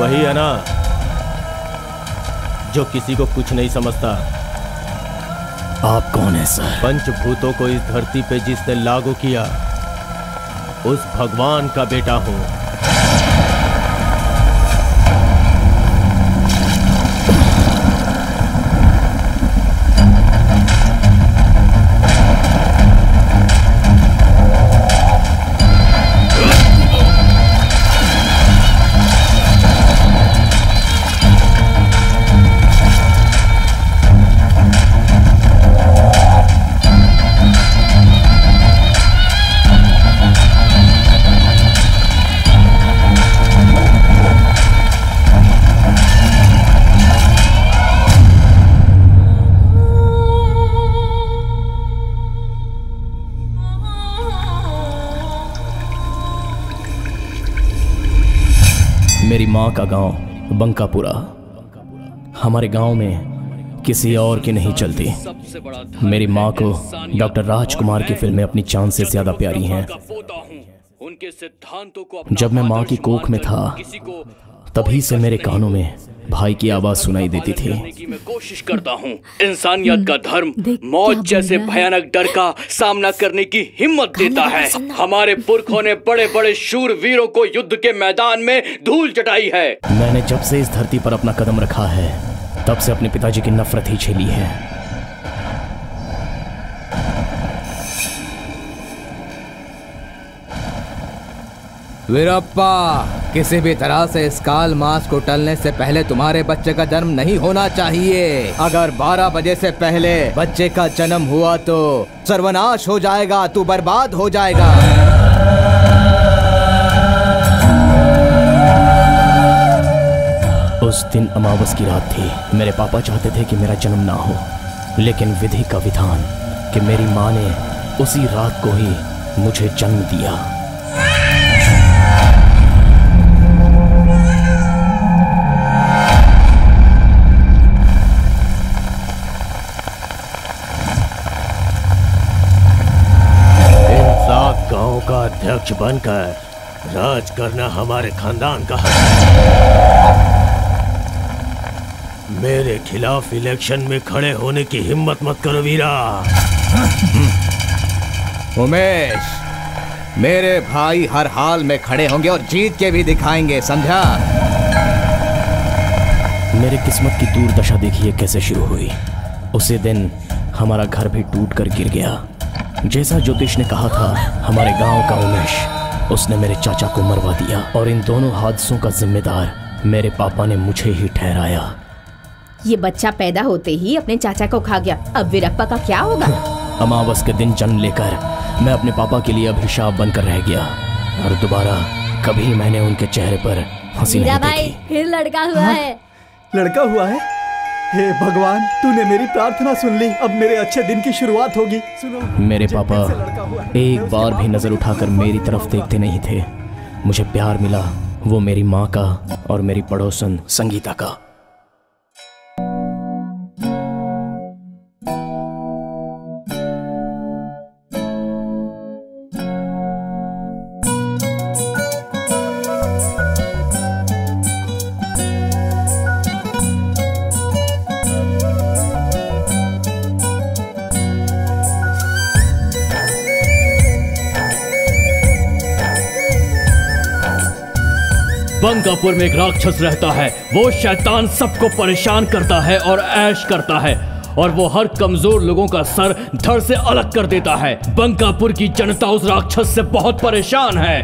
वही है ना जो किसी को कुछ नहीं समझता। आप कौन है सर? पंचभूतों को इस धरती पे जिसने लागू किया उस भगवान का बेटा हूं। मेरी माँ का गांव बंकापुरा, हमारे गांव में किसी और की नहीं चलती। मेरी माँ को डॉक्टर राजकुमार की फिल्में अपनी जान से ज्यादा प्यारी हैं। जब मैं माँ की कोख में था तभी से मेरे कानों में भाई की आवाज सुनाई देती थी। मैं कोशिश करता हूँ इंसानियत का धर्म मौत जैसे भयानक डर का सामना करने की हिम्मत देता है। हमारे पुरखों ने बड़े बड़े शूरवीरों को युद्ध के मैदान में धूल चटाई है। मैंने जब से इस धरती पर अपना कदम रखा है तब से अपने पिताजी की नफरत ही झेली है। वीरप्पा, किसी भी तरह से इस काल मास को टलने से पहले तुम्हारे बच्चे का जन्म नहीं होना चाहिए। अगर 12 बजे से पहले बच्चे का जन्म हुआ तो सर्वनाश हो जाएगा, तू बर्बाद हो जाएगा। उस दिन अमावस की रात थी। मेरे पापा चाहते थे कि मेरा जन्म ना हो, लेकिन विधि का विधान कि मेरी माँ ने उसी रात को ही मुझे जन्म दिया। का अध्यक्ष बनकर राज करना हमारे खानदान का हक है। मेरे खिलाफ इलेक्शन में खड़े होने की हिम्मत मत करो वीरा। उमेश, मेरे भाई हर हाल में खड़े होंगे और जीत के भी दिखाएंगे, समझा? मेरी किस्मत की दूरदशा देखिए कैसे शुरू हुई। उसी दिन हमारा घर भी टूट कर गिर गया। जैसा ज्योतिष ने कहा था, हमारे गांव का उमेश, उसने मेरे चाचा को मरवा दिया और इन दोनों हादसों का जिम्मेदार मेरे पापा ने मुझे ही ठहराया। ये बच्चा पैदा होते ही अपने चाचा को खा गया, अब वीरप्पा का क्या होगा? अमावस के दिन जन्म लेकर मैं अपने पापा के लिए अभिशाप बनकर रह गया और दोबारा कभी मैंने उनके चेहरे पर हंसी नहीं देखी। फिर लड़का हुआ है, लड़का हुआ है। हे भगवान, तूने मेरी प्रार्थना सुन ली, अब मेरे अच्छे दिन की शुरुआत होगी। सुनो, मेरे पापा एक बार भी नजर उठाकर मेरी तरफ देखते नहीं थे। मुझे प्यार मिला वो मेरी माँ का और मेरी पड़ोसन संगीता का। बंकापुर में एक राक्षस रहता है। वो शैतान सबको परेशान करता है और ऐश करता है और वो हर कमजोर लोगों का सर धड़ से अलग कर देता है। बंकापुर की जनता उस राक्षस से बहुत परेशान है।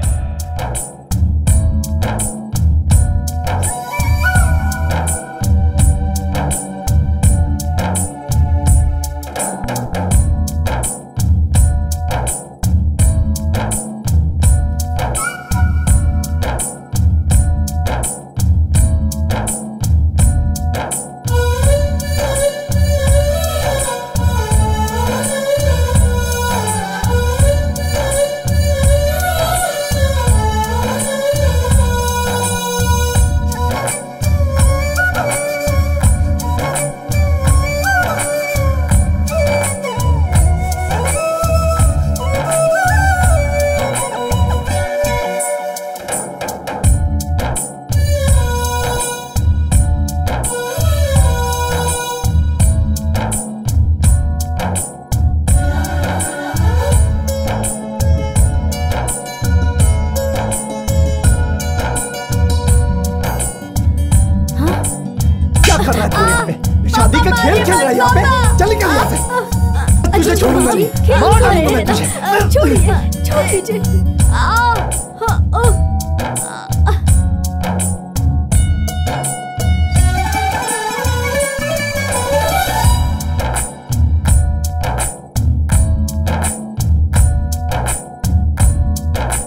मुझे छोड़ मारी, मार डालूंगा मैं तुझे। छोड़ दीजिए,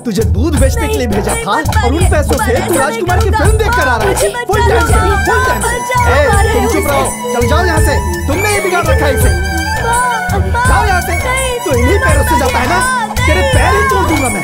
तुझे दूध बेचने के लिए भेजा था और उन पैसों से तू राजकुमार की फिल्म देखकर आ रहा है। तुम चुप रहो, चल जाओ यहाँ से, तुमने ये बिगाड़ रखा है इसे। जाओ यहाँ से, तो इन्हीं पैरों से जाता है ना, तेरे पैर ही तोड़ दूंगा मैं।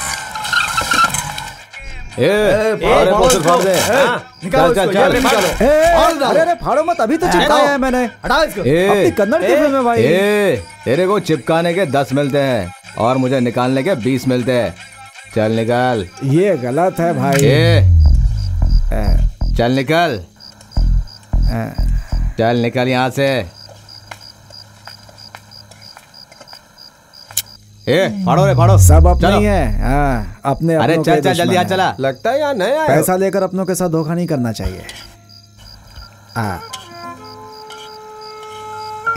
अरे फाड़ो मत, अभी तो चिपकाया है मैंने। अपनी कन्नड़ की फिल्म है भाई। तेरे को चिपकाने के 10 मिलते हैं और मुझे निकालने के 20 मिलते हैं। चल निकाल। ये गलत है भाई। चल निकाल, चल निकाल यहाँ से। फाड़ो रे फाड़ो, सब अपनी है। अपने अरे चल चल जल्दी आ, चला। लगता है यार नहीं आया। पैसा लेकर अपनों के साथ धोखा नहीं करना चाहिए।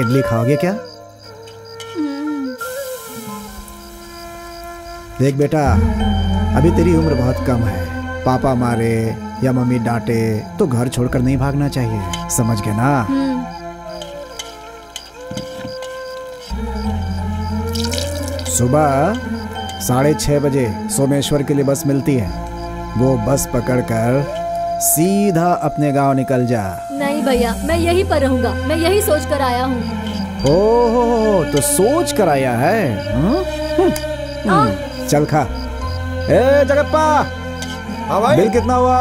इडली खाओगे क्या? देख बेटा, अभी तेरी उम्र बहुत कम है। पापा मारे या मम्मी डांटे तो घर छोड़कर नहीं भागना चाहिए, समझ गए ना? सुबह 6:30 बजे सोमेश्वर के लिए बस मिलती है, वो बस पकड़कर सीधा अपने गांव निकल जा। नहीं भैया, मैं यहीं पर रहूंगा, मैं यही सोच कर आया हूँ। ओहो, तो सोच कर आया है। चल खा। ए जगप्पा, हाँ भाई, बिल कितना हुआ?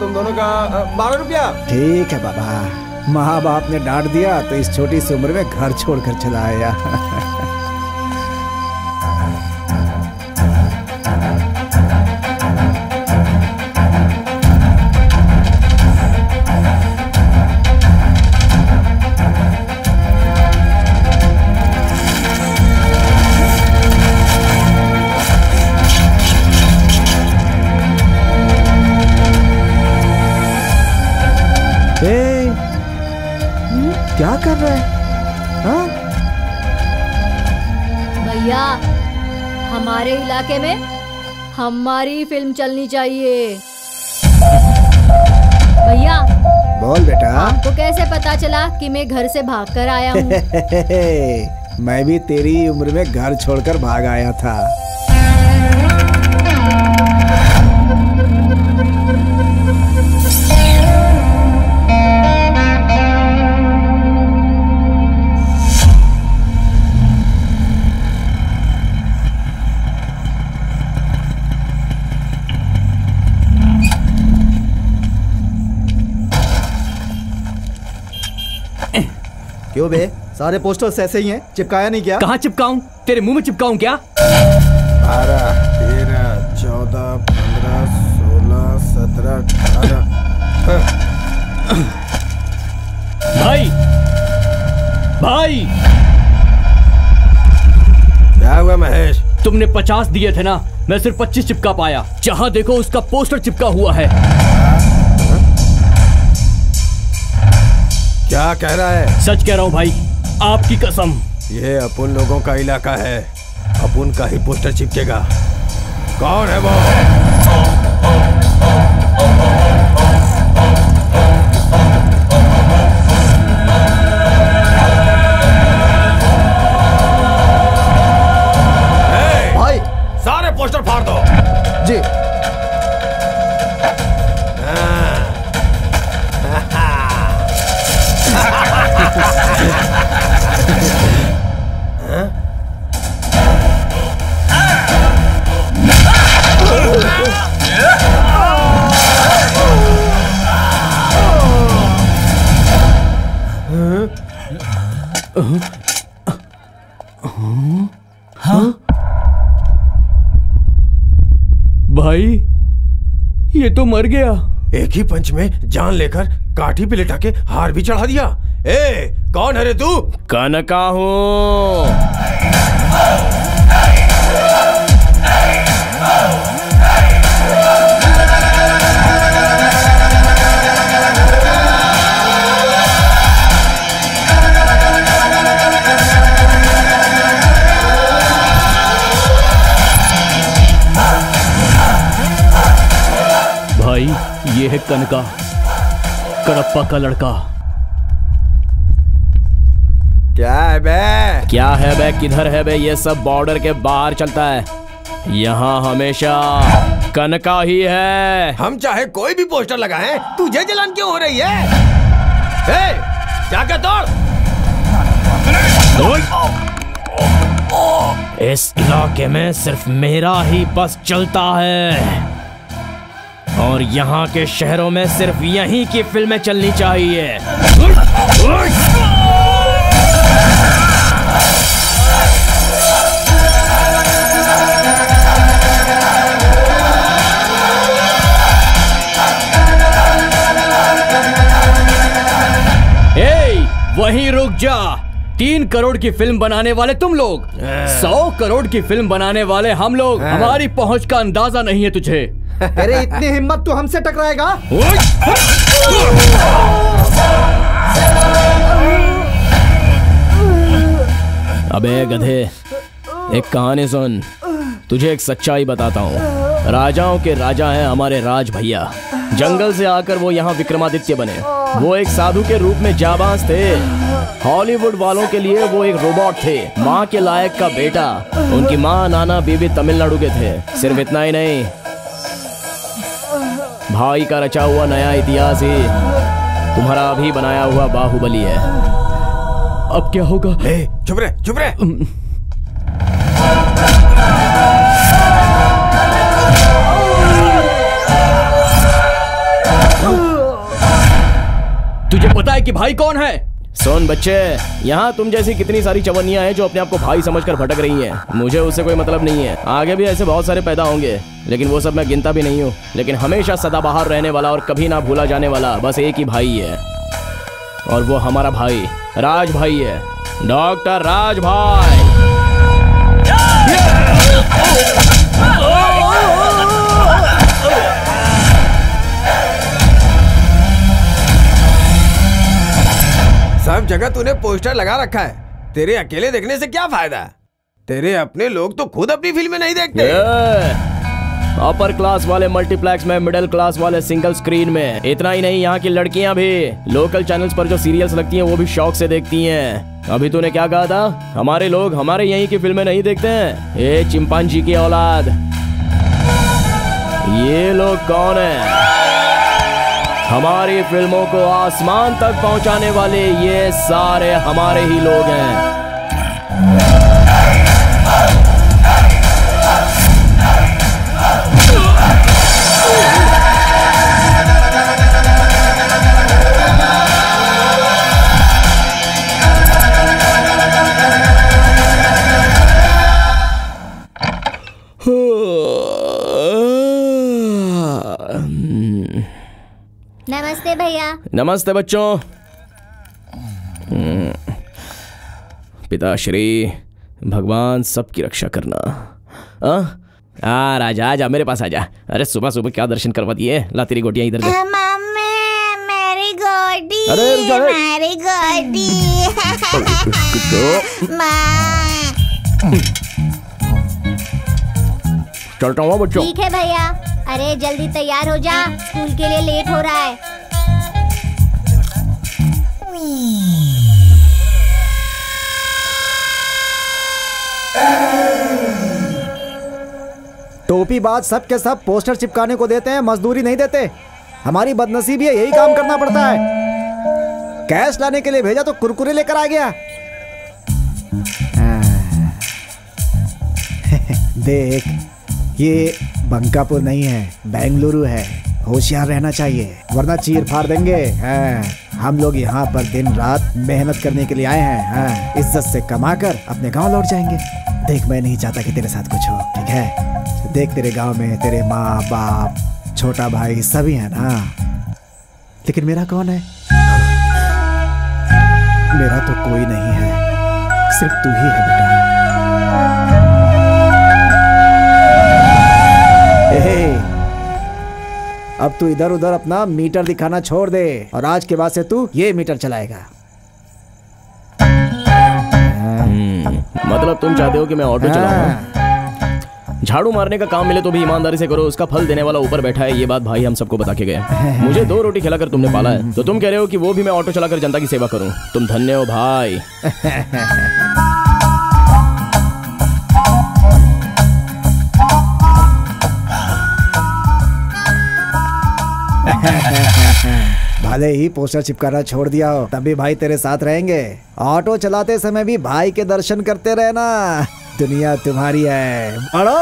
तुम दोनों का 12 रुपया। ठीक है बाबा, माँ बाप ने डांट दिया तो इस छोटी सी उम्र में घर छोड़कर चला आया। क्या कर रहा है भैया? हमारे इलाके में हमारी फिल्म चलनी चाहिए भैया। बोल बेटा। आपको कैसे पता चला कि मैं घर से भाग कर आया हूँ? मैं भी तेरी उम्र में घर छोड़कर भाग आया था। क्यों बे, सारे पोस्टर्स ऐसे ही हैं, चिपकाया नहीं क्या? कहाँ चिपकाऊं? तेरे मुंह में चिपकाऊं क्या? 12, 13, 14, 15, 16, 17, 18। भाई, भाई क्या हुआ महेश? तुमने 50 दिए थे ना, मैं सिर्फ 25 चिपका पाया। जहाँ देखो उसका पोस्टर चिपका हुआ है। क्या कह रहा है? सच कह रहा हूँ भाई, आपकी कसम। ये अपुन लोगों का इलाका है, अपुन का ही पोस्टर चिपकेगा। कौन है वो? जी। भाई ये तो मर गया। एक ही पंच में जान लेकर काठी पे लिटा के हार भी चढ़ा दिया। ए, कौन है रे तू? कनका हूं। भाई ये है कनका, कड़प्पा का लड़का। क्या है बे? क्या है बे? किधर है बे? ये सब बॉर्डर के बाहर चलता है, यहाँ हमेशा कनका ही है। हम चाहे कोई भी पोस्टर लगाएं, तुझे जलन क्यों हो रही है? ए, जाके दौड़। इस इलाके में सिर्फ मेरा ही बस चलता है और यहाँ के शहरों में सिर्फ यहीं की फिल्में चलनी चाहिए। वहीं रुक जा। 3 करोड़ की फिल्म बनाने वाले तुम लोग, 100 करोड़ की फिल्म बनाने वाले हम लोग, हमारी पहुंच का अंदाजा नहीं है तुझे। अरे इतनी हिम्मत तो हमसे टकराएगा? अबे गधे, एक कहानी सुन, तुझे एक सच्चाई बताता हूँ। राजाओं के राजा हैं हमारे राज भैया। जंगल से आकर वो यहाँ विक्रमादित्य बने। वो एक साधु के रूप में जाबाज थे। हॉलीवुड वालों के लिए वो एक रोबोट थे, माँ के लायक का बेटा। उनकी माँ नाना बीबी तमिलनाडु के थे। सिर्फ इतना ही नहीं, भाई का रचा हुआ नया इतिहास ही तुम्हारा अभी बनाया हुआ बाहुबली है। अब क्या होगा? चुप रहे, चुप रहे। तुझे पता है कि भाई कौन है? सोन बच्चे, यहाँ तुम जैसी कितनी सारी चवन्नियाँ हैं जो अपने आप को भाई समझकर भटक रही हैं। मुझे उससे कोई मतलब नहीं है। आगे भी ऐसे बहुत सारे पैदा होंगे, लेकिन वो सब मैं गिनता भी नहीं हूँ। लेकिन हमेशा सदाबहार रहने वाला और कभी ना भूला जाने वाला बस एक ही भाई है, और वो हमारा भाई राज भाई है, डॉक्टर राज भाई। सब जगह तूने पोस्टर लगा रखा है, तेरे अकेले देखने से क्या फायदा? तेरे अपने लोग तो खुद अपनी फिल्में नहीं देखते। अपर क्लास वाले मल्टीप्लेक्स में, मिडिल क्लास वाले सिंगल स्क्रीन में। इतना ही नहीं, यहाँ की लड़कियाँ भी लोकल चैनल्स पर जो सीरियल्स लगती हैं वो भी शौक से देखती हैं। अभी तूने क्या कहा था? हमारे लोग हमारे यहीं की फिल्में नहीं देखते हैं। ये चिंपांजी की औलाद, ये लोग कौन है? हमारी फिल्मों को आसमान तक पहुंचाने वाले ये सारे हमारे ही लोग हैं। नमस्ते भैया। नमस्ते बच्चों। पिताश्री, भगवान सबकी रक्षा करना। राजा आजा, मेरे पास आजा। अरे सुबह सुबह क्या दर्शन करवा दिए, ला तेरी गोटियाँ इधर ले। मेरी गोटी, अरे मेरी गोटी। चलता हूँ बच्चों। ठीक है भैया। अरे जल्दी तैयार हो जा, स्कूल के लिए लेट हो रहा है। तो टोपी बाद सब के सब पोस्टर चिपकाने को देते हैं, मजदूरी नहीं देते। हमारी बदनसीबी है, यही काम करना पड़ता है। कैश लाने के लिए भेजा तो कुरकुरे लेकर आ गया। देख, ये बंकापुर नहीं है, बेंगलुरु है। होशियार रहना चाहिए वरना चीर फाड़ देंगे। हम लोग यहाँ पर दिन रात मेहनत करने के लिए आए हैं। इज्जत से कमाकर अपने गांव लौट जाएंगे। देख, मैं नहीं चाहता कि तेरे साथ कुछ हो, ठीक है? देख, तेरे गांव में तेरे माँ बाप, छोटा भाई सभी है ना, लेकिन मेरा कौन है? मेरा तो कोई नहीं है, सिर्फ तू ही है बेटा। अब तू इधर उधर अपना मीटर दिखाना छोड़ दे, और आज के बाद से तू ये मीटर चलाएगा। मतलब तुम चाहते हो कि मैं ऑटो चलाऊं? झाड़ू मारने का काम मिले तो भी ईमानदारी से करो, उसका फल देने वाला ऊपर बैठा है। ये बात भाई हम सबको बता के गए। मुझे दो रोटी खिलाकर तुमने पाला है, तो तुम कह रहे हो कि वो भी मैं ऑटो चलाकर जनता की सेवा करूं? तुम धन्य हो भाई। भले ही पोस्टर चिपकाना छोड़ दिया हो, तभी भाई तेरे साथ रहेंगे। ऑटो चलाते समय भी भाई के दर्शन करते रहना। दुनिया तुम्हारी है। अड़ो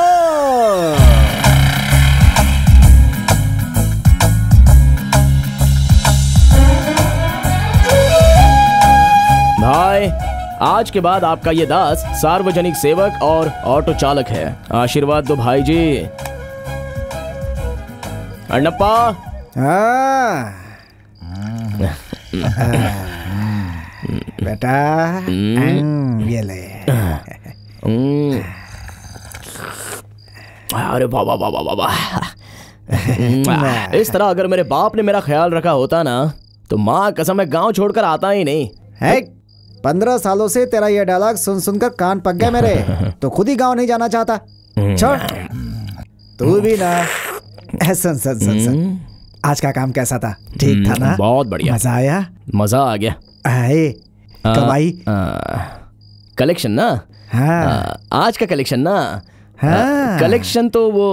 भाई, आज के बाद आपका ये दास सार्वजनिक सेवक और ऑटो चालक है। आशीर्वाद दो भाई जी। अन्नप्पा। बेटा ये ले। अरे बाबा बाबा बाबा, इस तरह अगर मेरे बाप ने मेरा ख्याल रखा होता ना, तो माँ कसम मैं गांव छोड़कर आता ही नहीं। है 15 सालों से तेरा यह डायलॉग सुन सुनकर कान पक गए मेरे, तो खुद ही गांव नहीं जाना चाहता। छोड़ तू भी ना। सन आज का काम कैसा था? ठीक था ना? बहुत बढ़िया। मजा आया? मजा आ गया। आए कमाई कलेक्शन ना? हाँ। आज का कलेक्शन ना? हाँ। कलेक्शन तो वो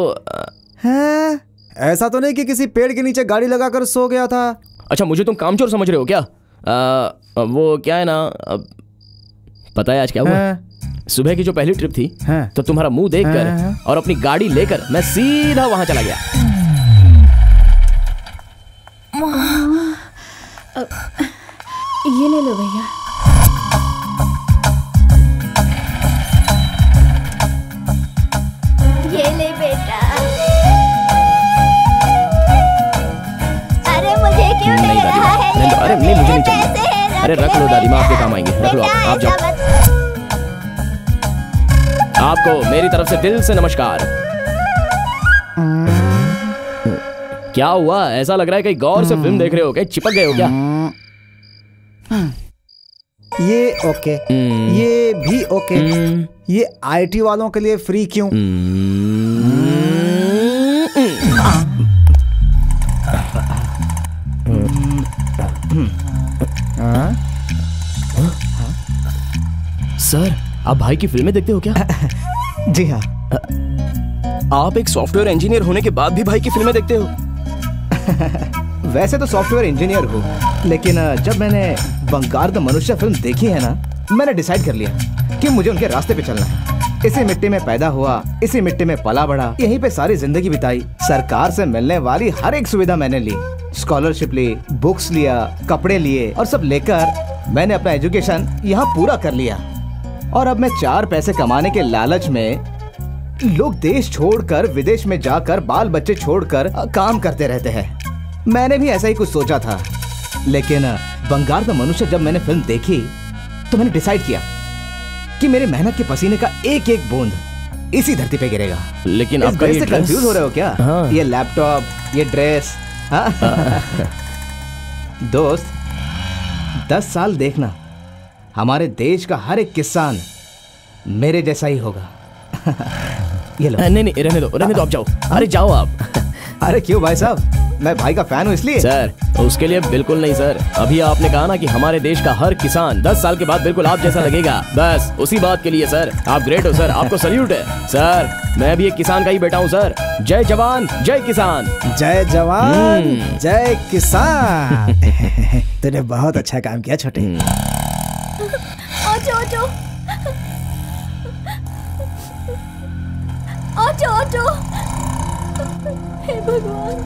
हाँ। ऐसा तो नहीं कि किसी पेड़ के नीचे गाड़ी लगाकर सो गया था? अच्छा, मुझे तुम कामचोर समझ रहे हो क्या? वो क्या है ना, पता है आज क्या हुआ? हाँ। सुबह की जो पहली ट्रिप थी, हाँ, तो तुम्हारा मुंह देखकर हाँ, और अपनी गाड़ी लेकर मैं सीधा वहां चला गया। ये ले लो भैया। ये ले बेटा। अरे मुझे क्यों दे रहा है? अरे नहीं, मुझे नहीं चाहिए। अरे रख लो दादी, मैं आपके काम आएंगे। रख लो आप जाओ। आपको मेरी तरफ से दिल से नमस्कार। क्या हुआ? ऐसा लग रहा है कहीं गौर से फिल्म देख रहे हो, क्या चिपक गए हो क्या? ये ओके, ये भी ओके, ये आईटी वालों के लिए फ्री क्यों? सर, आप भाई की फिल्में देखते हो क्या? जी हाँ। आप एक सॉफ्टवेयर इंजीनियर होने के बाद भी भाई की फिल्में देखते हो? वैसे तो सॉफ्टवेयर इंजीनियर हो, लेकिन जब मैंने बंगार्द मनुष्य फिल्म देखी है ना, मैंने डिसाइड कर लिया कि मुझे उनके रास्ते पे चलना है। इसी मिट्टी में पैदा हुआ, इसी मिट्टी में पला बढ़ा, यहीं पे सारी जिंदगी बिताई। सरकार से मिलने वाली हर एक सुविधा मैंने ली, स्कॉलरशिप ली, बुक्स लिया, कपड़े लिए, और सब लेकर मैंने अपना एजुकेशन यहाँ पूरा कर लिया। और अब मैं 4 पैसे कमाने के लालच में लोग देश छोड़कर विदेश में जाकर बाल बच्चे छोड़कर काम करते रहते हैं। मैंने भी ऐसा ही कुछ सोचा था, लेकिन बंगार्द मनुष्य जब मैंने फिल्म देखी तो मैंने डिसाइड किया कि मेरे मेहनत के पसीने का एक एक बूंद इसी धरती पे गिरेगा। लेकिन आप कंफ्यूज हो रहे हो क्या? हाँ। ये लैपटॉप, ये ड्रेस। हाँ। दोस्त, 10 साल देखना, हमारे देश का हर एक किसान मेरे जैसा ही होगा। ये लो। नहीं, रहने दो, आप जाओ। अरे जाओ आप। अरे क्यों भाई साहब, मैं भाई का फैन हूँ इसलिए। सर उसके लिए बिल्कुल नहीं सर, अभी आपने कहा ना कि हमारे देश का हर किसान 10 साल के बाद बिल्कुल आप जैसा लगेगा, बस उसी बात के लिए सर आप ग्रेट हो सर, आपको सल्यूट है सर। मैं भी एक किसान का ही बेटा हूँ सर। जय जवान जय किसान। जय जवान जय किसान। तूने बहुत अच्छा काम किया छोटे। ऑटो हे भगवान।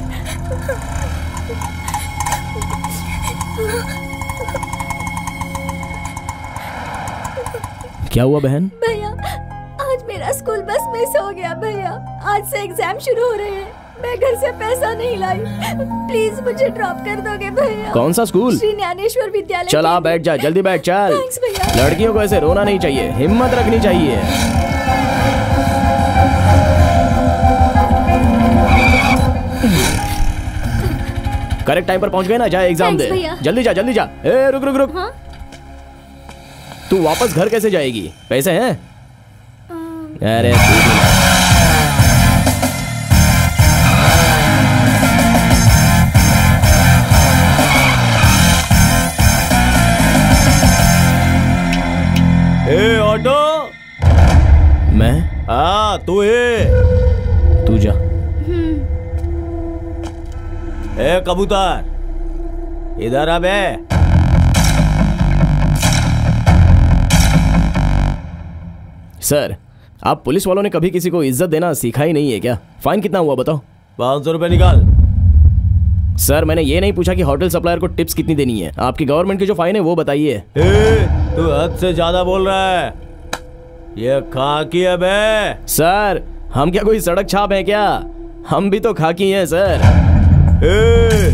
क्या हुआ बहन? भैया आज मेरा स्कूल बस मिस हो गया भैया, आज से एग्जाम शुरू हो रहे हैं, मैं घर से पैसा नहीं लाई, प्लीज मुझे ड्रॉप कर दोगे भैया? कौन सा स्कूल? श्री ज्ञानेश्वर विद्यालय। चल आ बैठ जा, जल्दी बैठ चल। थैंक्स भैया। लड़कियों को ऐसे रोना नहीं चाहिए, हिम्मत रखनी चाहिए। करेक्ट टाइम पर पहुंच गए ना, जाए एग्जाम दे। जल्दी जा जल्दी जा। ए रुक रुक रुक। हाँ? तू वापस घर कैसे जाएगी? पैसे हैं? अरे ए ऑटो मैं आ तू ए तू जा। ए कबूतर इधर आ बे। सर आप पुलिस वालों ने कभी किसी को इज्जत देना सीखा ही नहीं है क्या? फाइन कितना हुआ बताओ? 500 रुपये निकाल। सर मैंने ये नहीं पूछा कि होटल सप्लायर को टिप्स कितनी देनी है, आपकी गवर्नमेंट की जो फाइन है वो बताइए। तू हद से ज्यादा बोल रहा है, ये खाकी है बे। सर हम क्या कोई सड़क छाप है क्या? हम भी तो खाकी हैं सर। ए,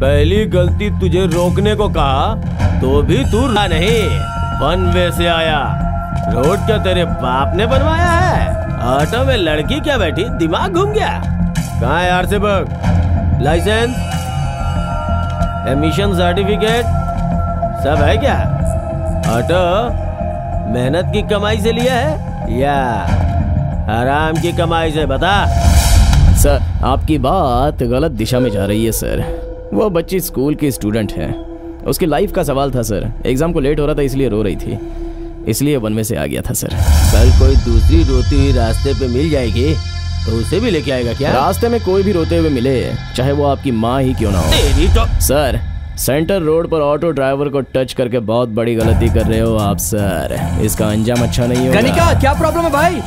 पहली गलती तुझे रोकने को कहा तो भी तू रुका नहीं, वन वे से आया। रोड क्या तेरे बाप ने बनवाया है? ऑटो में लड़की क्या बैठी, दिमाग घूम गया? कहाँ है आरसीबुक, लाइसेंस, एमिशन सर्टिफिकेट सब है क्या? ऑटो मेहनत की कमाई से लिया है या आराम की कमाई से, बता। सर आपकी बात गलत दिशा में जा रही है सर, वो बच्ची स्कूल की स्टूडेंट है, उसकी लाइफ का सवाल था सर, एग्जाम को लेट हो रहा था इसलिए रो रही थी, इसलिए वन वे से आ गया था सर। कल कोई दूसरी रोती हुई रास्ते पे मिल जाएगी तो उसे भी लेके आएगा क्या? रास्ते में कोई भी रोते हुए मिले चाहे वो आपकी माँ ही क्यों ना हो। तेरी तो सर सेंटर रोड पर ऑटो ड्राइवर को टच करके बहुत बड़ी गलती कर रहे हो आप सर, इसका अंजाम अच्छा नहीं होगा। क्या प्रॉब्लम है भाई?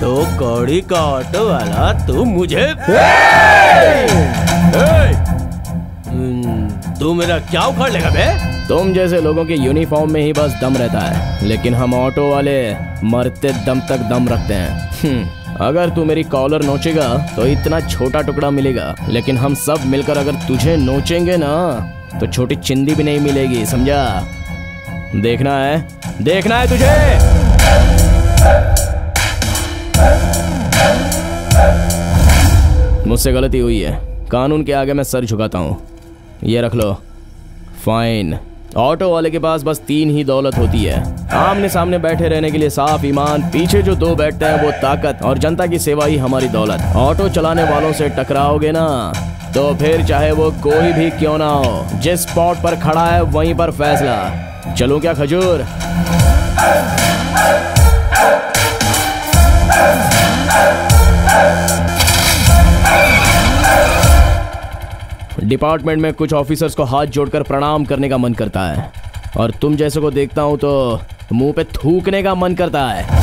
तो कौड़ी का ऑटो वाला तू मुझे तू मेरा क्या उखाड़ लेगा बे? तुम जैसे लोगों के यूनिफॉर्म में ही बस दम रहता है, लेकिन हम ऑटो वाले मरते दम तक दम रखते हैं। अगर तू मेरी कॉलर नोचेगा तो इतना छोटा टुकड़ा मिलेगा, लेकिन हम सब मिलकर अगर तुझे नोचेंगे ना तो छोटी चिंदी भी नहीं मिलेगी, समझा? देखना है, देखना है तुझे। मुझसे गलती हुई है, कानून के आगे मैं सर झुकाता हूँ। ये रख लो फाइन। ऑटो वाले के पास बस 3 ही दौलत होती है, आमने सामने बैठे रहने के लिए साफ ईमान, पीछे जो 2 बैठते हैं वो ताकत, और जनता की सेवा ही हमारी दौलत। ऑटो चलाने वालों से टकराओगे ना तो फिर चाहे वो कोई भी क्यों ना हो, जिस स्पॉट पर खड़ा है वहीं पर फैसला। चलो क्या खजूर? डिपार्टमेंट में कुछ ऑफिसर्स को हाथ जोड़कर प्रणाम करने का मन करता है, और तुम जैसे को देखता हूं तो मुंह पे थूकने का मन करता है।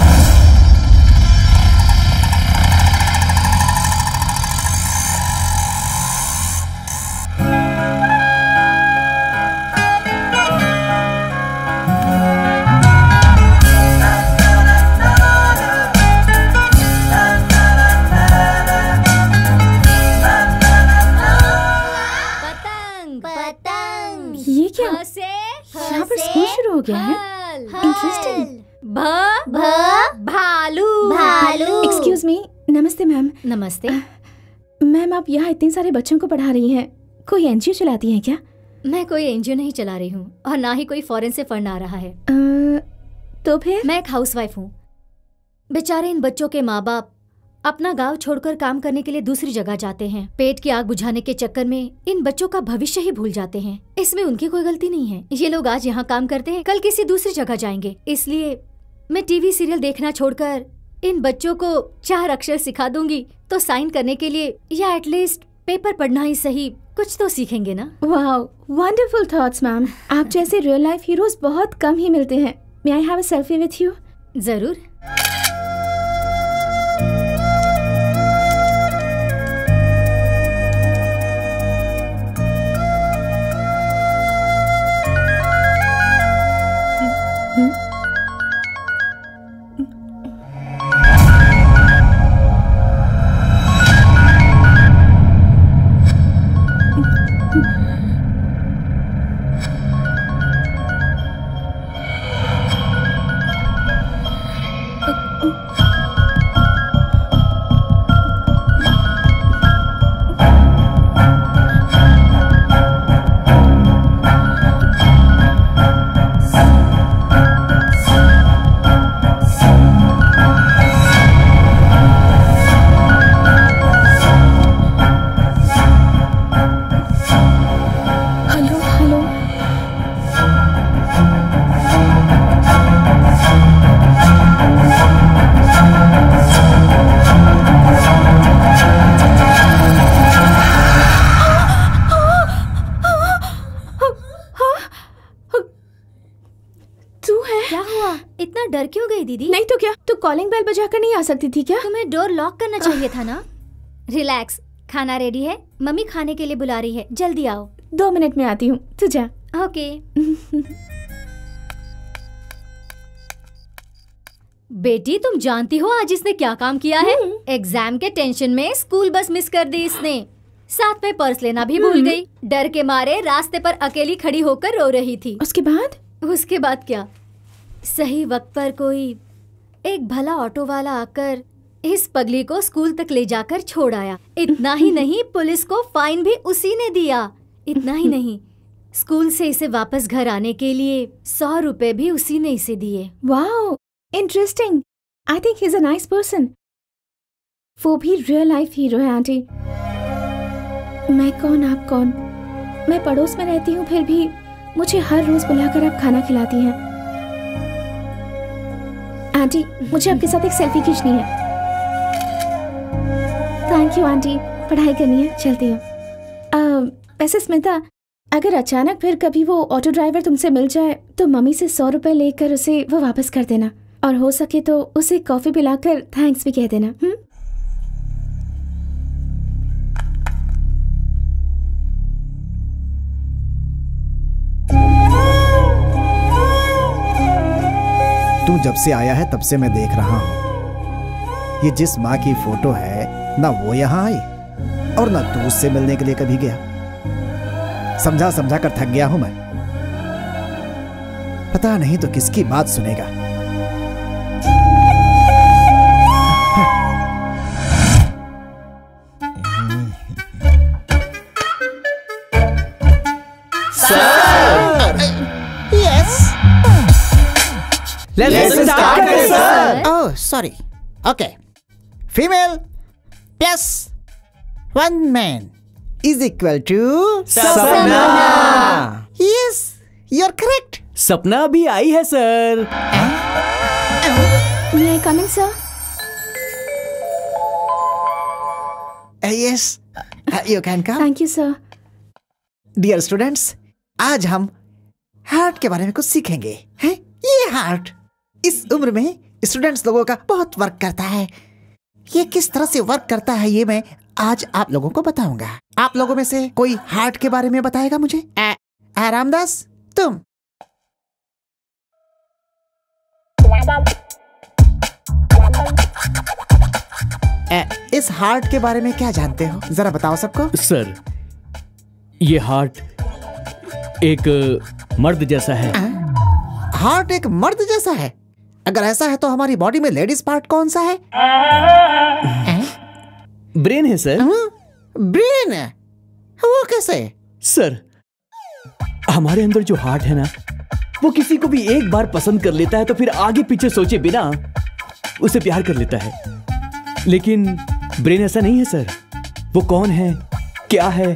नमस्ते मैम, आप यहाँ इतने सारे बच्चों को पढ़ा रही हैं, कोई एनजीओ चलाती हैं क्या? मैं कोई एनजीओ नहीं चला रही हूँ और ना ही कोई फॉरेन से फंड आ रहा है। तो फिर मैं एक हाउसवाइफ हूँ। बेचारे इन बच्चों के माँ बाप अपना गांव छोड़कर काम करने के लिए दूसरी जगह जाते हैं। पेट की आग बुझाने के चक्कर में इन बच्चों का भविष्य ही भूल जाते हैं। इसमें उनकी कोई गलती नहीं है। ये लोग आज यहाँ काम करते हैं, कल किसी दूसरी जगह जाएंगे। इसलिए मैं टीवी सीरियल देखना छोड़कर इन बच्चों को 4 अक्षर सिखा दूंगी तो साइन करने के लिए या एटलीस्ट पेपर पढ़ना ही सही, कुछ तो सीखेंगे ना। वाह, वंडरफुल थॉट्स मैम। आप जैसे रियल लाइफ हीरोज बहुत कम ही मिलते हैं। May I have a selfie with you? जरूर। कॉलिंग बेल बजाकर नहीं आ सकती थी क्या? तुम्हें डोर लॉक करना चाहिए था ना। रिलैक्स, खाना रेडी है, मम्मी खाने के लिए बुला रही है, जल्दी आओ। 2 मिनट में आती हूँ, तू जा। ओके। बेटी, तुम जानती हो आज इसने क्या काम किया है? एग्जाम के टेंशन में स्कूल बस मिस कर दी इसने, साथ में पर्स लेना भी भूल गई। डर के मारे रास्ते पर अकेली खड़ी होकर रो रही थी। उसके बाद? उसके बाद क्या, सही वक्त पर कोई एक भला ऑटो वाला आकर इस पगली को स्कूल तक ले जाकर छोड़ आया। इतना ही नहीं, पुलिस को फाइन भी उसी ने दिया। इतना ही नहीं, स्कूल से इसे वापस घर आने के लिए 100 रुपए भी उसी ने इसे दिए। Wow, interesting. I think he is a nice person. वो भी रियल लाइफ हीरो है। आंटी, मैं कौन आप कौन? मैं पड़ोस में रहती हूँ, फिर भी मुझे हर रोज बुलाकर आप खाना खिलाती हैं। आंटी, मुझे आपके साथ एक सेल्फी खींचनी है। थैंक यू आंटी, पढ़ाई करनी है, चलती हूँ। वैसे स्मिता, अगर अचानक फिर कभी वो ऑटो ड्राइवर तुमसे मिल जाए तो मम्मी से 100 रुपए लेकर उसे वो वापस कर देना, और हो सके तो उसे कॉफी पिलाकर थैंक्स भी कह देना। तू जब से आया है तब से मैं देख रहा हूँ, ये जिस माँ की फोटो है ना वो यहाँ आई और ना तू उससे मिलने के लिए कभी गया। समझा समझा कर थक गया हूँ मैं, पता नहीं तो किसकी बात सुनेगा। Let's start it, sir. Oh, sorry. Okay. Female plus one man is equal to Sapna. Yes, you're correct. Sapna भी आई है sir. May I come in, sir? Yes, you can come. Thank you, sir. Dear students, आज हम heart के बारे में कुछ सीखेंगे, हैं? ये heart इस उम्र में स्टूडेंट्स लोगों का बहुत वर्क करता है। ये किस तरह से वर्क करता है ये मैं आज आप लोगों को बताऊंगा। आप लोगों में से कोई हार्ट के बारे में बताएगा मुझे? रामदास, तुम। इस हार्ट के बारे में क्या जानते हो, जरा बताओ सबको। सर, ये हार्ट एक मर्द जैसा है। हार्ट एक मर्द जैसा है? अगर ऐसा है तो हमारी बॉडी में लेडीज पार्ट कौन सा है? ब्रेन है सर। ब्रेन? वो कैसे? सर, हमारे अंदर जो हार्ट है ना, वो किसी को भी एक बार पसंद कर लेता है तो फिर आगे पीछे सोचे बिना उसे प्यार कर लेता है। लेकिन ब्रेन ऐसा नहीं है सर। वो कौन है, क्या है,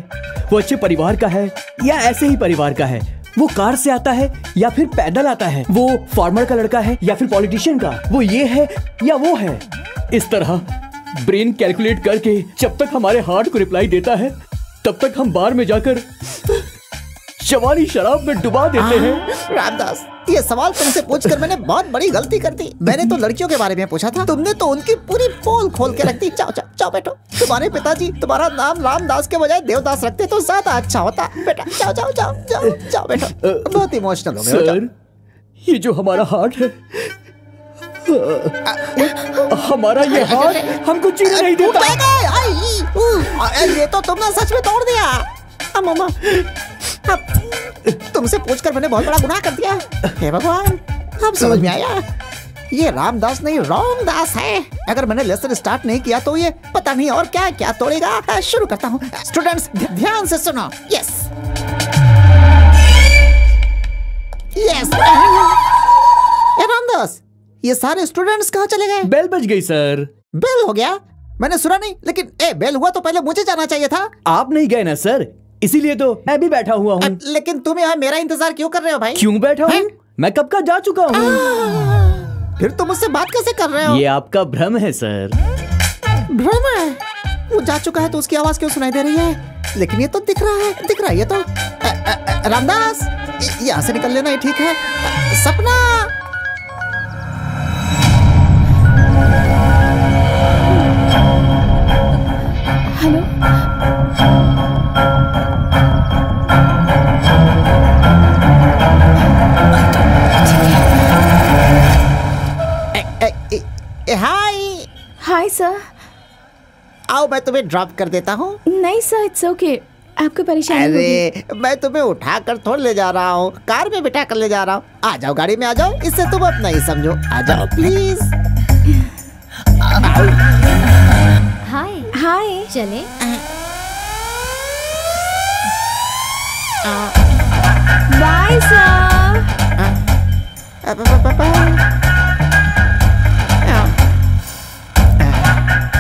वो अच्छे परिवार का है या ऐसे ही परिवार का है, वो कार से आता है या फिर पैदल आता है, वो फार्मर का लड़का है या फिर पॉलिटिशियन का, वो ये है या वो है। इस तरह ब्रेन कैलकुलेट करके जब तक हमारे हार्ट को रिप्लाई देता है तब तक हम बार में जाकर जवानी शराब में डुबा देते हैं। रामदास, ये सवाल तुमसे पूछकर मैंने बहुत बड़ी गलती कर दी। मैंने तो लड़कियों के बारे में पूछा था, तुमने तो उनकी पूरी पोल खोल के रख दी। जाओ जाओ जाओ बेटो, तुम्हारे पिताजी तुम्हारा नाम रामदास के बजाय देवदास रखते तो ज्यादा अच्छा होता। बेटा जाओ जाओ जाओ जाओ जाओ बेटो, बहुत इमोशनल हो गए। सर, ये जो हमारा हार्ट है, हमारा ये हार्ट हमको जीने नहीं देता। ये तो तुमने सच में तोड़ दिया। मम्मा, तुमसे पूछकर मैंने बहुत बड़ा गुनाह कर दिया। हे भगवान, अब समझ में आया, ये रामदास नहीं रोमदास है। अगर मैंने लेसन स्टार्ट नहीं किया तो ये पता नहीं और क्या क्या तोड़ेगा। शुरू करता हूँ। स्टूडेंट्स ध्यान से सुनो। Yes yes. रामदास, ये सारे स्टूडेंट्स कहाँ चले गए? बेल बज गई सर। बेल हो गया, मैंने सुना नहीं। लेकिन बेल हुआ तो पहले मुझे जाना चाहिए था। आप नहीं गए ना सर, इसीलिए तो मैं भी बैठा हुआ हूँ। लेकिन तुम यहाँ मेरा इंतजार क्यों कर रहे हो भाई? क्यों बैठा हूँ? मैं कब का जा चुका हूँ। फिर तुम मुझसे बात कैसे कर रहे हो? ये आपका भ्रम है सर। भ्रम है? वो जा चुका है तो उसकी आवाज क्यों सुनाई दे रही है? लेकिन ये तो दिख रहा है, दिख रहा है। ये तो रामदास, यहाँ से निकल लेना, ये ठीक है। सपना, हेलो हाय। Hi sir. आओ, मैं तुम्हें ड्रॉप कर देता हूँ। नहीं सर, इट्स ओके। आपको परेशानी होगी। अरे मैं तुम्हें उठा कर थोड़ी ले जा रहा हूँ, कार में बिठा कर ले जा रहा हूँ। आ जाओ, गाड़ी में आ जाओ। इससे तुम अपना ही समझो। आ जाओ प्लीज। हाय हाय, चले। Bye sir.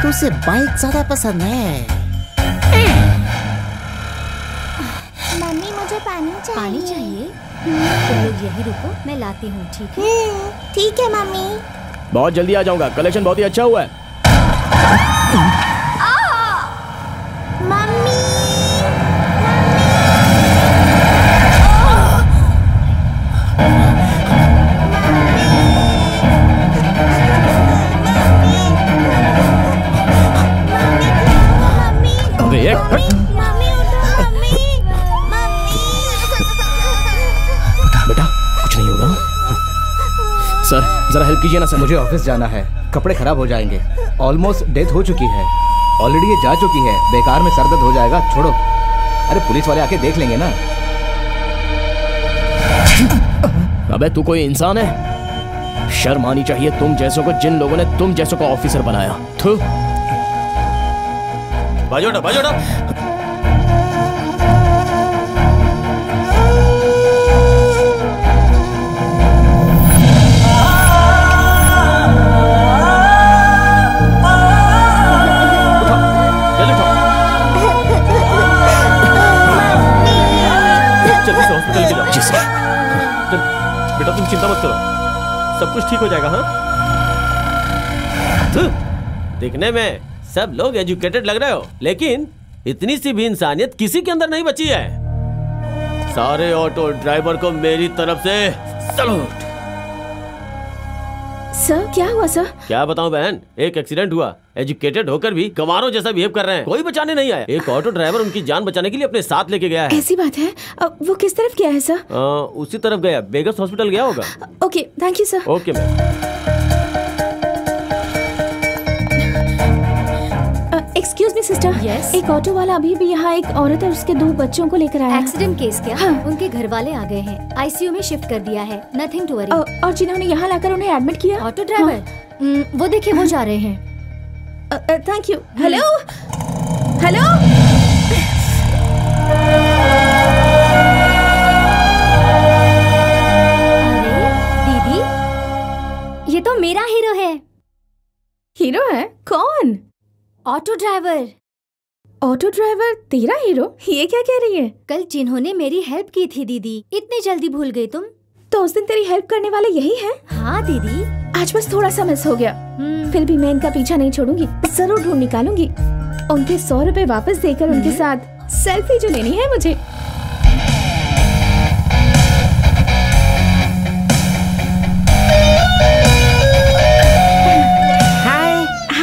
उसे बाइक ज्यादा पसंद है। मम्मी, मुझे पानी चाहिए। पानी चाहिए? तुम लोग यही रुको, मैं लाती हूँ। ठीक है? ठीक है मम्मी। बहुत जल्दी आ जाऊंगा, कलेक्शन बहुत ही अच्छा हुआ है। मम्मी, सर जरा हेल्प कीजिए ना सर। मुझे ऑफिस जाना है, कपड़े खराब हो जाएंगे। ऑलमोस्ट डेथ हो चुकी है, ऑलरेडी ये जा चुकी है। बेकार में सरदर्द हो जाएगा, छोड़ो। अरे पुलिस वाले आके देख लेंगे ना। अबे तू कोई इंसान है? शर्म आनी चाहिए तुम जैसों को, जिन लोगों ने तुम जैसों को ऑफिसर बनाया। थू, बाजोड़ा बाजोड़ा। बेटा तुम चिंता मत करो, सब कुछ ठीक हो जाएगा। हाँ, दिखने में सब लोग एजुकेटेड लग रहे हो, लेकिन इतनी सी भी इंसानियत किसी के अंदर नहीं बची है। सारे ऑटो ड्राइवर को मेरी तरफ से सलूट। सर क्या हुआ सर? क्या बताऊं बहन, एक एक्सीडेंट हुआ। एजुकेटेड होकर भी गंवारों जैसा बिहेव कर रहे हैं, कोई बचाने नहीं आया। एक ऑटो ड्राइवर उनकी जान बचाने के लिए अपने साथ लेके गया है। ऐसी बात है? वो किस तरफ गया है सर? उसी तरफ गया, बेगस हॉस्पिटल गया होगा। Okay, thank you sir. Okay ma'am. Excuse me sister. Yes. एक ऑटो वाला अभी भी यहाँ एक औरत और उसके दो बच्चों को लेकर आया। एक्सीडेंट केस क्या? हाँ। उनके घर वाले आ गए हैं, आईसीयू में शिफ्ट कर दिया है। Nothing to worry. और जिन्होंने यहाँ लाकर उन्हें एडमिट किया? Auto driver. वो देखिए, वो जा रहे हैं। Thank you. हेलो हेलो, अरे दीदी, ये तो मेरा हीरो है। हीरो है? कौन? Auto driver. ऑटो ड्राइवर तेरा हीरो? ये क्या कह रही है? कल जिन्होंने मेरी हेल्प की थी दीदी, इतनी जल्दी भूल गई तुम? तो उस दिन तेरी हेल्प करने वाले यही है? हाँ दीदी। आज बस थोड़ा सा मिस हो गया, फिर भी मैं इनका पीछा नहीं छोड़ूंगी, जरूर ढूंढ निकालूंगी। उनके 100 रुपए वापस देकर उनके साथ सेल्फी जो लेनी है मुझे।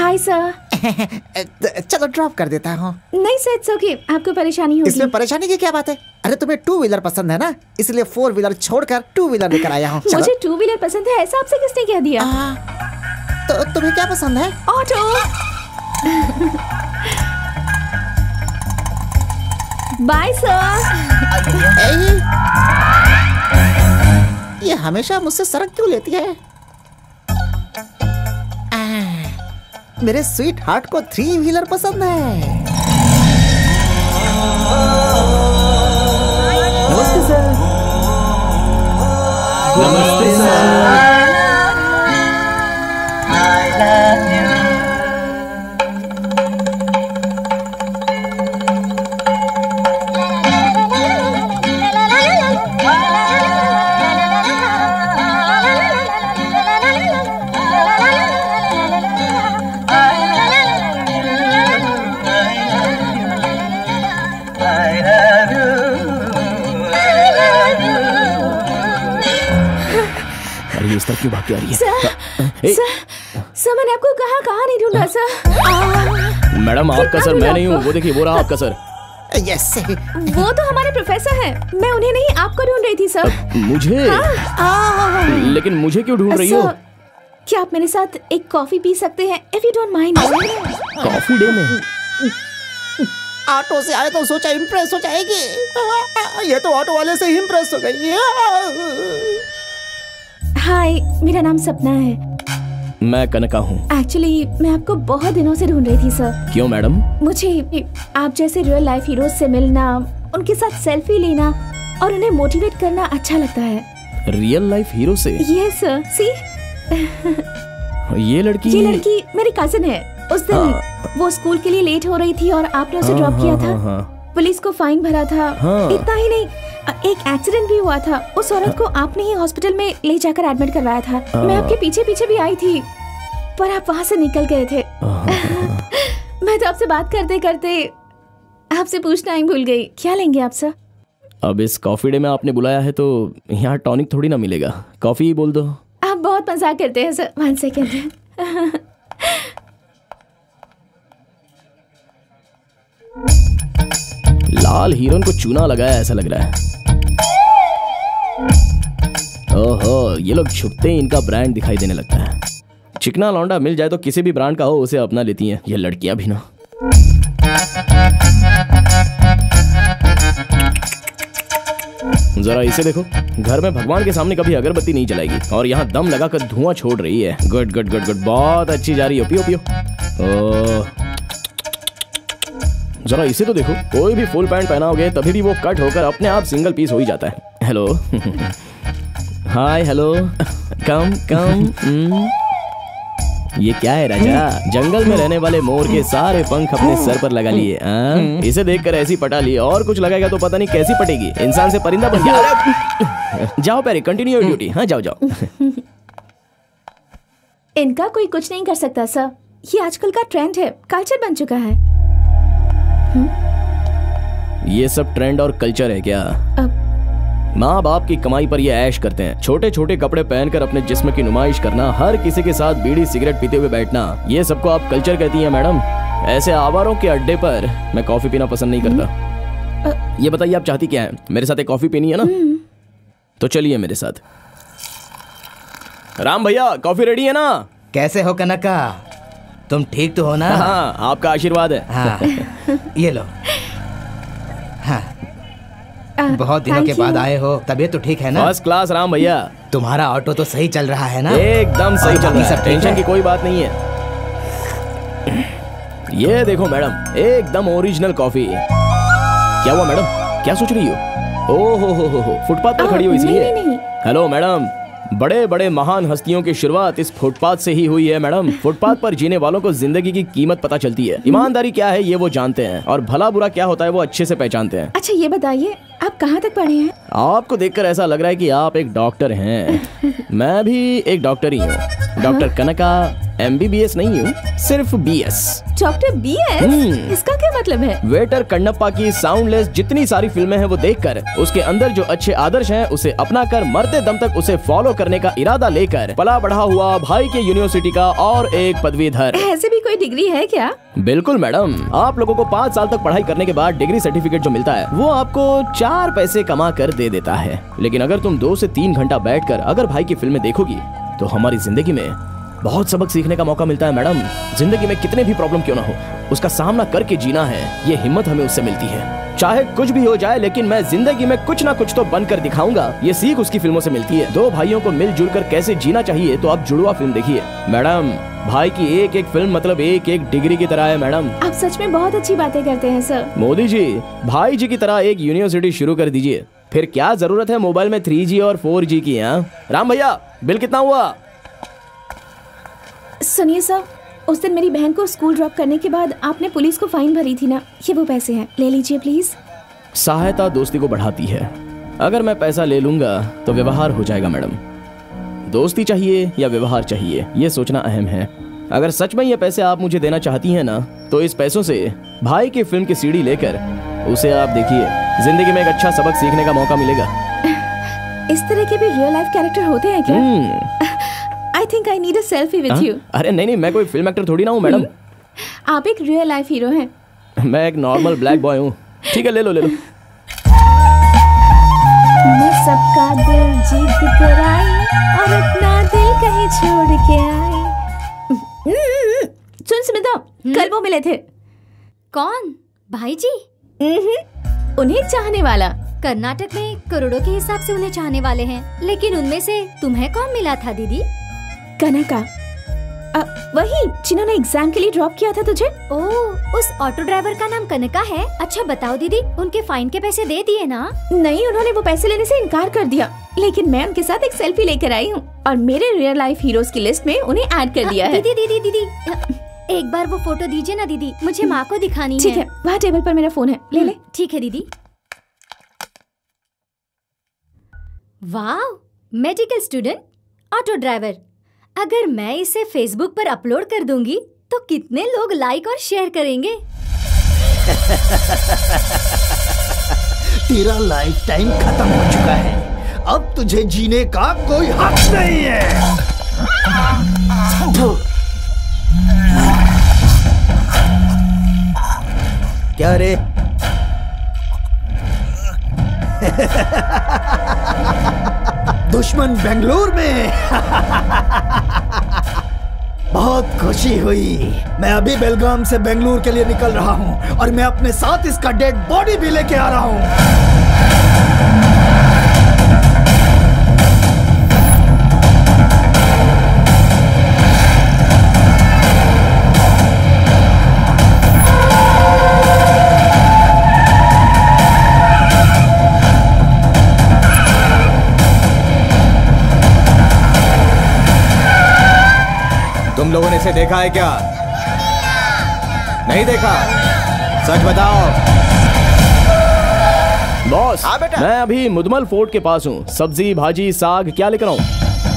Hi sir. चलो ड्रॉप कर देता हूँ। नहीं सर, इट्स ओके, आपको परेशानी होगी। इसमें परेशानी की क्या बात है? अरे तुम्हें 2 व्हीलर पसंद है ना, इसलिए 4 व्हीलर छोड़कर 2 व्हीलर लेकर आया हूँ। मुझे 2 व्हीलर पसंद है ऐसा आपसे किसने कह दिया? तो तुम्हें क्या पसंद है? ऑटो। Bye sir. ये हमेशा मुझसे सड़क क्यों लेती है? मेरे स्वीट हार्ट को 3 व्हीलर पसंद है। नमस्ते सर। नमस्ते सर। क्यों भाग के आ रही है? सर मैंने आपको कहा नहीं ढूंढा सर। मैडम आपका सर मैं नहीं हूँ, वो देखिए वो रहा आपका सर। यस वो तो हमारे प्रोफेसर हैं, मैं उन्हें नहीं आपको ढूंढ रही थी सर। मुझे? हाँ। लेकिन मुझे क्यों ढूंढ रही हो? क्या आप मेरे साथ एक कॉफी पी सकते हैं if you don't mind? Coffee day में? ऑटो से आए तो सोचा इम्प्रेस हो जाएगी, ये तो ऑटो वाले से ही इम्प्रेस हो गई। हाय, मेरा नाम सपना है। मैं कनका हूँ। एक्चुअली मैं आपको बहुत दिनों से ढूंढ रही थी सर। क्यों मैडम? मुझे आप जैसे रियल लाइफ हीरोज से मिलना, उनके साथ सेल्फी लेना और उन्हें मोटिवेट करना अच्छा लगता है। रियल लाइफ हीरो से? Yes sir. सी ये लड़की मेरी कजिन है। उस दिन वो स्कूल के लिए लेट हो रही थी और आपने उसे ड्रॉप किया था। पुलिस को फाइन भरा था। इतना ही नहीं, एक एक्सीडेंट भी हुआ था। उस औरत को आपने ही हॉस्पिटल में ले जाकर एडमिट करवाया था। मैं आपके पीछे पीछे भी आई थी पर आप वहाँ से निकल गए थे। मैं तो आपसे बात करते करते आपसे पूछना ही भूल गई। क्या लेंगे आप सर? अब इस कॉफी डे में आपने बुलाया है तो यहाँ टॉनिक थोड़ी ना मिलेगा, कॉफी ही बोल दो। आप बहुत मजाक करते हैं सर। 1 सेकेंड। लाल हीरोन को चूना लगाया ऐसा लग रहा है। ओहो, ये लोग छुपते ही इनका ब्रांड दिखाई देने लगता है। चिकना लौंडा मिल जाए तो किसी भी ब्रांड का हो उसे अपना लेती हैं ये लड़कियां भी ना। जरा इसे देखो, घर में भगवान के सामने कभी अगरबत्ती नहीं जलाएगी और यहाँ दम लगाकर धुआं छोड़ रही है। गुड गुड गुड गुड, बहुत अच्छी जा रही हो, पियो पियो। जरा इसे तो देखो, कोई भी फुल पैंट पहनाओगे तभी भी वो कट होकर अपने आप सिंगल पीस हो ही जाता है। Hello. Hi hello. Come come. ये क्या है राजा, जंगल में रहने वाले मोर के सारे पंख अपने सर पर लगा लिए। इसे देखकर ऐसी पटा ली, और कुछ लगाएगा तो पता नहीं कैसी पटेगी, इंसान से परिंदा बन गया। जाओ पैरी, कंटिन्यू योर ड्यूटी। हाँ जाओ जाओ। इनका कोई कुछ नहीं कर सकता सर, ये आजकल का ट्रेंड है, कल्चर बन चुका है। ये सब ट्रेंड और कल्चर है क्या? माँ बाप की कमाई पर ये ऐश करते हैं। छोटे छोटे कपड़े पहनकर अपने जिस्म की नुमाइश करना, हर किसी के साथ बीड़ी सिगरेट पीते हुए बैठना, ये सबको आप कल्चर कहती हैं मैडम। ऐसे आवारों के अड्डे पर मैं कॉफी पीना पसंद नहीं करता। ये बताइए आप चाहती क्या है? मेरे साथ एक कॉफी पीनी है ना, तो चलिए मेरे साथ। राम भैया कॉफी रेडी है ना? कैसे हो कनका, तुम ठीक तो हो ना? हाँ, आपका आशीर्वाद है। हाँ, ये लो। हाँ, बहुत दिनों के बाद आए हो, तबीयत तो ठीक है ना? फर्स्ट क्लास राम भैया। तुम्हारा ऑटो तो सही चल रहा है ना? एकदम सही चल रहा है, टेंशन की कोई बात नहीं है। ये देखो मैडम, एकदम ओरिजिनल कॉफी। क्या हुआ मैडम, क्या सोच रही हो? ओ हो, फुटपाथ पर खड़ी हो इसलिए। हेलो मैडम, बड़े बड़े महान हस्तियों की शुरुआत इस फुटपाथ से ही हुई है मैडम। फुटपाथ पर जीने वालों को जिंदगी की कीमत पता चलती है। ईमानदारी क्या है ये वो जानते हैं और भला बुरा क्या होता है वो अच्छे से पहचानते हैं। अच्छा ये बताइए आप कहाँ तक पढ़े हैं? आपको देखकर ऐसा लग रहा है कि आप एक डॉक्टर हैं। मैं भी एक डॉक्टर ही हूँ, डॉक्टर कनका। MBBS नहीं हूँ, सिर्फ BS। Doctor BS? इसका क्या मतलब है? वेटर कन्नप्पा की साउंडलेस जितनी सारी फिल्में हैं वो देखकर, उसके अंदर जो अच्छे आदर्श हैं उसे अपनाकर मरते दम तक उसे फॉलो करने का इरादा लेकर पला बढ़ा हुआ भाई के यूनिवर्सिटी का और एक पदवीधर। ऐसे भी कोई डिग्री है क्या? बिल्कुल मैडम, आप लोगों को 5 साल तक पढ़ाई करने के बाद डिग्री सर्टिफिकेट जो मिलता है वो आपको 4 पैसे कमा कर दे देता है। लेकिन अगर तुम 2 से 3 घंटा बैठ कर अगर भाई की फिल्में देखोगी तो हमारी जिंदगी में बहुत सबक सीखने का मौका मिलता है मैडम। जिंदगी में कितने भी प्रॉब्लम क्यों ना हो उसका सामना करके जीना है, ये हिम्मत हमें उससे मिलती है। चाहे कुछ भी हो जाए लेकिन मैं जिंदगी में कुछ ना कुछ तो बनकर दिखाऊंगा, ये सीख उसकी फिल्मों से मिलती है। 2 भाइयों को मिलजुल कर कैसे जीना चाहिए तो आप जुड़वा फिल्म देखिए मैडम। भाई की एक एक फिल्म मतलब एक एक डिग्री की तरह है मैडम। आप सच में बहुत अच्छी बातें करते हैं सर। मोदी जी, भाई जी की तरह एक यूनिवर्सिटी शुरू कर दीजिए, फिर क्या जरूरत है मोबाइल में 3G और 4G की। यहाँ राम भैया बिल कितना हुआ? सुनिए सर, उस दिन मेरी बहन को स्कूल ड्रॉप करने के बाद आपने पुलिस को फाइन भरी थी ना, ये वो पैसे हैं, ले लीजिए प्लीज। सहायता दोस्ती को बढ़ाती है, अगर मैं पैसा ले लूंगा तो व्यवहार हो जाएगा मैडम। दोस्ती चाहिए या व्यवहार चाहिए ये सोचना अहम है। अगर सच में ये पैसे आप मुझे देना चाहती हैं ना तो इस पैसों से भाई की फिल्म की सीढ़ी लेकर उसे आप देखिए, जिंदगी में एक अच्छा सबक सीखने का मौका मिलेगा। इस तरह के भी रियल लाइफ कैरेक्टर होते हैं क्या? I think I need a selfie with you. अरे नहीं, मैं कोई फिल्म एक्टर थोड़ी ना हूँ मैडम। आप एक रियल लाइफ हीरो हैं। मैं एक नॉर्मल ब्लैक बॉय हूँ। ठीक है, ले लो ले लो। मैं सबका दिल जीत कर आई और अपना दिल कहीं छोड़ के आई। सुन स्मिता, कल वो मिले थे। कौन? भाई जी? उन्हें चाहने वाला। कर्नाटक में करोड़ों के हिसाब से उन्हें चाहने वाले हैं, लेकिन उनमें से तुम्हें कौन मिला था दीदी? कनका, वही जिन्होंने एग्जाम के लिए ड्रॉप किया था तुझे। ओह, उस ऑटो ड्राइवर का नाम कनका है। अच्छा बताओ दीदी, उनके फाइन के पैसे दे दिए ना? नहीं, उन्होंने वो पैसे लेने से इनकार कर दिया, लेकिन मैं उनके साथ एक सेल्फी लेकर आई हूँ और मेरे रियल लाइफ हीरोज की लिस्ट में उन्हें ऐड कर दिया है। दीदी दीदी दीदी, एक बार वो फोटो दीजिए ना दीदी, मुझे माँ को दिखानी है। ठीक है, वहाँ टेबल पर मेरा फोन है, ले ले। ठीक है दीदी। वाह, मेडिकल स्टूडेंट, ऑटो ड्राइवर। अगर मैं इसे फेसबुक पर अपलोड कर दूंगी तो कितने लोग लाइक और शेयर करेंगे। तेरा लाइफ टाइम खत्म हो चुका है, अब तुझे जीने का कोई हक नहीं है। तो। क्या रे? दुश्मन बेंगलुरु में। बहुत खुशी हुई। मैं अभी बेलगाम से बेंगलुरु के लिए निकल रहा हूँ और मैं अपने साथ इसका डेड बॉडी भी लेके आ रहा हूँ। लोगों ने इसे देखा है क्या? नहीं देखा? सच बताओ। बॉस, मैं अभी मुदमल फोर्ट के पास हूँ। सब्जी भाजी साग क्या लेकर आऊँ?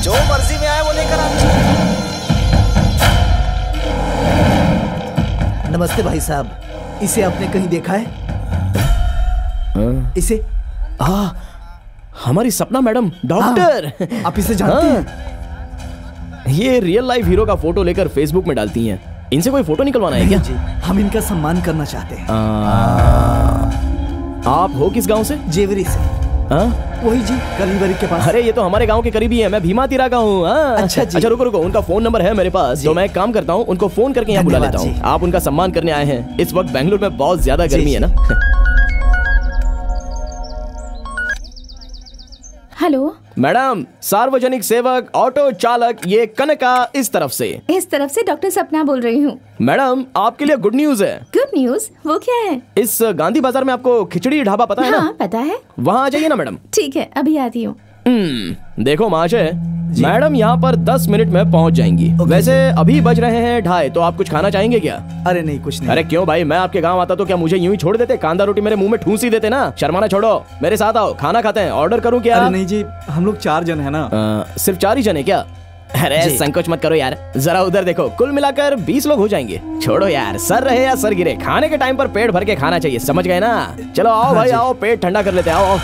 जो मर्जी में आए वो लेकर आऊँ। नमस्ते भाई साहब, इसे आपने कहीं देखा है? इसे? हाँ, हमारी सपना मैडम डॉक्टर। हाँ, आप इसे जानते हैं? ये रियल लाइफ हीरो का फोटो लेकर फेसबुक में डालती हैं। इनसे कोई फोटो निकलवाना है क्या? जी, हम इनका सम्मान करना चाहते हैं। आप हो किस गांव से? जेवरी से। वही जी, करीबरी के पास। अरे ये तो हमारे गांव के करीबी है, मैं भीमा तिरा का हूँ। अच्छा जी। अच्छा रुको रुको, उनका फोन नंबर है मेरे पास, तो मैं एक काम करता हूँ, उनको फोन करके यहाँ बुला लेता हूँ। आप उनका सम्मान करने आए हैं। इस वक्त बेंगलुरु में बहुत ज्यादा गर्मी है ना। हेलो मैडम, सार्वजनिक सेवक ऑटो चालक ये कनका इस तरफ से डॉक्टर सपना बोल रही हूँ। मैडम आपके लिए गुड न्यूज है। Good news? वो क्या है? इस गांधी बाजार में आपको खिचड़ी ढाबा पता है ना? पता है, वहाँ आ जाइए ना मैडम। ठीक है, अभी आती हूँ। देखो महाशय, मैडम यहाँ पर 10 मिनट में पहुँच जाएंगी। वैसे अभी बज रहे हैं 2:30, तो आप कुछ खाना चाहेंगे क्या? अरे नहीं, कुछ नहीं। अरे क्यों भाई, मैं आपके गाँव आता तो क्या मुझे यूँ ही छोड़ देते? कांदा रोटी मेरे मुँह में ठूंसी देते ना। शर्माना छोड़ो, मेरे साथ आओ, खाना खाते हैं। ऑर्डर करूँ क्या? अरे नहीं जी, हम लोग 4 जन है ना। सिर्फ 4 ही जन है क्या? अरे संकोच मत करो यार, जरा उधर देखो, कुल मिलाकर 20 लोग हो जाएंगे। छोड़ो यार, सर रहे या सर गिरे, खाने के टाइम पर पेट भर के खाना चाहिए, समझ गए ना? चलो आओ भाई आओ, पेट ठंडा कर लेते हैं। आओ आओ।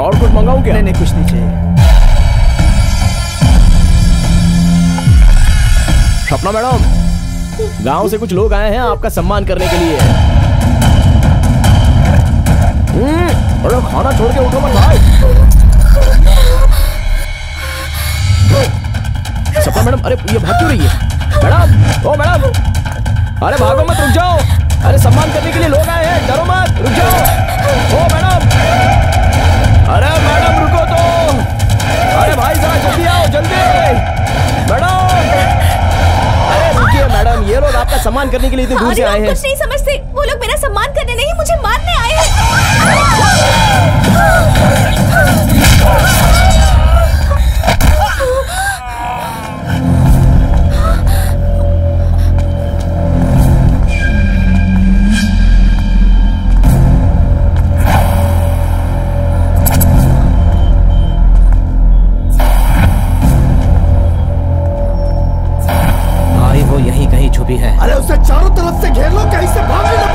और कुछ मंगाऊं क्या? नहीं कुछ नहीं चाहिए। सपना मैडम, गांव से कुछ लोग आए हैं आपका सम्मान करने के लिए। अरे खाना छोड़ के उठो मत भाई। सपना मैडम, अरे ये भाग क्यों रही है? मैडम, ओ मैडम, अरे भागो मत, रुक जाओ। अरे सम्मान करने के लिए लोग आए हैं, डरो मत, रुक जाओ। ओ मैडम, अरे मैडम रुको तो। अरे भाई जरा जल्दी आओ, जल्दी मैडम। मैडम, ये लोग आपका सम्मान करने के लिए दूर से आए हैं। कुछ नहीं समझते, वो लोग मेरा सम्मान करने नहीं, मुझे मारने आए है। अरे उसे चारों तरफ से घेर लो, कहीं से भाग भी ना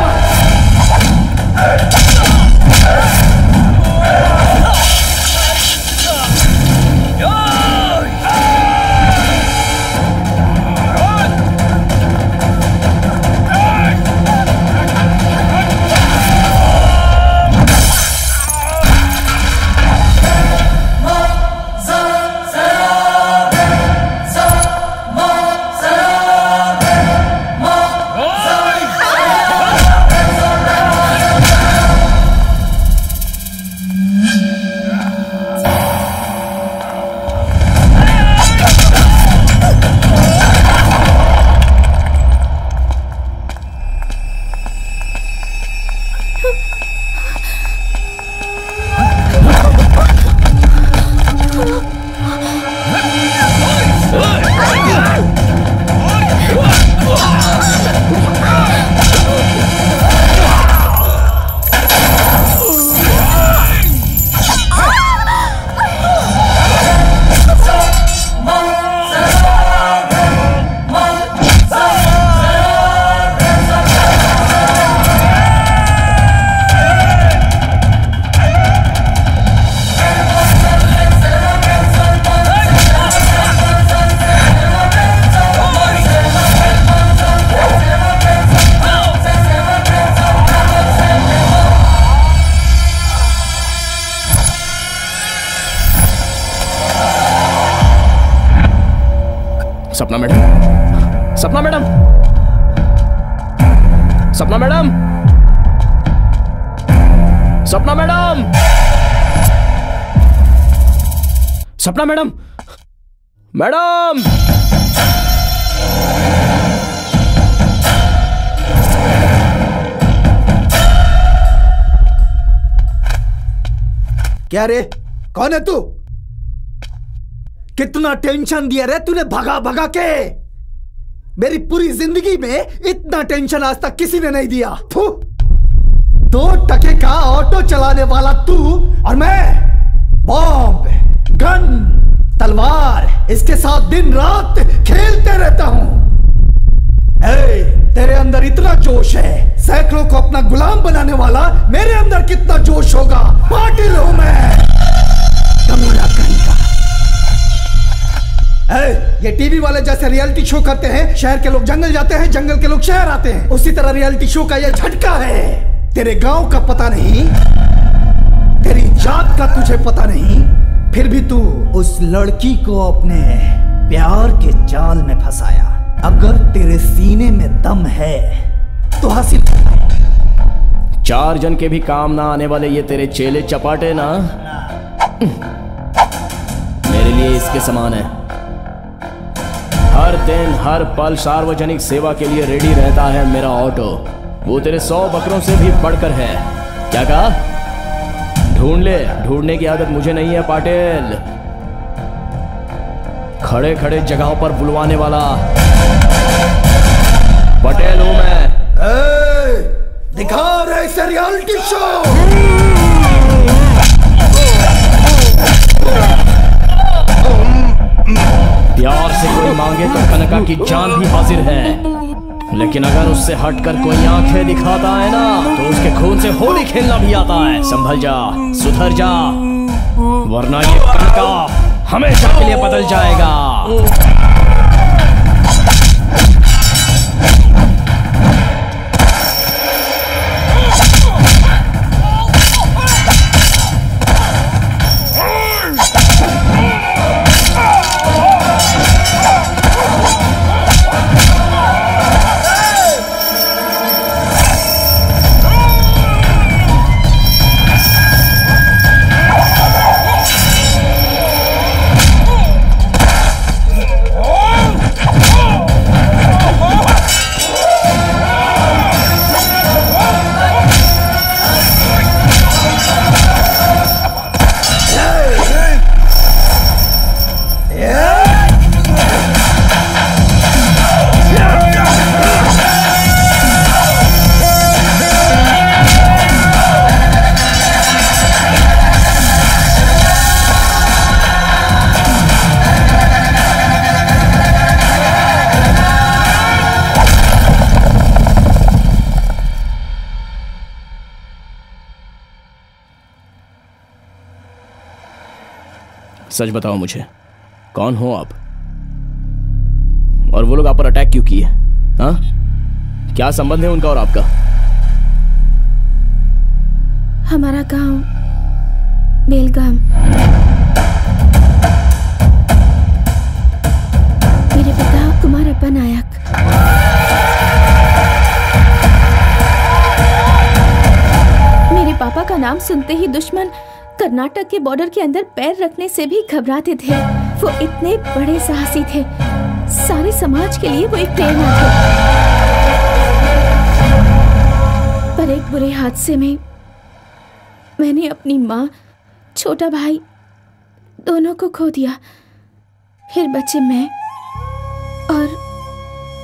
सपना मैडम। मैडम क्या रे, कौन है तू? कितना टेंशन दिया रे तूने भगा भगा के। मेरी पूरी जिंदगी में इतना टेंशन आज तक किसी ने नहीं दिया। 2 टके का ऑटो चलाने वाला तू और मैं बॉम्ब, गन, तलवार, इसके साथ दिन रात खेलते रहता हूं। अरे तेरे अंदर इतना जोश है, सैकड़ों को अपना गुलाम बनाने वाला मेरे अंदर कितना जोश होगा। पाटिल हूं मैं, कमीना कहीं का। ये टीवी वाले जैसे रियलिटी शो करते हैं, शहर के लोग जंगल जाते हैं, जंगल के लोग शहर आते हैं, उसी तरह रियलिटी शो का ये झटका है। तेरे गांव का पता नहीं, तेरी जात का तुझे पता नहीं, फिर भी तू उस लड़की को अपने प्यार के जाल में फंसाया। अगर तेरे सीने में दम है तो हासिल कर। 4 जन के भी काम ना आने वाले ये तेरे चेले चपाटे ना मेरे लिए इसके समान है। हर दिन हर पल सार्वजनिक सेवा के लिए रेडी रहता है मेरा ऑटो। वो तेरे 100 बकरों से भी बढ़कर है। क्या कहा? ढूंढ ले। ढूंढने की आदत मुझे नहीं है पाटिल। खड़े खड़े जगहों पर बुलवाने वाला पटेल हूं मैं। दिखा रहे इस रियलिटी शो। प्यार से कोई मांगे तो कनका की जान भी हाजिर है, लेकिन अगर उससे हटकर कोई आंखें दिखाता है ना तो उसके खून से होली खेलना भी आता है। संभल जा, सुधर जा, वरना ये कनका हमेशा के लिए बदल जाएगा। सच बताओ मुझे, कौन हो आप और वो लोग आप पर अटैक क्यों किए? हाँ, क्या संबंध है उनका और आपका? हमारा गांव बेलगाम। मेरे पिता तुम्हारा अब्बा नायक। मेरे पापा का नाम सुनते ही दुश्मन कर्नाटक के बॉर्डर के अंदर पैर रखने से भी घबराते थे। वो इतने बड़े साहसी थे, सारे समाज के लिए वो एक प्रेरणा थे। पर एक बुरे हादसे में मैंने अपनी माँ, छोटा भाई दोनों को खो दिया। फिर बचे मैं और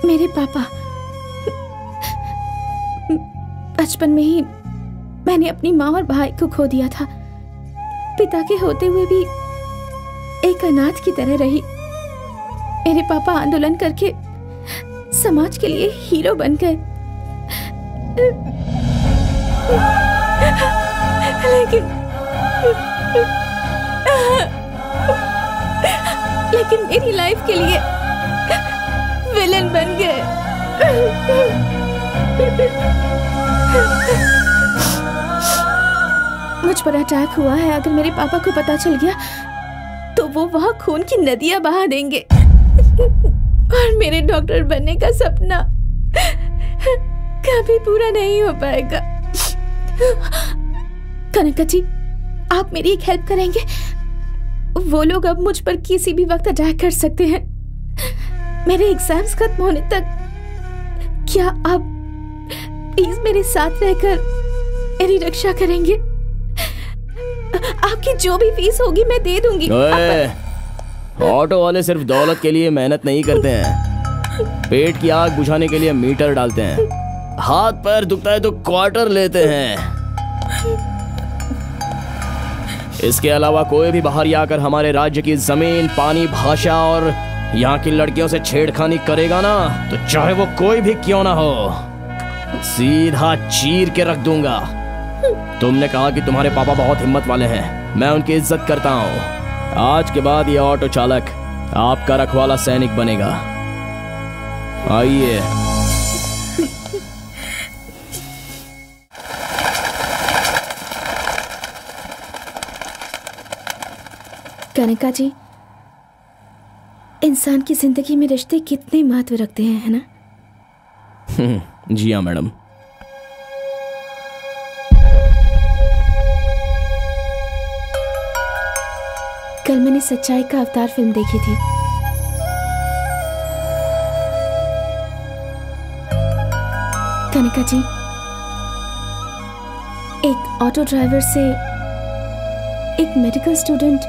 मेरे पापा। बचपन में ही मैंने अपनी माँ और भाई को खो दिया था। पिता के होते हुए भी एक अनाथ की तरह रही। मेरे पापा आंदोलन करके समाज के लिए हीरो बन गए, लेकिन मेरी लाइफ के लिए विलन बन गए। मुझ पर अटैक हुआ है, अगर मेरे पापा को पता चल गया तो वो वहाँ खून की नदियां बहा देंगे। और मेरे डॉक्टर बनने का सपना कभी पूरा नहीं हो पाएगा। कनका जी, आप मेरी एक हेल्प करेंगे? वो लोग अब मुझ पर किसी भी वक्त अटैक कर सकते हैं। मेरे एग्जाम्स खत्म होने तक क्या आप प्लीज मेरे साथ रहकर मेरी रक्षा करेंगे? आपकी जो भी फीस होगी मैं दे दूंगी। ऑटो वाले सिर्फ दौलत के लिए मेहनत नहीं करते हैं, पेट की आग बुझाने के लिए मीटर डालते हैं। हाथ पैर दुखता है तो क्वार्टर लेते हैं। इसके अलावा कोई भी बाहरी आकर हमारे राज्य की जमीन, पानी, भाषा और यहाँ की लड़कियों से छेड़खानी करेगा ना, तो चाहे वो कोई भी क्यों ना हो, सीधा चीर के रख दूंगा। तुमने कहा कि तुम्हारे पापा बहुत हिम्मत वाले हैं, मैं उनकी इज्जत करता हूँ। आज के बाद ये ऑटो चालक आपका रखवाला सैनिक बनेगा। आइए। कनका जी, इंसान की जिंदगी में रिश्ते कितने महत्व रखते हैं, है ना? जी हाँ मैडम। कल मैंने सच्चाई का अवतार फिल्म देखी थी। कनिका जी, एक ऑटो ड्राइवर से एक मेडिकल स्टूडेंट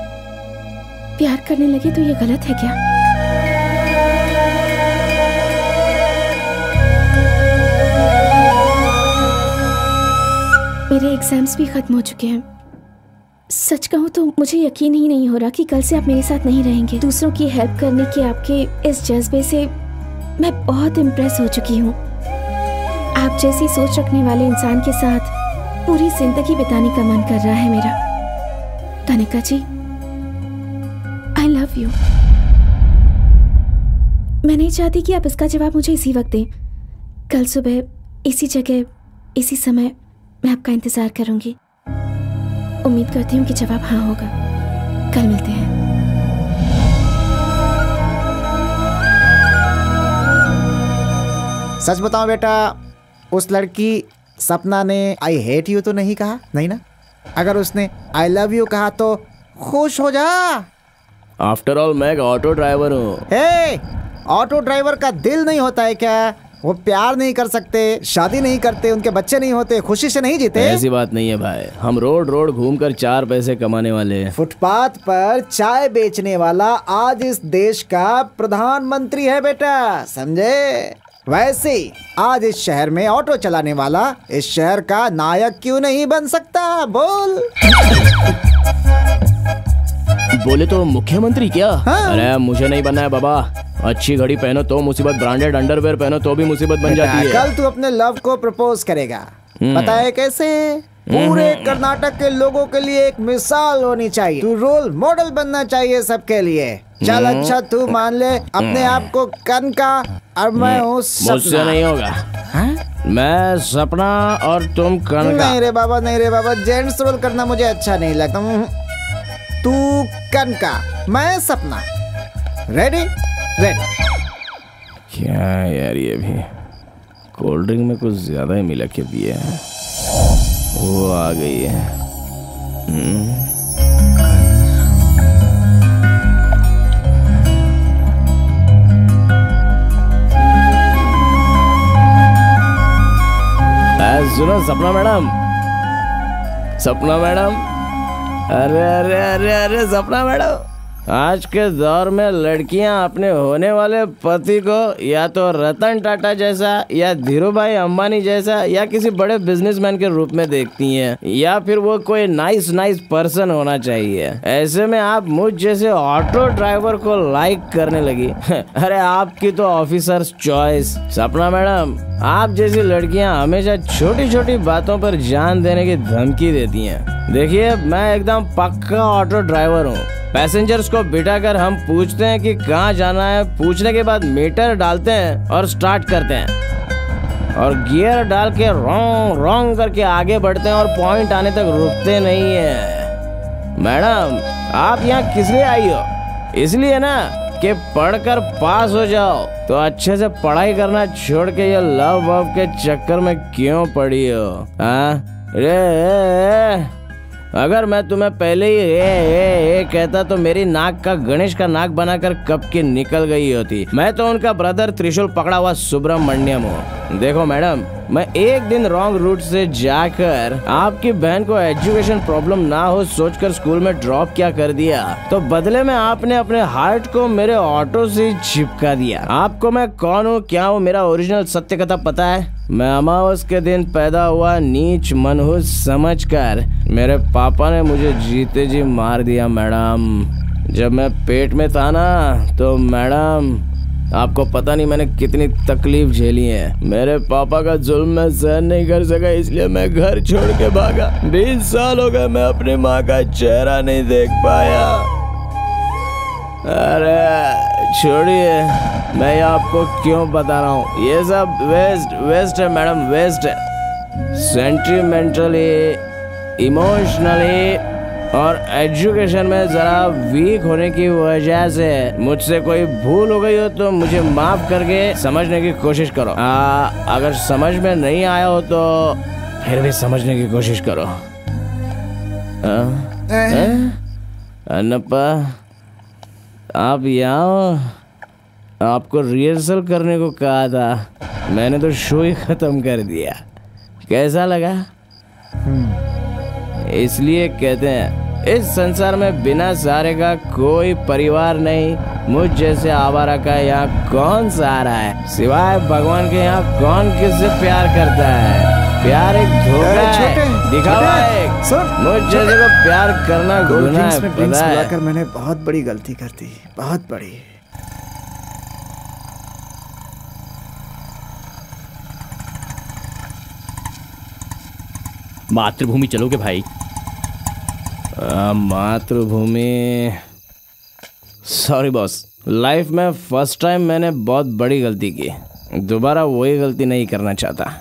प्यार करने लगे तो ये गलत है क्या? मेरे एग्जाम्स भी खत्म हो चुके हैं। सच कहूँ तो मुझे यकीन ही नहीं हो रहा कि कल से आप मेरे साथ नहीं रहेंगे। दूसरों की हेल्प करने के आपके इस जज्बे से मैं बहुत इम्प्रेस हो चुकी हूँ। आप जैसी सोच रखने वाले इंसान के साथ पूरी जिंदगी बिताने का मन कर रहा है मेरा। Kanika ji, I love you. मैं नहीं चाहती कि आप इसका जवाब मुझे इसी वक्त दें। कल सुबह इसी जगह इसी समय मैं आपका इंतज़ार करूँगी। उम्मीद करती हूँ कि जवाब हाँ होगा। कल मिलते हैं। सच बताओ बेटा, उस लड़की सपना ने आई हेट यू तो नहीं कहा? नहीं ना? अगर उसने आई लव यू कहा तो खुश हो जा। आफ्टर ऑल मैं एक ऑटो ड्राइवर हूँ। हे, ऑटो ड्राइवर का दिल नहीं होता है क्या? वो प्यार नहीं कर सकते, शादी नहीं करते, उनके बच्चे नहीं होते, खुशी से नहीं जीते? ऐसी बात नहीं है भाई, हम रोड रोड घूमकर चार पैसे कमाने वाले। फुटपाथ पर चाय बेचने वाला आज इस देश का प्रधानमंत्री है बेटा, समझे? वैसे आज इस शहर में ऑटो चलाने वाला इस शहर का नायक क्यों नहीं बन सकता? बोल। बोले तो मुख्यमंत्री क्या? हाँ? अरे मुझे नहीं बनना है बाबा। अच्छी घड़ी पहनो तो मुसीबत, ब्रांडेड अंडरवेयर पहनो तो भी मुसीबत बन जाती है। कल तू अपने लव को प्रपोज करेगा, पता है कैसे? पूरे कर्नाटक के लोगों के लिए एक मिसाल होनी चाहिए, तू रोल मॉडल बनना चाहिए सबके लिए। चल अच्छा तू मान ले अपने आप को कनका, अब मैं हूँ सपना। मुझसे नहीं होगा। हाँ? मैं सपना और तुम कनका। नहीं रे बाबा, नहीं रे बाबा, जेंट्स रोल करना मुझे अच्छा नहीं लगता। तू कनका, मैं सपना। रेडी? क्या यार, ये भी कोल्ड ड्रिंक में कुछ ज्यादा ही मिला के दिया है। वो आ गई है। सुनो सपना मैडम, सपना मैडम, अरे अरे अरे अरे सपना मैडम, आज के दौर में लड़कियां अपने होने वाले पति को या तो रतन टाटा जैसा या धीरूभाई अंबानी जैसा या किसी बड़े बिजनेसमैन के रूप में देखती हैं, या फिर वो कोई नाइस पर्सन होना चाहिए। ऐसे में आप मुझ जैसे ऑटो ड्राइवर को लाइक करने लगी। अरे आपकी तो ऑफिसर्स चॉइस। सपना मैडम, आप जैसी लड़कियां हमेशा छोटी छोटी बातों पर जान देने की धमकी देती हैं। देखिए, मैं एकदम पक्का ऑटो ड्राइवर हूँ। पैसेंजर्स को बिठाकर हम पूछते हैं कि कहाँ जाना है। पूछने के बाद मीटर डालते हैं और स्टार्ट करते हैं और गियर डाल के रोंग रोंग करके आगे बढ़ते हैं और पॉइंट आने तक रुकते नहीं है। मैडम, आप यहाँ किस लिए आई हो? इसलिए ना कि पढ़कर पास हो जाओ, तो अच्छे से पढ़ाई करना छोड़ के ये लव वव के चक्कर में क्यों पड़ी हो? हाँ? अगर मैं तुम्हें पहले ही ए कहता तो मेरी नाक का गणेश का नाक बनाकर कब की निकल गई होती। मैं तो उनका ब्रदर त्रिशूल पकड़ा हुआ सुब्रमण्यम हूँ। देखो मैडम, मैं एक दिन रॉन्ग रूट से जाकर आपकी बहन को एजुकेशन प्रॉब्लम ना हो सोचकर स्कूल में ड्रॉप क्या कर दिया, तो बदले में आपने अपने हार्ट को मेरे ऑटो से चिपका दिया। आपको मैं कौन हूँ, क्या हूँ, मेरा ओरिजिनल सत्य कथा पता है? मैं अमावस के दिन पैदा हुआ नीच मनहूस समझकर मेरे पापा ने मुझे जीते जी मार दिया मैडम। जब मैं पेट में था ना, तो मैडम आपको पता नहीं मैंने कितनी तकलीफ झेली है। मेरे पापा का जुल्म मैं सहन नहीं कर सका, इसलिए मैं घर छोड़ के भागा। 20 साल हो गए मैं अपनी माँ का चेहरा नहीं देख पाया। अरे छोड़िए, मैं आपको क्यों बता रहा हूँ, ये सब वेस्ट है मैडम, वेस्ट है। सेंटिमेंटली, इमोशनली और एजुकेशन में ज़रा वीक होने की वजह से मुझसे कोई भूल हो गई हो तो मुझे माफ़ करके समझने की कोशिश करो। अगर समझ में नहीं आया हो तो फिर भी समझने की कोशिश करो। अनप्पा, आप यहाँ हो? आपको रिहर्सल करने को कहा था। मैंने तो शो ही खत्म कर दिया। कैसा लगा? इसलिए कहते हैं इस संसार में बिना सहारे का कोई परिवार नहीं। मुझ जैसे आवारा का यहाँ कौन सहारा है? सिवाय भगवान के यहाँ कौन किससे प्यार करता है? प्यार एक धोखा है, दिखावा है। मुझ जैसे को प्यार करना गुनाह है, पता है। मिलाकर मैंने बहुत बड़ी गलती कर दी, बहुत बड़ी। मातृभूमि चलोगे भाई? मातृभूमि, सॉरी बॉस, लाइफ में फर्स्ट टाइम मैंने बहुत बड़ी गलती की। दोबारा वही गलती नहीं करना चाहता।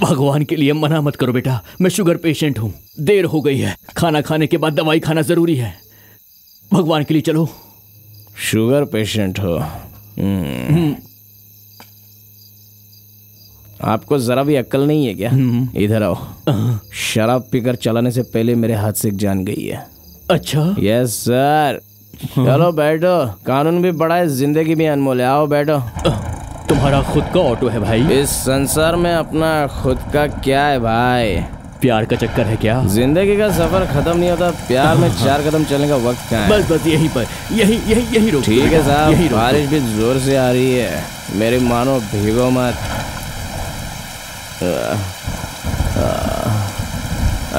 भगवान के लिए मना मत करो बेटा, मैं शुगर पेशेंट हूँ, देर हो गई है, खाना खाने के बाद दवाई खाना जरूरी है। भगवान के लिए चलो। शुगर पेशेंट हो? आपको जरा भी अक्ल नहीं है क्या? इधर आओ। शराब पीकर चलाने से पहले मेरे हाथ से जान गई है। अच्छा? Yes sir. चलो बैठो, कानून भी बड़ा है, जिंदगी भी अनमोल है। आओ बैठो। तुम्हारा खुद का ऑटो है भाई? इस संसार में अपना खुद का क्या है भाई? प्यार का चक्कर है क्या? जिंदगी का सफर खत्म नहीं होता, प्यार में चार कदम चलने का वक्त कहाँ है? बस बस यहीं पर, यही रोक। ठीक है साहब, बारिश भी जोर से आ रही है, मेरी मानो भीगो मत।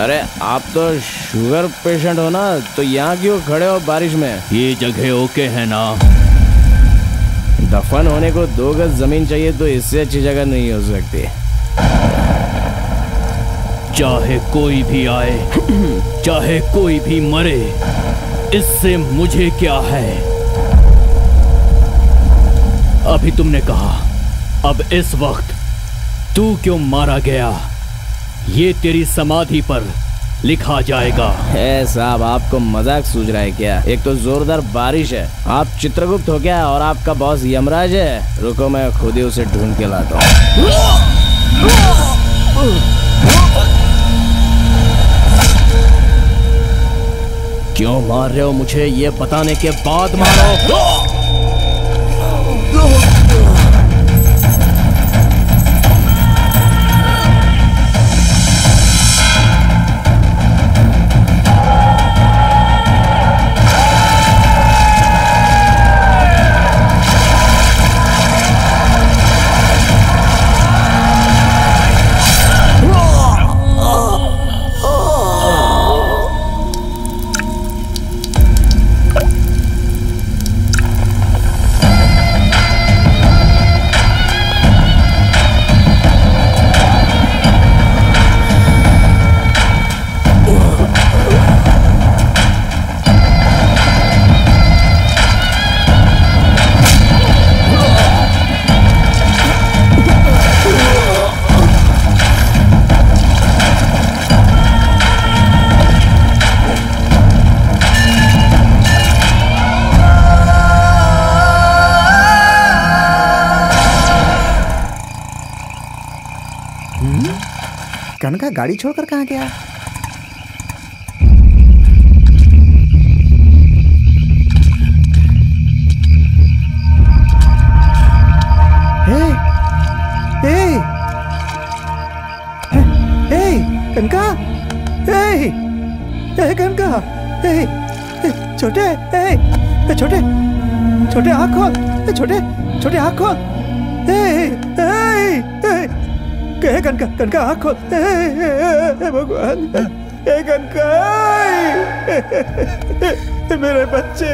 अरे आप तो शुगर पेशेंट हो ना, तो यहाँ क्यों खड़े हो बारिश में? ये जगह ओके है ना? दफन होने को 2 गज जमीन चाहिए, तो इससे अच्छी जगह नहीं हो सकती। चाहे कोई भी आए, चाहे कोई भी मरे, इससे मुझे क्या है? अभी तुमने कहा, अब इस वक्त तू क्यों मारा गया, ये तेरी समाधि पर लिखा जाएगा। ए साहब, आपको मजाक सूझ रहा है क्या? एक तो जोरदार बारिश है, आप चित्रगुप्त हो क्या, और आपका बॉस यमराज है। रुको, मैं खुद ही उसे ढूंढ के लाता हूँ। क्यों मार रहे हो मुझे, ये बताने के बाद मारो। कनका गाड़ी छोड़कर कहाँ गया? कनका, कनका, छोटे, छोटे, छोटे आँख खोल, छोटे, छोटे आँख खोल, कनका, कनका आँख खोल। भगवान, कनका, मेरे बच्चे,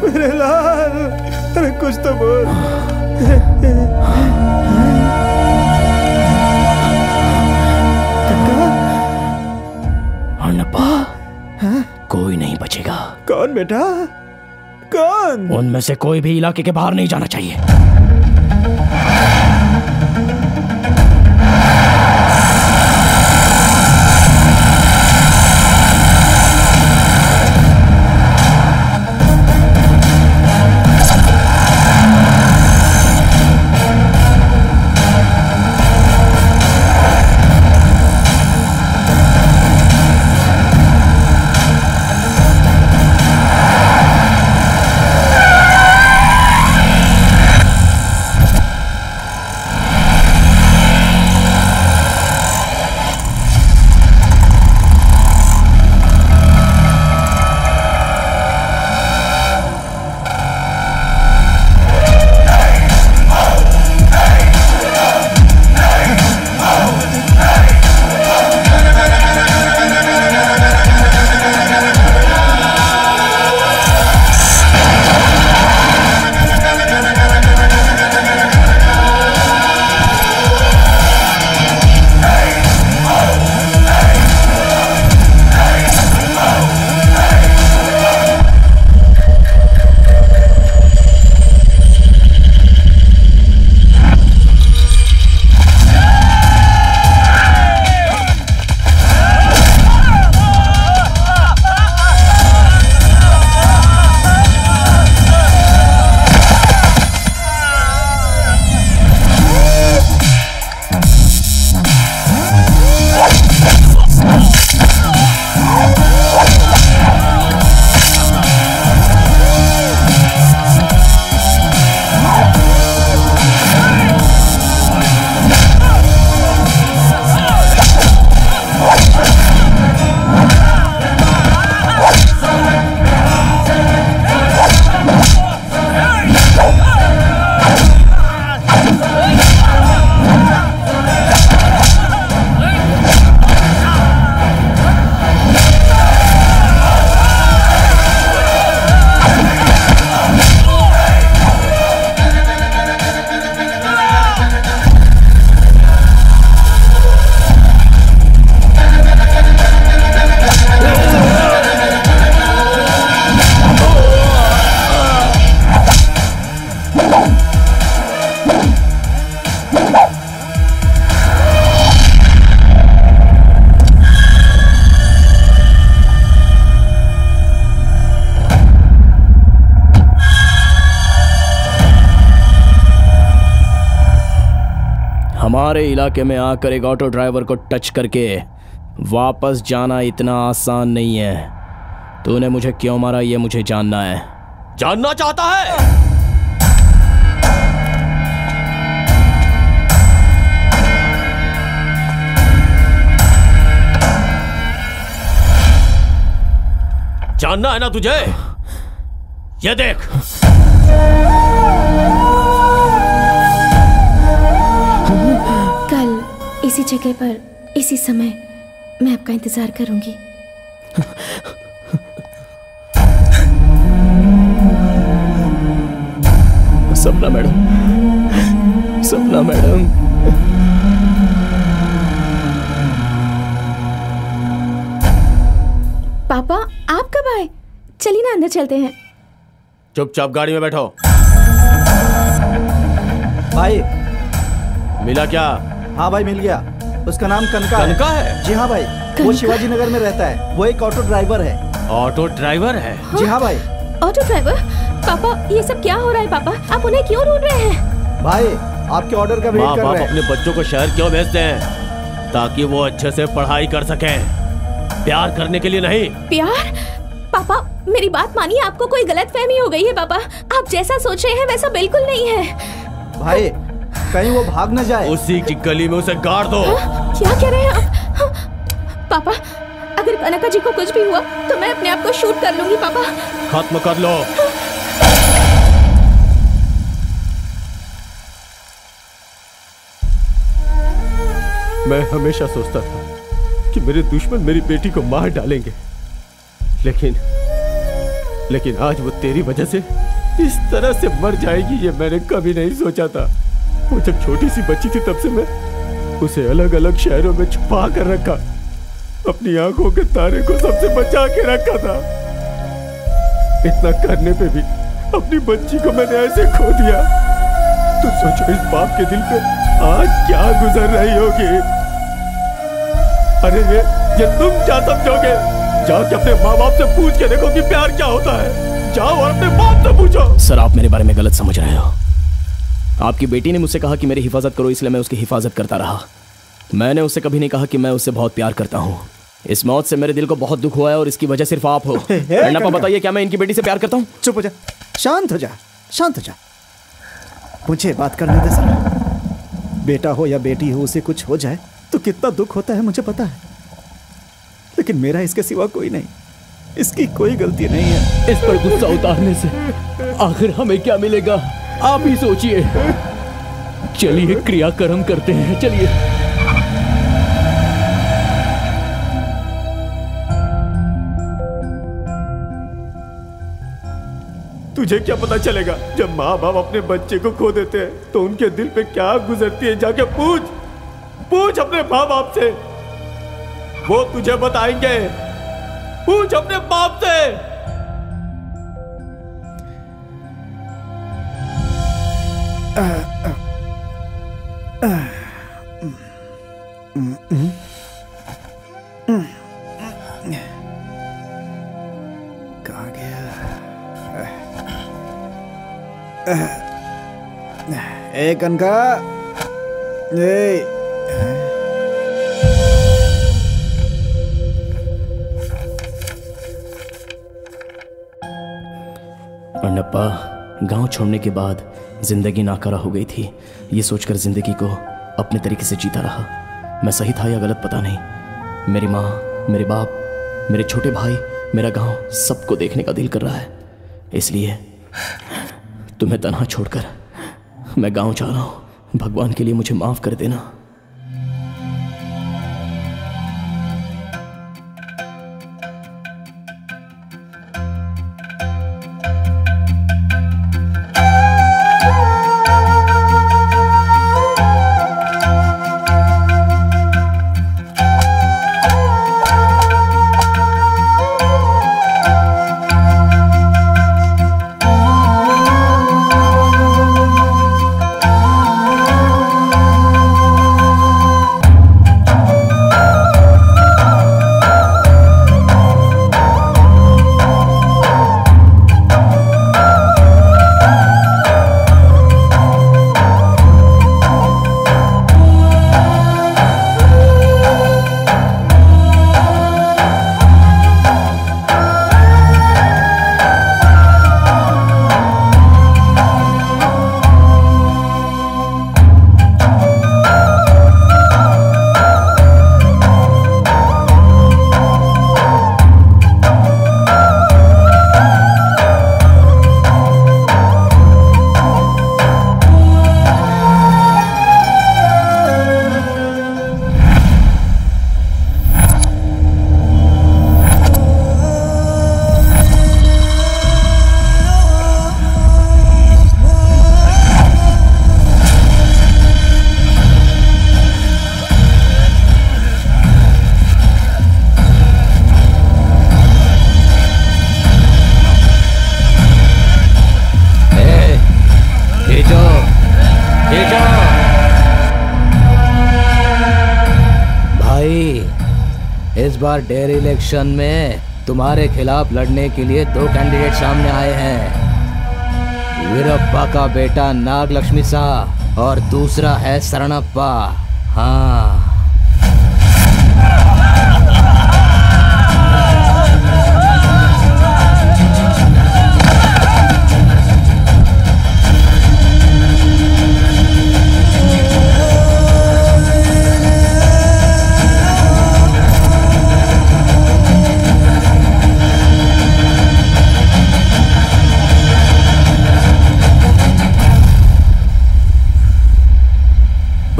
मेरे लाल, अरे कुछ तो बोल। कनका, अन्नपा, कोई नहीं बचेगा। कौन बेटा, कौन? उनमें से कोई भी इलाके के बाहर नहीं जाना चाहिए। हमारे इलाके में आकर एक ऑटो ड्राइवर को टच करके वापस जाना इतना आसान नहीं है। तूने मुझे क्यों मारा ये मुझे जानना है। जानना चाहता है? जानना है ना तुझे? ये देख। कल इसी जगह पर इसी समय मैं आपका इंतजार करूंगी। सपना मैडम, सपना मैडम। पापा आप कब आए? चलिए ना अंदर चलते हैं। चुपचाप गाड़ी में बैठो। भाई मिला क्या? हाँ भाई मिल गया। उसका नाम कनका। कनका है? जी हाँ भाई। वो शिवाजी नगर में रहता है। वो एक ऑटो ड्राइवर है। ऑटो ड्राइवर है? जी हाँ भाई। Auto driver? पापा ये सब क्या हो रहा है? पापा आप उन्हें क्यों ढूंढ रहे हैं? भाई आपके ऑर्डर का वेट कर रहे हैं। अपने बच्चों को शहर क्यों भेजते हैं? ताकि वो अच्छे से पढ़ाई कर सके, प्यार करने के लिए नहीं। प्यार? पापा मेरी बात मानिए, आपको कोई गलतफहमी हो गई है। पापा आप जैसा सोच रहे हैं वैसा बिल्कुल नहीं है। भाई कहीं वो भाग न जाए। उसी की गली में उसे गाड़ दो। हा? क्या कह रहे हैं आप? पापा अगर कनका जी को कुछ भी हुआ तो मैं अपने आप को शूट कर लूंगी। पापा खत्म कर लो। मैं हमेशा सोचता था कि मेरे दुश्मन मेरी बेटी को मार डालेंगे, लेकिन आज वो तेरी वजह से इस तरह से मर जाएगी ये मैंने कभी नहीं सोचा था। वो जब छोटी सी बच्ची थी तब से मैं उसे अलग अलग शहरों में छुपा कर रखा, अपनी आंखों के तारे को सबसे बचा के रखा था। इतना करने पे भी अपनी बच्ची को मैंने ऐसे खो दिया। तुम सोचो इस बाप के दिल पे आज क्या गुजर रही होगी। अरे ये तुम क्या समझोगे? जाओ कि अपने माँ बाप से पूछ के देखो कि प्यार क्या होता है। जाओ और अपने बाप से पूछो। सर आप मेरे बारे में गलत समझ रहे हो। आपकी बेटी ने मुझसे कहा कि मेरी हिफाजत करो, इसलिए मैं उसकी हिफाजत करता रहा। मैंने उससे कभी नहीं कहा कि मैं उससे बहुत प्यार करता हूँ। इस मौत से मेरे दिल को बहुत दुख हुआ है और इसकी वजह सिर्फ आप हो। पापा बताइए क्या मैं इनकी बेटी से प्यार करता हूँ? चुप हो जा, शांत हो जा, शांत हो जा। मुझे बात करने दे सर। बेटा हो या बेटी हो, उसे कुछ हो जाए तो कितना दुख होता है मुझे पता है, लेकिन मेरा इसके सिवा कोई नहीं। इसकी कोई गलती नहीं है। इस पर गुस्सा उतारने से आखिर हमें क्या मिलेगा? आप ही सोचिए। चलिए क्रियाकर्म करते हैं, चलिए। तुझे क्या पता चलेगा जब माँ बाप अपने बच्चे को खो देते हैं तो उनके दिल पे क्या गुजरती है। जाके पूछ अपने माँ बाप से, वो तुझे बताएंगे। पूछ अपने बाप से। कहाँ गया? ए कनका, ए अन्नप्पा। गांव छोड़ने के बाद जिंदगी नाकारा हो गई थी। ये सोचकर जिंदगी को अपने तरीके से जीता रहा। मैं सही था या गलत पता नहीं। मेरी माँ, मेरे बाप, मेरे छोटे भाई, मेरा गांव, सबको देखने का दिल कर रहा है। इसलिए तुम्हें तन्हा छोड़कर मैं गांव जा रहा हूँ। भगवान के लिए मुझे माफ़ कर देना। भाई, इस बार डेयर इलेक्शन में तुम्हारे खिलाफ लड़ने के लिए दो कैंडिडेट सामने आए हैं। वीरप्पा का बेटा नाग लक्ष्मी शाह और दूसरा है शरणप्पा। हाँ,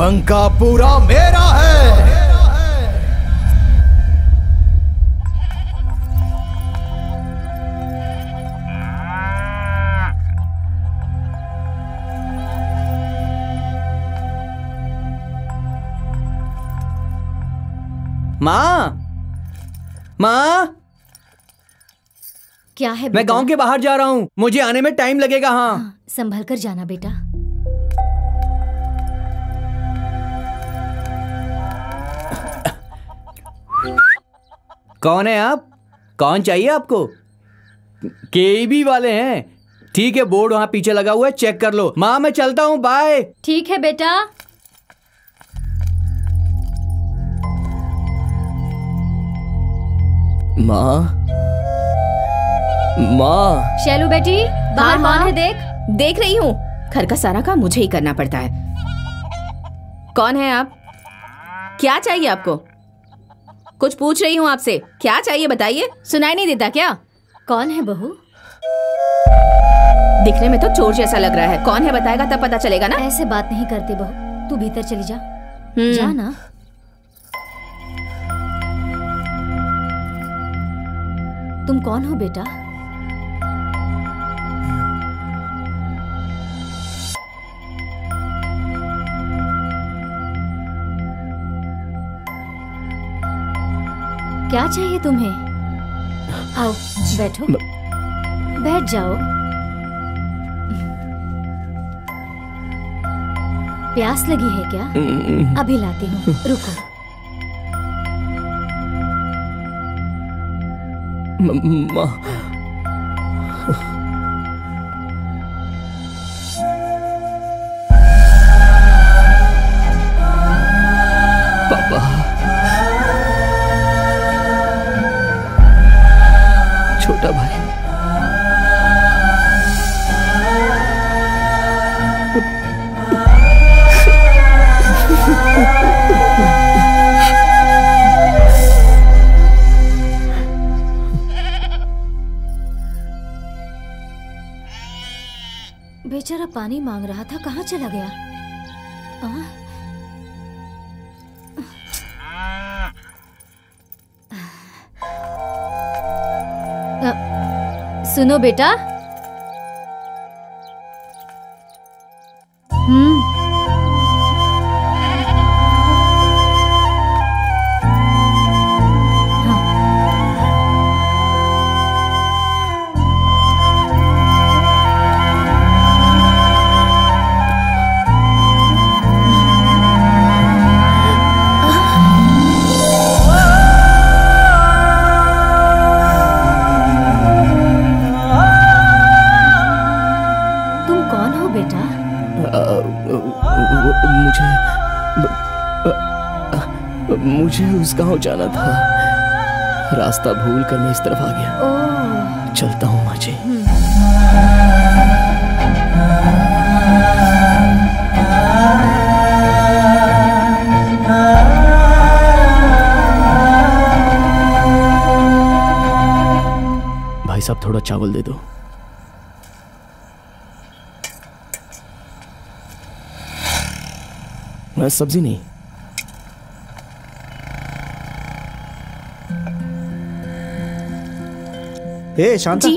बंकापुरा मेरा है। माँ, माँ, क्या है? मैं गांव के बाहर जा रहा हूँ, मुझे आने में टाइम लगेगा। हाँ, संभल कर जाना बेटा। कौन है आप? कौन चाहिए आपको? केबी वाले हैं। ठीक है, बोर्ड वहां पीछे लगा हुआ है, चेक कर लो। माँ, मैं चलता हूँ, बाय। ठीक है बेटा। माँ, माँ। शैलू बेटी, बाहर कौन है? देख रही हूँ। घर का सारा काम मुझे ही करना पड़ता है। कौन है आप? क्या चाहिए आपको? कुछ पूछ रही हूँ आपसे, क्या चाहिए बताइए। सुनाई नहीं देता क्या? कौन है बहू? दिखने में तो चोर जैसा लग रहा है, कौन है बताएगा तब पता चलेगा ना। ऐसे बात नहीं करते बहू, तू भीतर चली जा। जा ना। तुम कौन हो बेटा? क्या चाहिए तुम्हें? आओ बैठो, बैठ जाओ। प्यास लगी है क्या? अभी लाती हूँ, रुको। पापा, छोटा भाई, बेचारा पानी मांग रहा था, कहाँ चला गया? सुनो बेटा। मुझे उस गांव जाना था, रास्ता भूल कर मैं इस तरफ आ गया। चलता हूँ माँ जी। भाई साहब, थोड़ा चावल दे दो। मैं सब्जी नहीं। ए शांता,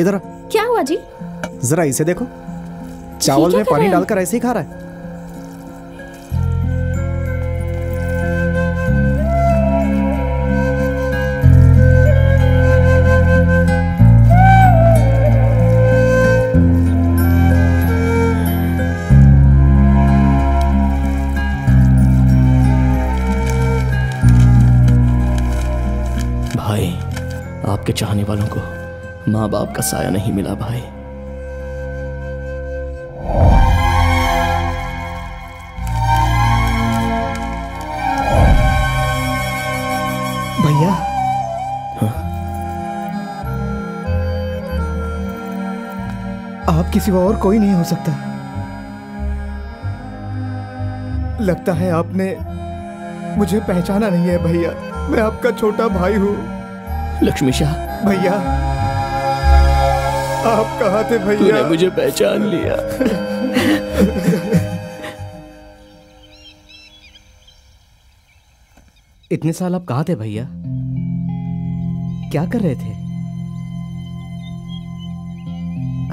इधर। क्या हुआ जी? जरा इसे देखो, चावल में पानी डालकर ऐसे ही खा रहा है। भाई, आपके चाहने वालों को माँ बाप का साया नहीं मिला भाई। भैया, हाँ? आप किसी और कोई नहीं हो सकता। लगता है आपने मुझे पहचाना नहीं है भैया, मैं आपका छोटा भाई हूँ। लक्ष्मीशाह भैया, आप कहाँ थे भैया? तूने मुझे पहचान लिया। इतने साल आप कहाँ थे भैया? क्या कर रहे थे?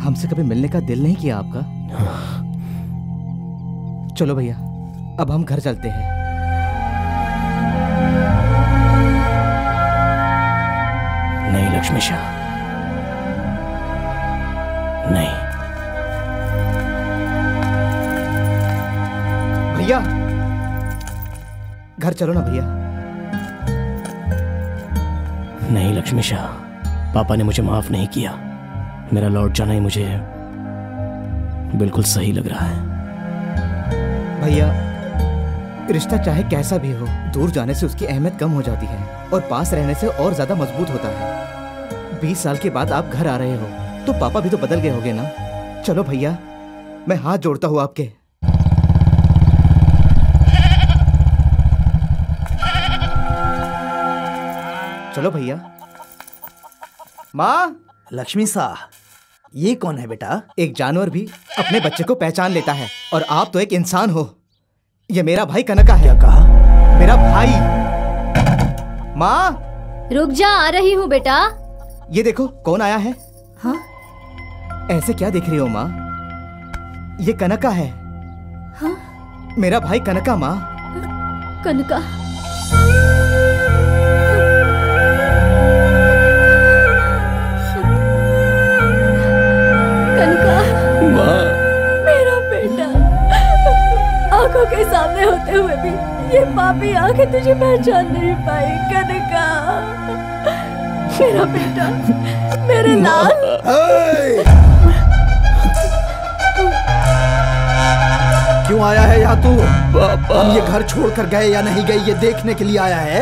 हमसे कभी मिलने का दिल नहीं किया आपका? चलो भैया, अब हम घर चलते हैं। नहीं लक्ष्मीशाह, नहीं। भैया घर चलो ना भैया। नहीं लक्ष्मीशाह, पापा ने मुझे माफ नहीं किया। मेरा लौट जाना ही मुझे बिल्कुल सही लग रहा है। भैया, रिश्ता चाहे कैसा भी हो, दूर जाने से उसकी अहमियत कम हो जाती है और पास रहने से और ज्यादा मजबूत होता है। 20 साल के बाद आप घर आ रहे हो तो पापा भी तो बदल गए होंगे ना। चलो भैया, मैं हाथ जोड़ता हूँ आपके। चलो भैया। माँ। लक्ष्मी शाह, ये कौन है बेटा? एक जानवर भी अपने बच्चे को पहचान लेता है और आप तो एक इंसान हो। ये मेरा भाई कनका है। क्या कहा? मेरा भाई। माँ रुक जा, आ रही हूँ बेटा। ये देखो कौन आया है। हाँ? ऐसे क्या देख रही हो माँ? ये कनका है। हाँ? मेरा भाई कनका माँ। कनका? कनका माँ, मेरा बेटा। आंखों के सामने होते हुए भी ये पापी आंखें तुझे पहचान नहीं पाई। कनका मेरा बेटा, मेरे लाल। क्यों आया है यहाँ तू? हम ये घर छोड़कर गए या नहीं गए ये देखने के लिए आया है,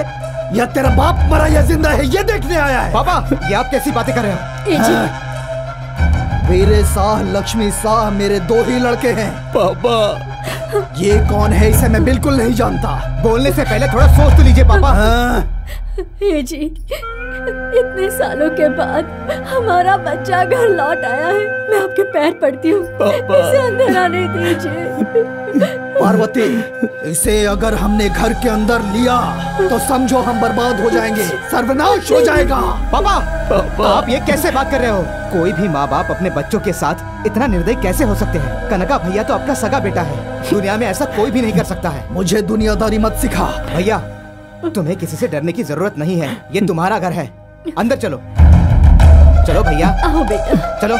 या तेरा बाप मरा या जिंदा है ये देखने आया है? पापा, ये आप कैसी बातें कर रहे हो? हाँ। मेरे शाह, लक्ष्मी शाह, मेरे दो ही लड़के हैं। पापा, ये कौन है इसे मैं बिल्कुल नहीं जानता। बोलने से पहले थोड़ा सोच तो लीजिए पापा। हे जी, इतने सालों के बाद हमारा बच्चा घर लौट आया है। मैं आपके पैर पड़ती हूँ, इसे अंदर आने दीजिए। पार्वती, इसे अगर हमने घर के अंदर लिया तो समझो हम बर्बाद हो जाएंगे, सर्वनाश हो जाएगा। पापा, आप ये कैसे बात कर रहे हो? कोई भी माँ बाप अपने बच्चों के साथ इतना निर्दयी कैसे हो सकते हैं? कनका भैया तो आपका सगा बेटा है, दुनिया में ऐसा कोई भी नहीं कर सकता है। मुझे दुनियादारी मत सिखा। भैया, तुम्हें किसी से डरने की जरूरत नहीं है, ये तुम्हारा घर है। अंदर चलो। चलो भैया। आओ बेटा। चलो।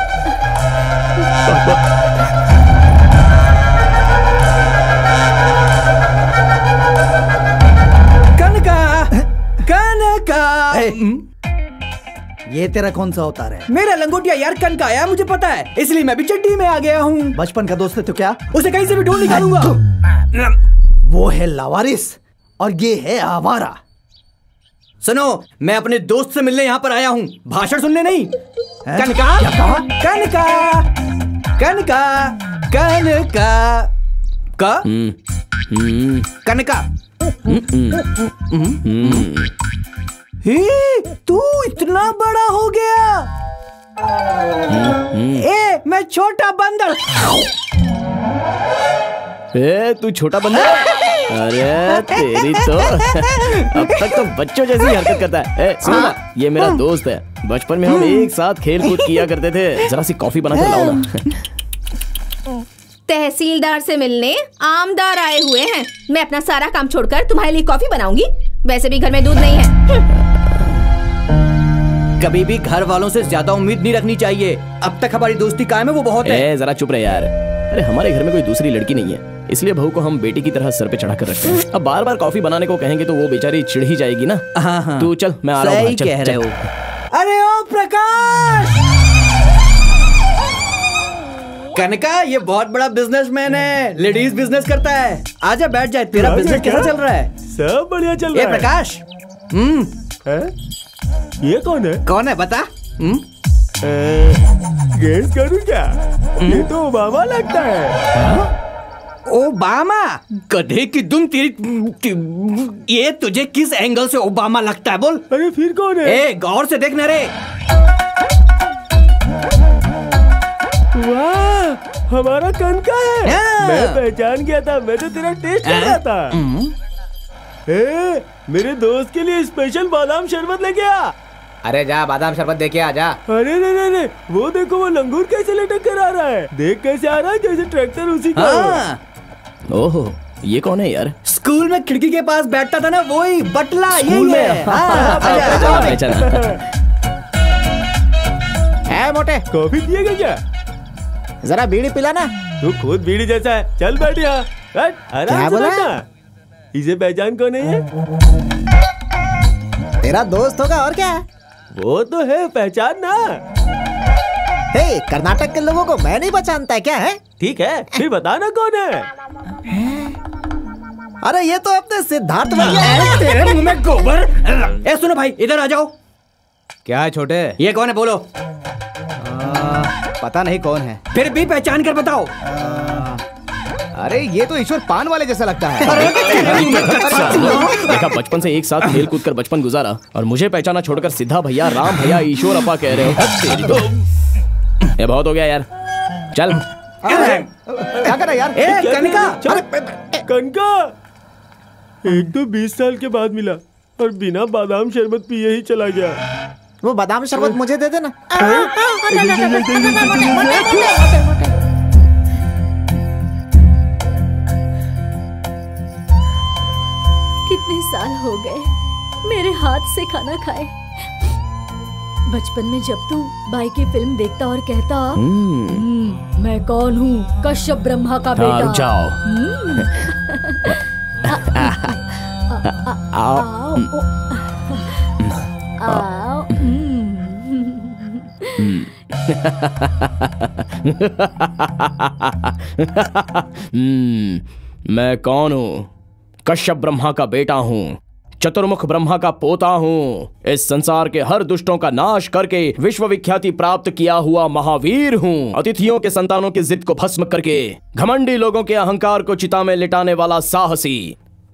कनका, कनका। ये तेरा कौन सा अवतार है? मेरा लंगोटिया यार कनका आया, मुझे पता है, इसलिए मैं भी चड्डी में आ गया हूँ। बचपन का दोस्त है तो क्या उसे कहीं से भी ढूंढ निकालूंगा। वो है लावारिस और ये है आवारा। सुनो, मैं अपने दोस्त से मिलने यहाँ पर आया हूँ, भाषण सुनने नहीं। कनका, कनका, कनका, कनका, कनका। हे, तू इतना बड़ा हो गया। ए, मैं छोटा बंदर। ए, तू छोटा बंदर? अरे तेरी तो अब तक तो बच्चों जैसी हरकत करता है। सुनो ना, ये मेरा दोस्त है, बचपन में हम एक साथ खेल कूद किया करते थे। जरा सी कॉफी बना कर लाओ ना। तहसीलदार से मिलने आमदार आए हुए हैं। मैं अपना सारा काम छोड़कर तुम्हारे लिए कॉफी बनाऊंगी, वैसे भी घर में दूध नहीं है। कभी भी घर वालों से ज्यादा उम्मीद नहीं रखनी चाहिए। अब तक हमारी दोस्ती कायम है, वो बहुत है। जरा चुप रहे यार। अरे हमारे घर में कोई दूसरी लड़की नहीं है, इसलिए बहू को हम बेटी की तरह सर पे चढ़ा कर रखते हैं। अब बार बार कॉफी बनाने को कहेंगे तो वो बेचारी चिढ़ ही जाएगी ना। हाँ। तू चल, मैं आ रहा हूँ। कह रहे हो। अरे ओ प्रकाश कनका, ये बहुत बड़ा बिजनेसमैन है, लेडीज बिजनेस करता है। आजा बैठ जाए, तेरा बिजनेस कैसा चल रहा है? सब बढ़िया चल रहा है। प्रकाश ये कौन है? कौन है बता? गेस करूं क्या? ये तो ओबामा लगता है। ओबामा गधे की दुम तेरी, ये तुझे किस एंगल से ओबामा लगता है बोल? अरे फिर कौन है? ए गौर से देखना रे। वाह हमारा कनका है, मैं पहचान गया था, मैं तो तेरा टेस्ट कर रहा था। ए, मेरे दोस्त के लिए स्पेशल बादाम शरबत लेके आ। अरे जा बादाम शरबत देके आ जा। अरे रे वो देखो, वो लंगूर कैसे लटक कर आ रहा है, देख कैसे आ रहा है जैसे ट्रैक्टर उसी का। हाँ। ओहो ये कौन है यार? स्कूल में खिड़की के पास बैठता था ना, वो ही बटला यही है। है मोटे, कॉफी पिएगा क्या? जरा बीड़ी पिला ना। तू खुद बीड़ी जैसा है, चल बैठिया। क्या बोला? इसे पहचान कौन है? तेरा दोस्त होगा और क्या है? वो तो है, पहचान ना। हे, कर्नाटक के लोगों को मैं नहीं पहचानता क्या है? ठीक है फिर बताना कौन है। अरे ये तो अपने सिद्धार्थ भाई। तेरे मुंह में गोबर। ए सुनो भाई इधर आ जाओ। क्या है छोटे, ये कौन है बोलो? पता नहीं कौन है, फिर भी पहचान कर बताओ। अरे ये तो ईश्वर पान वाले जैसा लगता है। देखा, बचपन से एक साथ खेल कूद कर बचपन गुजारा और मुझे पहचाना छोड़कर सीधा भैया राम भैया ईश्वर अपा कह रहे हो। ये बहुत हो गया यार, चल। क्या कर रहा यार? ए कनका, कनका एक तो 20 साल के बाद मिला और बिना बादाम शरबत पिए ही चला गया। वो बादाम शरबत मुझे दे देना। कितने साल हो गए मेरे हाथ से खाना खाए। बचपन में जब तू बाई की फिल्म देखता और कहता मैं कौन हूँ, कश्यप ब्रह्मा का बेटा। जाओ। मैं कौन हूँ? कश्यप ब्रह्मा का बेटा हूँ, चतुर्मुख ब्रह्मा का पोता हूँ, इस संसार के हर दुष्टों का नाश करके विश्व विख्याति प्राप्त किया हुआ महावीर हूँ, अतिथियों के संतानों की जिद को भस्म करके घमंडी लोगों के अहंकार को चिता में लिटाने वाला साहसी,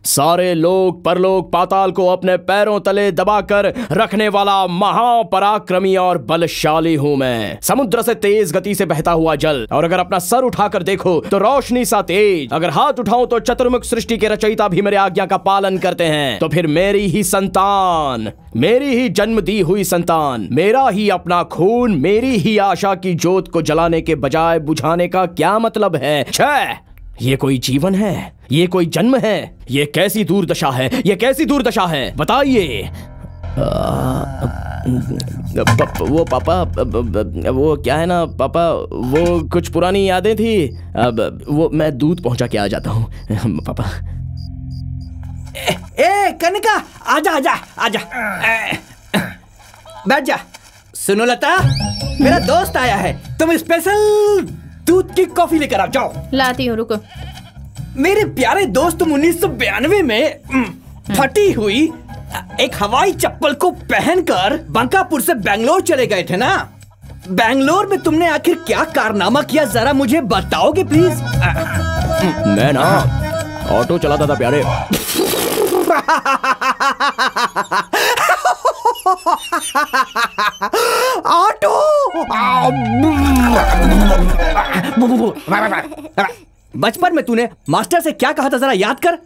सारे लोग परलोक पाताल को अपने पैरों तले दबाकर रखने वाला महापराक्रमी और बलशाली हूँ मैं। समुद्र से तेज गति से बहता हुआ जल, और अगर अपना सर उठाकर देखो तो रोशनी सा तेज, अगर हाथ उठाऊं तो चतुर्मुख सृष्टि के रचयिता भी मेरे आज्ञा का पालन करते हैं। तो फिर मेरी ही संतान, मेरी ही जन्म दी हुई संतान, मेरा ही अपना खून, मेरी ही आशा की ज्योत को जलाने के बजाय बुझाने का क्या मतलब है? छे, ये कोई जीवन है? ये कोई जन्म है? ये कैसी दुर्दशा है? ये कैसी दुर्दशा है? बताइए। वो पापा, वो क्या है ना पापा, वो कुछ पुरानी यादें थी। अब वो मैं दूध पहुंचा के आ जाता हूँ पापा। ए कनका आजा आजा आजा, बैठ जा। सुनो लता, मेरा दोस्त आया है, तुम स्पेशल दूध की कॉफी लेकर आ जाओ। लाती हूँ रुको। मेरे प्यारे दोस्त, तुम 1992 में फटी हुई एक हवाई चप्पल को पहनकर बंकापुर से बेंगलुरु चले गए थे ना? बेंगलुरु में तुमने आखिर क्या कारनामा किया, जरा मुझे बताओगे प्लीज? मैं ना ऑटो चलाता था प्यारे। ऑटो बचपन में तूने मास्टर से क्या कहा था, जरा याद कर,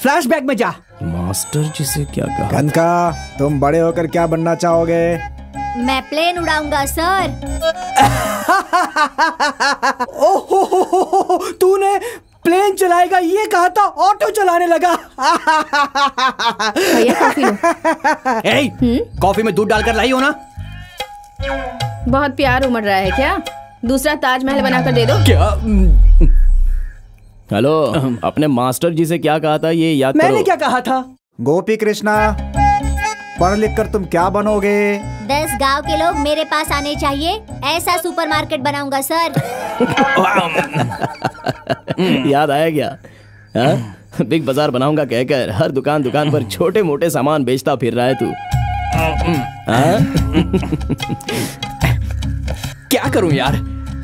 फ्लैशबैक में जा। मास्टर जी से क्या कहा? कनका तुम बड़े होकर क्या बनना चाहोगे? मैं प्लेन उड़ाऊंगा सर। ओहो तूने प्लेन चलाएगा ये कहा था, ऑटो चलाने लगा। कॉफी में दूध डालकर लाई हो ना? बहुत प्यार उमड़ रहा है क्या? दूसरा ताजमहल बनाकर दे दो क्या? हेलो, अपने मास्टर जी से क्या कहा था ये याद करो। मैंने क्या कहा था? गोपी कृष्णा, पढ़ लिख कर तुम क्या बनोगे? 10 गांव के लोग मेरे पास आने चाहिए, ऐसा सुपरमार्केट बनाऊंगा सर। याद आया क्या? हाँ? बिग बाजार बनाऊंगा कहकर हर दुकान दुकान पर छोटे मोटे सामान बेचता फिर रहा है तू। क्या करूं यार,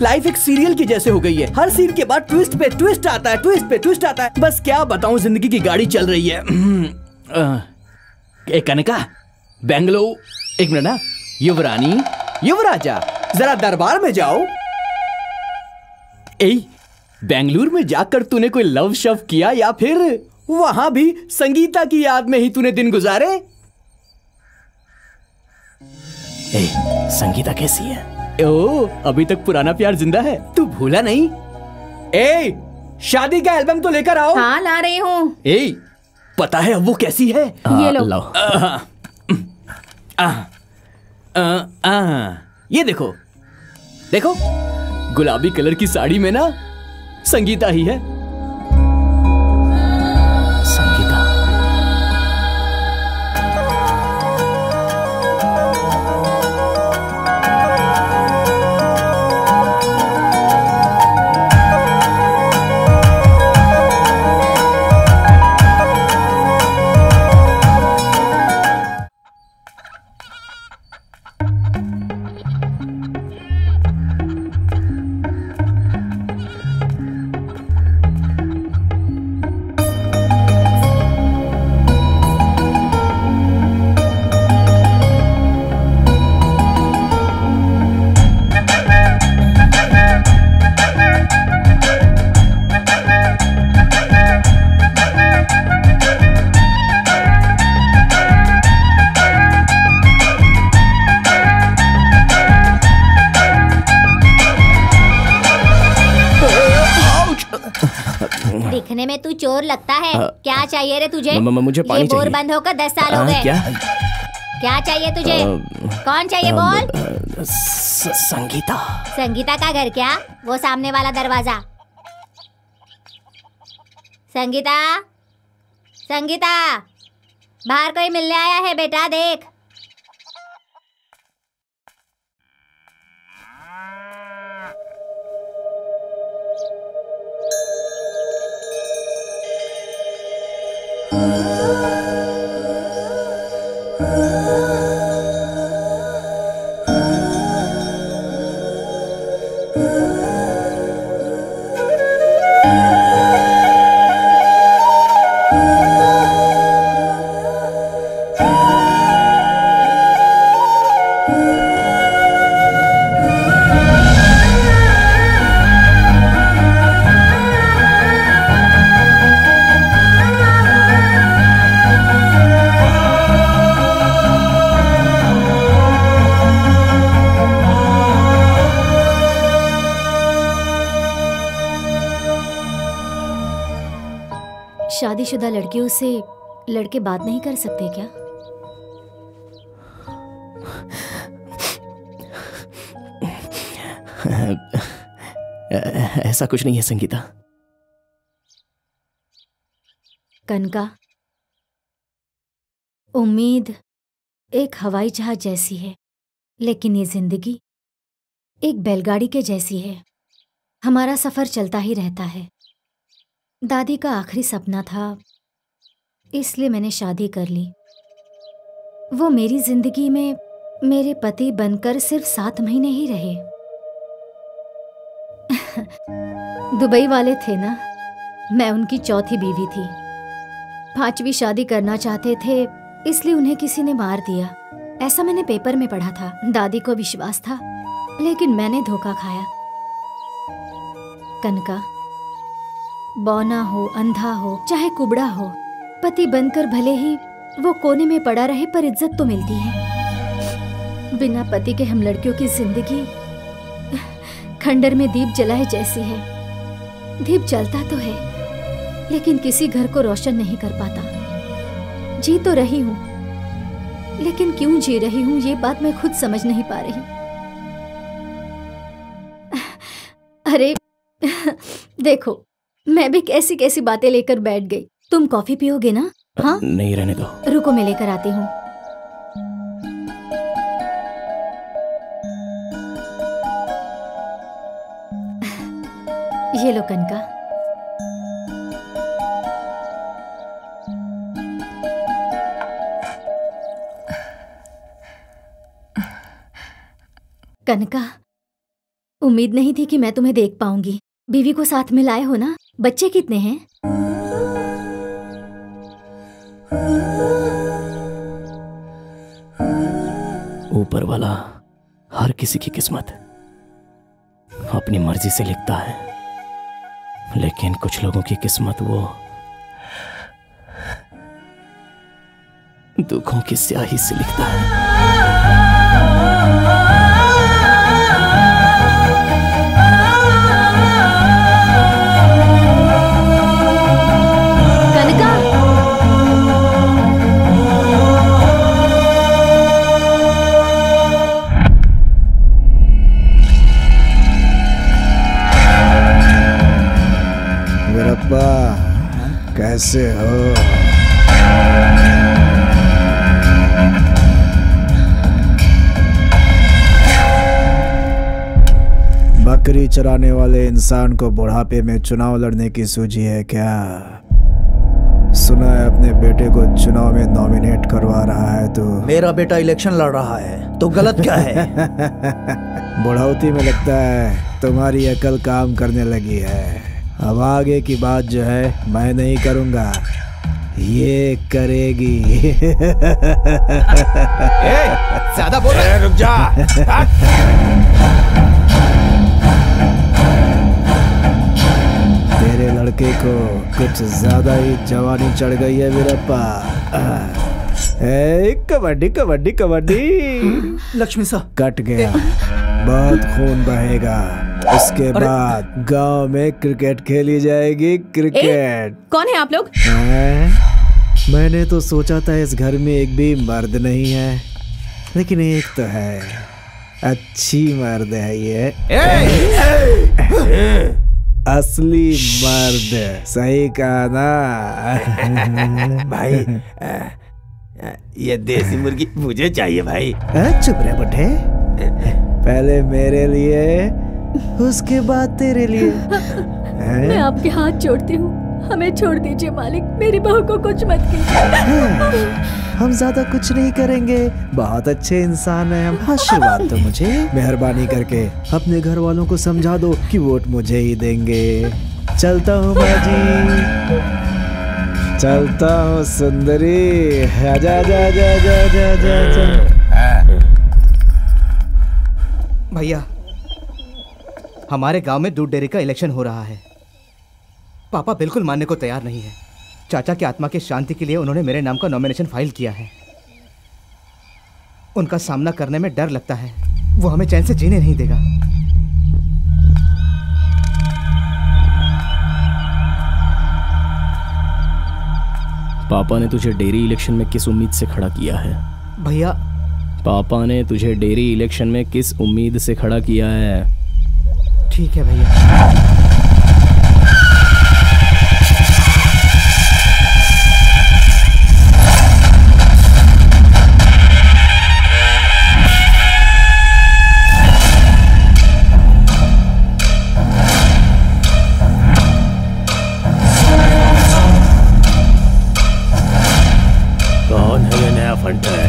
लाइफ एक सीरियल की जैसे हो गई है। हर सीन के बाद ट्विस्ट पे ट्विस्ट आता है, ट्विस्ट पे ट्विस्ट आता है। बस क्या बताऊं, जिंदगी की गाड़ी चल रही है। कनका, बेंगलुरु, एक मिनट ना। युवरानी, युवराजा, जरा दरबार में जाओ। ए, बेंगलुरु में जाकर तूने कोई लव शव किया या फिर वहां भी संगीता की याद में ही तूने दिन गुजारे? ए, संगीता कैसी है? ओ, अभी तक पुराना प्यार जिंदा है, तू भूला नहीं? ए, शादी का एल्बम तो लेकर आओ। हाँ, ला रही हूँ। ए, पता है अब वो कैसी है? ये लो। ये देखो, देखो, गुलाबी कलर की साड़ी में ना संगीता ही है। लगता है। क्या चाहिए रे तुझे? मुझे पानी चाहिए। बोर बंद होकर 10 साल हो गए। क्या चाहिए तुझे? कौन चाहिए बोल? संगीता। संगीता का घर क्या? वो सामने वाला दरवाजा। संगीता, संगीता, बाहर कोई मिलने आया है बेटा, देख। शादीशुदा लड़कियों से लड़के बात नहीं कर सकते क्या? ऐसा कुछ नहीं है संगीता। कनका, उम्मीद एक हवाई जहाज जैसी है, लेकिन ये जिंदगी एक बैलगाड़ी के जैसी है। हमारा सफर चलता ही रहता है। दादी का आखिरी सपना था, इसलिए मैंने शादी कर ली। वो मेरी जिंदगी में मेरे पति बनकर सिर्फ 7 महीने ही रहे। दुबई वाले थे ना, मैं उनकी चौथी बीवी थी। 5वीं शादी करना चाहते थे, इसलिए उन्हें किसी ने मार दिया, ऐसा मैंने पेपर में पढ़ा था। दादी को विश्वास था, लेकिन मैंने धोखा खाया। कनका, बौना हो, अंधा हो, चाहे कुबड़ा हो, पति बनकर भले ही वो कोने में पड़ा रहे, पर इज्जत तो मिलती है। बिना पति के हम लड़कियों की जिंदगी खंडर में दीप जलाए जैसी है। दीप जलता तो है, लेकिन किसी घर को रोशन नहीं कर पाता। जी तो रही हूँ, लेकिन क्यों जी रही हूँ ये बात मैं खुद समझ नहीं पा रही। अरे देखो, मैं भी कैसी कैसी बातें लेकर बैठ गई। तुम कॉफी पियोगे ना? हाँ नहीं रहने दो, रुको मैं लेकर आती हूँ। ये लो कनका। कनका, उम्मीद नहीं थी कि मैं तुम्हें देख पाऊंगी। बीवी को साथ में लाए हो ना? बच्चे कितने हैं? ऊपर वाला हर किसी की किस्मत अपनी मर्जी से लिखता है, लेकिन कुछ लोगों की किस्मत वो दुखों की स्याही से लिखता है। कैसे हो? बकरी चराने वाले इंसान को बुढ़ापे में चुनाव लड़ने की सूझी है क्या? सुना है अपने बेटे को चुनाव में नॉमिनेट करवा रहा है तू। मेरा बेटा इलेक्शन लड़ रहा है तो गलत क्या है? बुढ़ावती में लगता है तुम्हारी अकल काम करने लगी है। अब आगे की बात जो है मैं नहीं करूंगा, ये करेगी। ज़्यादा बोल रहा है, रुक जा। तेरे लड़के को कुछ ज्यादा ही जवानी चढ़ गई है वीरप्पा। कबड्डी कबड्डी कबड्डी। लक्ष्मी सा कट गया, बहुत खून बहेगा। उसके बाद गांव में क्रिकेट खेली जाएगी। क्रिकेट। कौन है आप लोग? मैंने तो सोचा था इस घर में एक भी मर्द नहीं है, लेकिन एक तो है, अच्छी मर्द है ये। असली मर्द, सही कहा ना? भाई ये देसी मुर्गी मुझे चाहिए भाई। चुप रहे बटे, पहले मेरे लिए उसके बाद तेरे लिए। मैं आपके हाथ जोड़ती हूँ, हमें छोड़ दीजिए मालिक, मेरी बहू को कुछ मत कीजिए। हम ज्यादा कुछ नहीं करेंगे, बहुत अच्छे इंसान हैं हम। आशीर्वाद तो मुझे, मेहरबानी करके अपने घर वालों को समझा दो कि वोट मुझे ही देंगे। चलता हूँ बाजी, चलता हूँ सुंदरी। जा जा जा जा जा जा जा। भैया, हमारे गांव में दूध डेयरी का इलेक्शन हो रहा है। पापा बिल्कुल मानने को तैयार नहीं है। चाचा की आत्मा की शांति के लिए उन्होंने मेरे नाम का नॉमिनेशन फाइल किया है। उनका सामना करने में डर लगता है, वो हमें चैन से जीने नहीं देगा। पापा ने तुझे डेयरी इलेक्शन में किस उम्मीद से खड़ा किया है? भैया, पापा ने तुझे डेयरी इलेक्शन में किस उम्मीद से खड़ा किया है? ठीक है भैया। कौन है ये नया फंड है?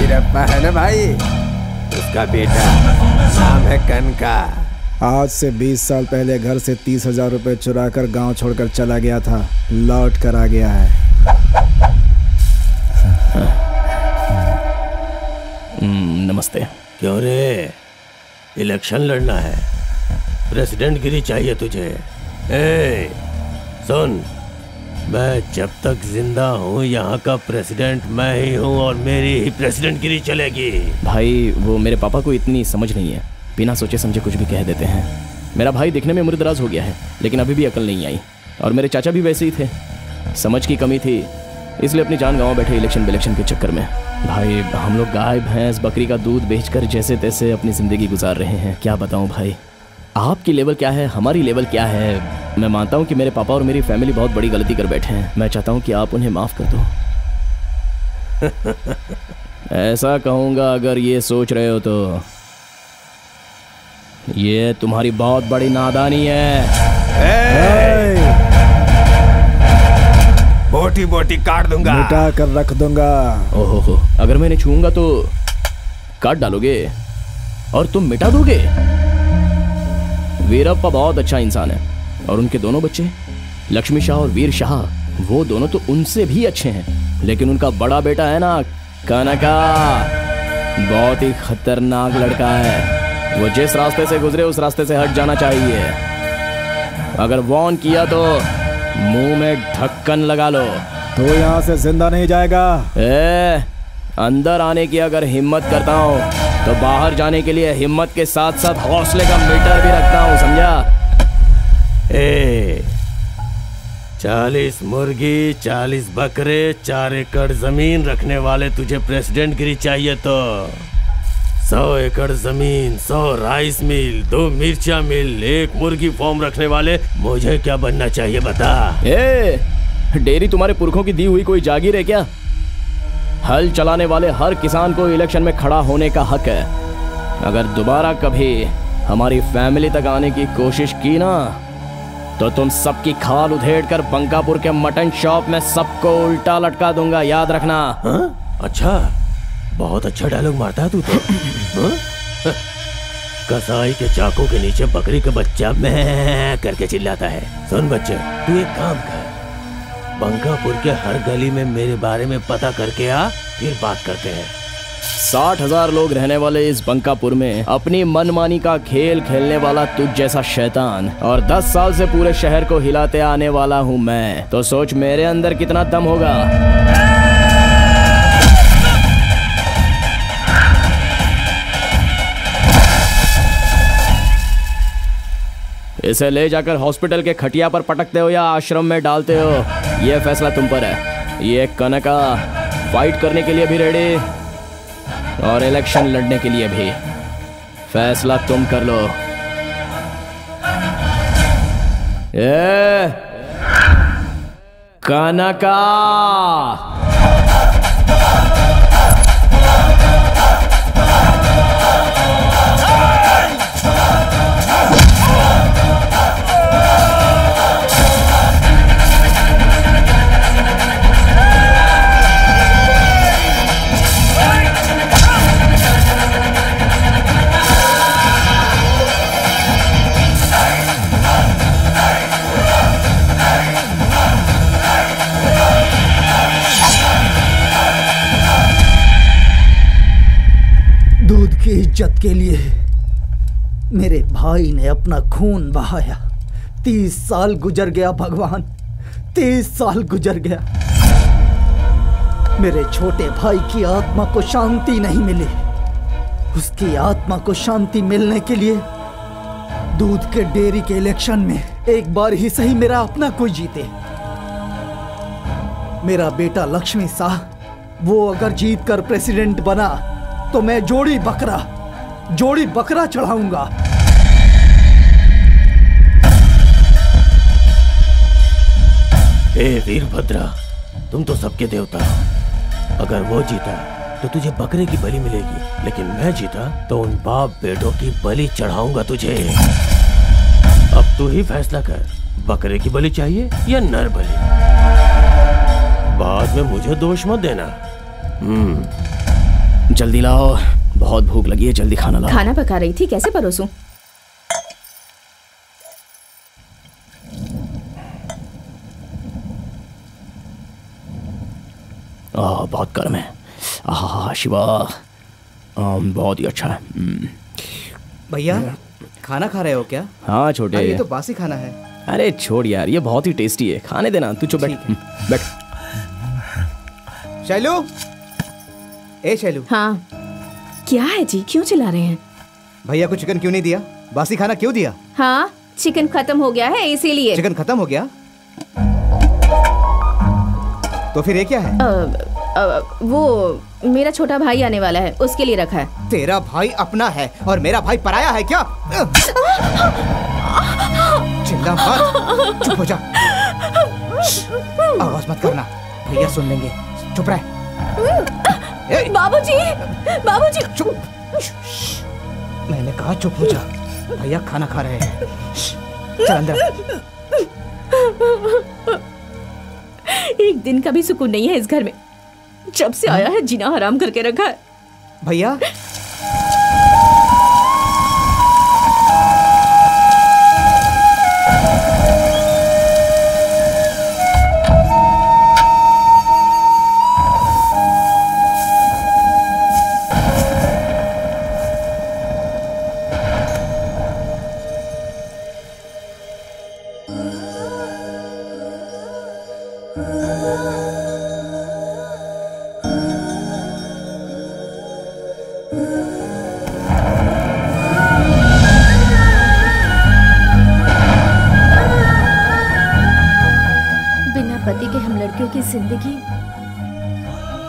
वीरप्पा है ना भाई, का बेटा, नाम है कनका। आज से 20 साल पहले घर से 30,000 रुपए चुरा कर गाँव छोड़कर चला गया था, लौट कर आ गया है। नमस्ते। क्यों रे, इलेक्शन लड़ना है, प्रेसिडेंट गिरी चाहिए तुझे? ए, सुन, मैं जब तक जिंदा हूँ यहाँ का प्रेसिडेंट मैं ही हूँ और मेरी ही प्रेसिडेंट गिरी चलेगी। भाई, वो मेरे पापा को इतनी समझ नहीं है, बिना सोचे समझे कुछ भी कह देते हैं। मेरा भाई दिखने में उम्रदराज हो गया है, लेकिन अभी भी अकल नहीं आई, और मेरे चाचा भी वैसे ही थे। समझ की कमी थी, इसलिए अपनी जान गंवा बैठे इलेक्शन बिलेक्शन के चक्कर में। भाई, हम लोग गाय भैंस बकरी का दूध बेचकर जैसे तैसे अपनी जिंदगी गुजार रहे हैं। क्या बताऊँ भाई, आपकी लेवल क्या है, हमारी लेवल क्या है। मैं मानता हूँ कि मेरे पापा और मेरी फैमिली बहुत बड़ी गलती कर बैठे हैं। मैं चाहता हूँ कि आप उन्हें माफ़ कर दो। ऐसा कहूँगा अगर ये सोच रहे हो तो ये तुम्हारी बहुत बड़ी नादानी है। बोटी बोटी काट दूंगा, मिटा कर रख दूंगा। ओहो, अगर मैंने छूऊंगा तो काट डालोगे और तुम मिटा दोगे। वीरप्पा बहुत अच्छा इंसान है और उनके दोनों बच्चे लक्ष्मी शाह और वीर शाह, वो दोनों तो उनसे भी अच्छे हैं, लेकिन उनका बड़ा बेटा है ना कनका, बहुत ही खतरनाक लड़का है। वो जिस रास्ते से गुजरे उस रास्ते से हट जाना चाहिए। अगर वॉर्न किया तो मुंह में ढक्कन लगा लो। तो यहाँ से जिंदा नहीं जाएगा। अंदर आने की अगर हिम्मत करता हूँ तो बाहर जाने के लिए हिम्मत के साथ साथ हौसले का मीटर भी रखता हूँ, समझा। 40 मुर्गी 40 बकरे 4 एकड़ जमीन रखने वाले तुझे प्रेसिडेंट गिरी चाहिए तो 100 एकड़ जमीन, 100 राइस मिल, 2 मिर्चा मिल, 1 मुर्गी फॉर्म रखने वाले मुझे क्या बनना चाहिए बता। डेयरी तुम्हारे पुरखों की दी हुई कोई जागीर है क्या? हल चलाने वाले हर किसान को इलेक्शन में खड़ा होने का हक है। अगर दोबारा कभी हमारी फैमिली तक आने की कोशिश की ना तो तुम सबकी खाल उधेड़ कर बंकापुर के मटन शॉप में सबको उल्टा लटका दूंगा, याद रखना। हा? अच्छा, बहुत अच्छा डायलॉग मारता है तू तो। कसाई के चाकू के नीचे बकरी का बच्चा मैं करके चिल्लाता है। सुन बच्चे, तू एक काम कर, बंकापुर के हर गली में मेरे बारे में पता करके आ, फिर बात करते हैं। 60,000 लोग रहने वाले इस बंकापुर में अपनी मनमानी का खेल खेलने वाला तुझ जैसा शैतान और 10 साल से पूरे शहर को हिलाते आने वाला हूँ मैं, तो सोच मेरे अंदर कितना दम होगा। इसे ले जाकर हॉस्पिटल के खटिया पर पटकते हो या आश्रम में डालते हो, यह फैसला तुम पर है। ये कनका फाइट करने के लिए भी रेडी और इलेक्शन लड़ने के लिए भी, फैसला तुम कर लो। कनका, इज्जत के लिए मेरे भाई ने अपना खून बहाया। 30 साल गुजर गया भगवान, 30 साल गुजर गया। मेरे छोटे भाई की आत्मा को शांति नहीं मिली। उसकी आत्मा को शांति मिलने के लिए दूध के डेयरी के इलेक्शन में एक बार ही सही मेरा अपना कोई जीते। मेरा बेटा लक्ष्मी शाह, वो अगर जीत कर प्रेसिडेंट बना तो मैं जोड़ी बकरा चढ़ाऊंगा। ए वीरभद्रा, तुम तो सबके देवता हो। अगर वो जीता तो तुझे बकरे की बलि मिलेगी, लेकिन मैं जीता तो उन बाप बेटों की बलि चढ़ाऊंगा तुझे। अब तू ही फैसला कर, बकरे की बलि चाहिए या नर बलि। बाद में मुझे दोष मत देना। जल्दी लाओ, बहुत भूख लगी है, जल्दी खाना लाओ। खाना पका रही थी, कैसे परोसूं? बहुत गर्म है। शिवा, बहुत ही अच्छा है। भैया, खाना खा रहे हो क्या? हाँ छोटे, ये तो बासी खाना है। अरे छोड़ यार, ये बहुत ही टेस्टी है, खाने देना। तू चुप बैठ। शैलू, ए शैलू। हाँ क्या है जी, क्यों चिल्ला रहे हैं? भैया को चिकन क्यों नहीं दिया, बासी खाना क्यों दिया? हाँ, चिकन खत्म हो गया है, इसीलिए। चिकन खत्म हो गया तो फिर ये क्या है? वो मेरा छोटा भाई आने वाला है, उसके लिए रखा है। तेरा भाई अपना है और मेरा भाई पराया है क्या? चिल्ला मत, चुप हो जा, आवाज मत करना, भैया सुन लेंगे, चुप रहे। बाबूजी, बाबूजी, चुप। मैंने कहा चुप हो जा, भैया खाना खा रहे हैं। चल अंदर। एक दिन का भी सुकून नहीं है इस घर में, जब से आया है जीना हराम करके रखा है। भैया जिंदगी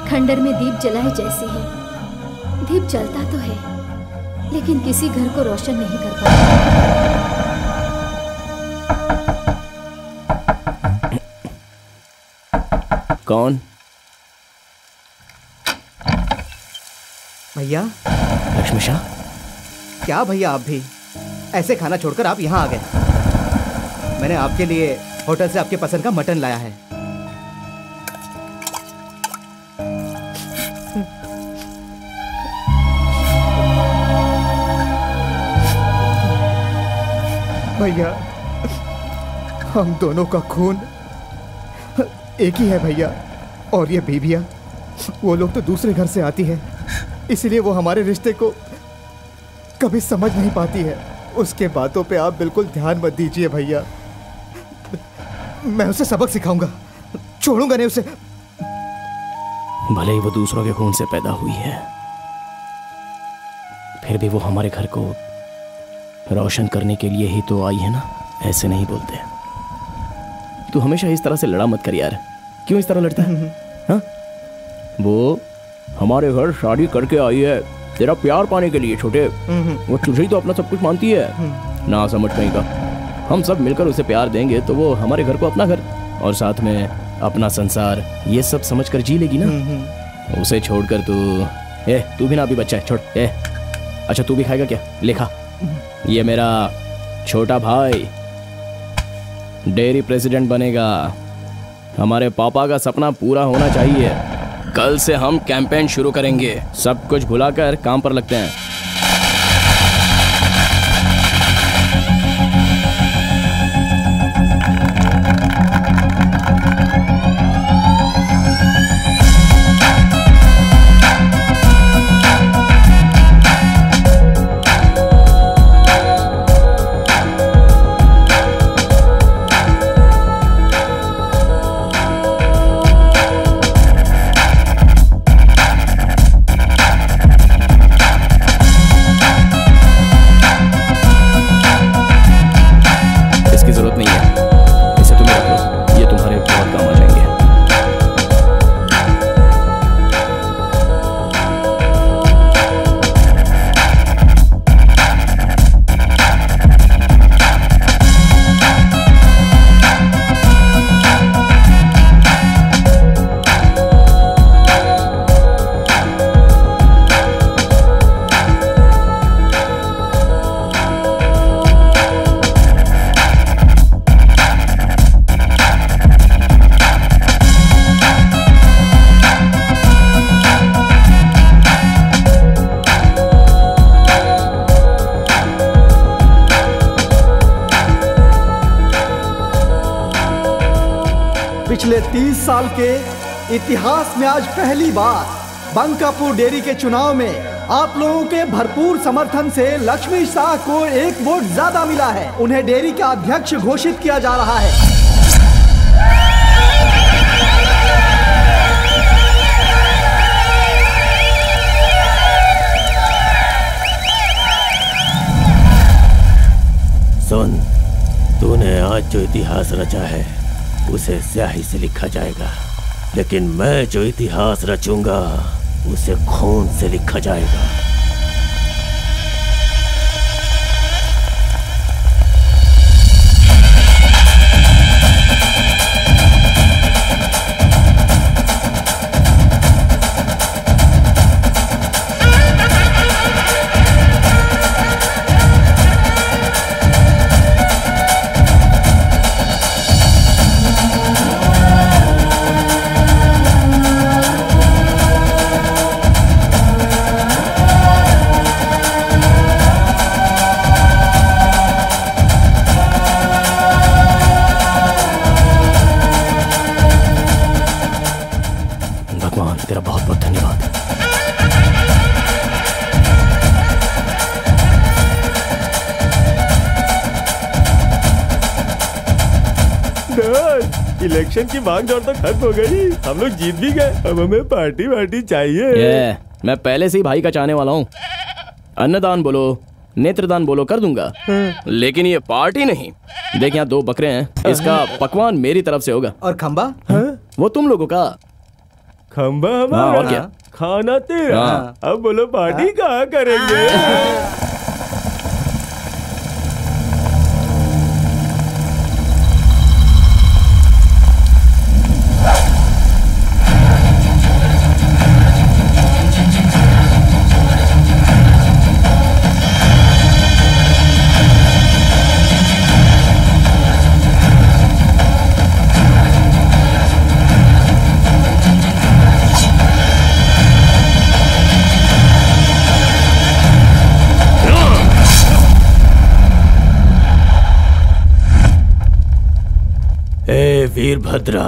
खंडर में दीप जलाए जैसी है। दीप जलता तो है लेकिन किसी घर को रोशन नहीं कर पाता। कौन? भैया। लक्ष्मी शाह। क्या भैया आप भी ऐसे खाना छोड़कर आप यहाँ आ गए? मैंने आपके लिए होटल से आपके पसंद का मटन लाया है। भैया हम दोनों का खून एक ही है भैया, और ये बीबिया वो लोग तो दूसरे घर से आती है, इसलिए वो हमारे रिश्ते को कभी समझ नहीं पाती है। उसके बातों पे आप बिल्कुल ध्यान मत दीजिए भैया, मैं उसे सबक सिखाऊंगा, छोड़ूंगा नहीं उसे। भले ही वो दूसरों के खून से पैदा हुई है, फिर भी वो हमारे घर को रोशन करने के लिए ही तो आई है ना। ऐसे नहीं बोलते। तू हमेशा इस तरह से लड़ा मत कर यार। क्यों इस तरह लड़ता है? हाँ, वो हमारे घर शादी करके आई है तेरा प्यार पाने के लिए छोटे। वो तुझे ही तो अपना सब कुछ मानती है ना, समझ नहीं का। हम सब मिलकर उसे प्यार देंगे तो वो हमारे घर को अपना घर और साथ में अपना संसार ये सब समझ कर जी लेगी ना। उसे छोड़कर तू भी ना, अभी बच्चा है, छोड़। अच्छा तू भी खाएगा क्या? लेखा, ये मेरा छोटा भाई डेयरी प्रेसिडेंट बनेगा। हमारे पापा का सपना पूरा होना चाहिए। कल से हम कैंपेन शुरू करेंगे, सब कुछ भुलाकर काम पर लगते हैं। पिछले 30 साल के इतिहास में आज पहली बार बंकापुर डेयरी के चुनाव में आप लोगों के भरपूर समर्थन से लक्ष्मी शाह को एक वोट ज्यादा मिला है। उन्हें डेयरी का अध्यक्ष घोषित किया जा रहा है। सुन, तूने आज जो इतिहास रचा है उसे स्याही से लिखा जाएगा। लेकिन मैं जो इतिहास रचूंगा उसे खून से लिखा जाएगा। की भाग दौड़ तो खत्म हो गई, हम लोग जीत भी गए। अब हमें पार्टी वार्टी चाहिए। मैं पहले से ही भाई का चाहने वाला हूँ। अन्नदान बोलो, नेत्रदान बोलो, कर दूंगा, लेकिन ये पार्टी नहीं। देख यहाँ दो बकरे हैं, इसका पकवान मेरी तरफ से होगा। और खम्बा वो तुम लोगों का खम्बा हमारा। और क्या खाना तेरा। अब बोलो पार्टी कहाँ करेंगे? वीरभद्रा,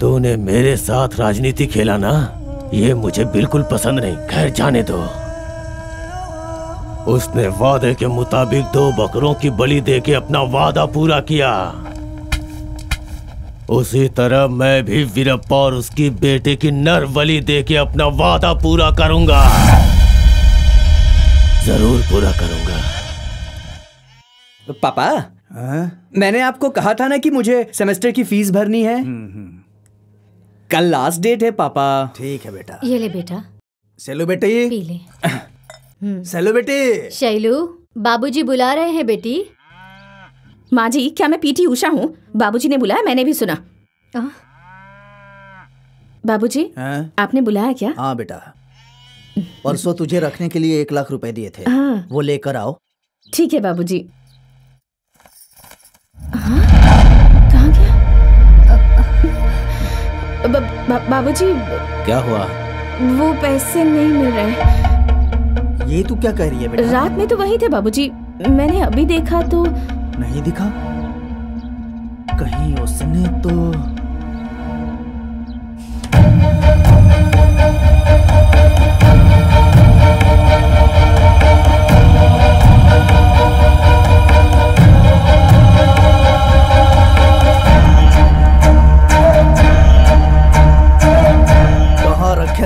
तूने मेरे साथ राजनीति खेला ना, ये मुझे बिल्कुल पसंद नहीं। खैर जाने दो। उसने वादे के मुताबिक दो बकरों की बलि देके अपना वादा पूरा किया। उसी तरह मैं भी वीरप्पा और उसकी बेटे की नर बलि देके अपना वादा पूरा करूंगा, जरूर पूरा करूंगा। पापा, मैंने आपको कहा था ना कि मुझे सेमेस्टर की फीस भरनी है। कल लास्ट डेट है पापा। ठीक है बेटा, ये ले बेटा। शैलू बेटी, पी ले। शैलू बेटी। शैलू, बाबूजी बुला रहे हैं बेटी। माँ जी, क्या मैं पीटी उषा हूँ? बाबूजी ने बुलाया, मैंने भी सुना। बाबूजी, आपने बुलाया क्या? हाँ बेटा, परसों तुझे रखने के लिए 1 लाख रुपए दिए थे, वो लेकर आओ। ठीक है बाबूजी। कहाँ गया? बाबूजी, क्या हुआ? वो पैसे नहीं मिल रहे। ये तू क्या कह रही है बेटा? रात में तो वही थे बाबूजी, मैंने अभी देखा तो नहीं दिखा। कहीं उसने तो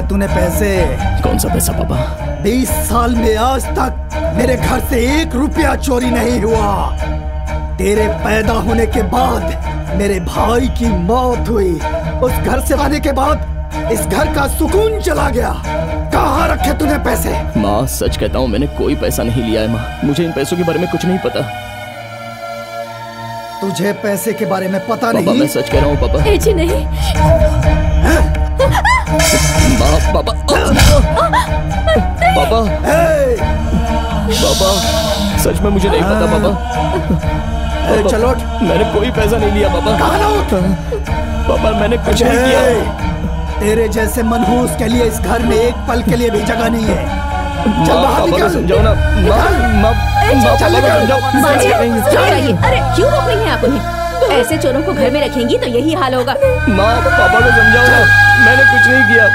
तूने पैसे? कौन सा पैसा पापा? 20 साल में आज तक मेरे घर से 1 रुपया चोरी नहीं हुआ। तेरे पैदा होने के बाद मेरे भाई की मौत हुई, उस घर से आने के बाद इस घर का सुकून चला गया। कहाँ रखे तूने पैसे? माँ, सच कहता हूँ, मैंने कोई पैसा नहीं लिया है माँ। मुझे इन पैसों के बारे में कुछ नहीं पता। तुझे पैसे के बारे में पता नहीं? मैं सच कह रहा हूँ पापा। जी नहीं। है? पापा, पापा, सच में मुझे नहीं पता पापा। चलो, मैंने कोई पैसा नहीं लिया पापा। पापा, मैंने कुछ नहीं किया। तेरे जैसे मनहूस के लिए इस घर में 1 पल के लिए भी जगह नहीं है। समझाओ ना अरे क्यों रोक रही है आप उन्हें? ऐसे चोरों को घर में रखेंगी तो यही हाल होगा। माँ, पापा को समझाओ ना, मैंने कुछ नहीं किया।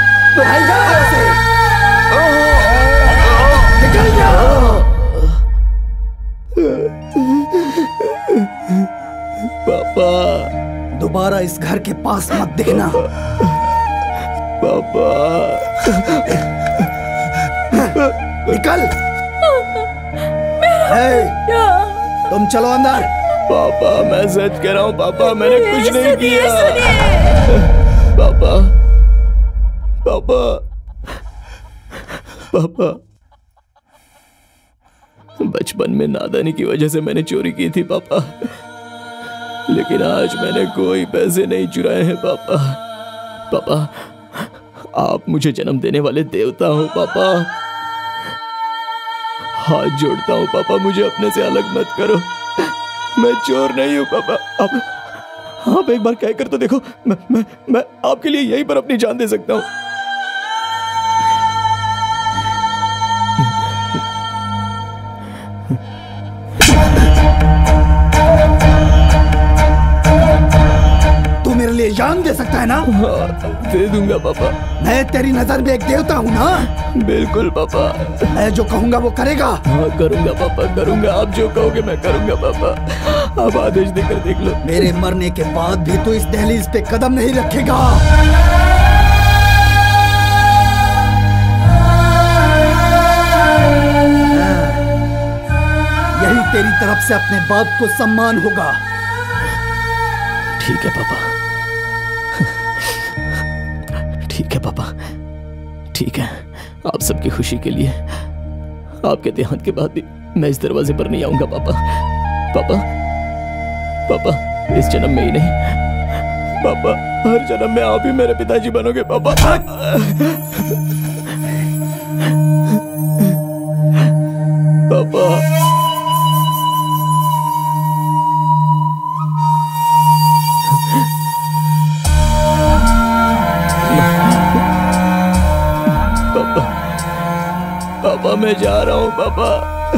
निकल जाओ। पापा, दोबारा इस घर के पास मत दिखना। पापा, निकल। तुम चलो अंदर। पापा, मैं सच कह रहा हूँ पापा, मैंने कुछ नहीं किया। पापा, पापा, बचपन में नादानी की वजह से मैंने चोरी की थी पापा, लेकिन आज मैंने कोई पैसे नहीं चुराए हैं पापा। पापा, आप मुझे जन्म देने वाले देवता हो पापा। हाथ जोड़ता हूँ पापा, मुझे अपने से अलग मत करो, मैं चोर नहीं हूँ पापा। आप एक बार कह कर तो देखो, मैं आपके लिए यहीं पर अपनी जान दे सकता हूँ। जान दे सकता है ना? हाँ, दे दूंगा पापा। मैं तेरी नजर में एक देवता हूँ ना? बिल्कुल पापा। मैं जो कहूँगा वो करेगा? हाँ, करूँगा पापा, करूँगा। आप जो कहोगे मैं करूँगा पापा। आप आदेश देकर देख लो। मेरे मरने के बाद भी तू इस दहलीज पे कदम नहीं रखेगा। यही तेरी तरफ से अपने बाप को सम्मान होगा। ठीक है पापा, ठीक है पापा, ठीक है। आप सबकी खुशी के लिए आपके देहांत के बाद भी मैं इस दरवाजे पर नहीं आऊंगा पापा। पापा, पापा, इस जन्म में ही नहीं पापा, हर जन्म में आप ही मेरे पिताजी बनोगे पापा। पापा, मैं जा रहा हूँ पापा।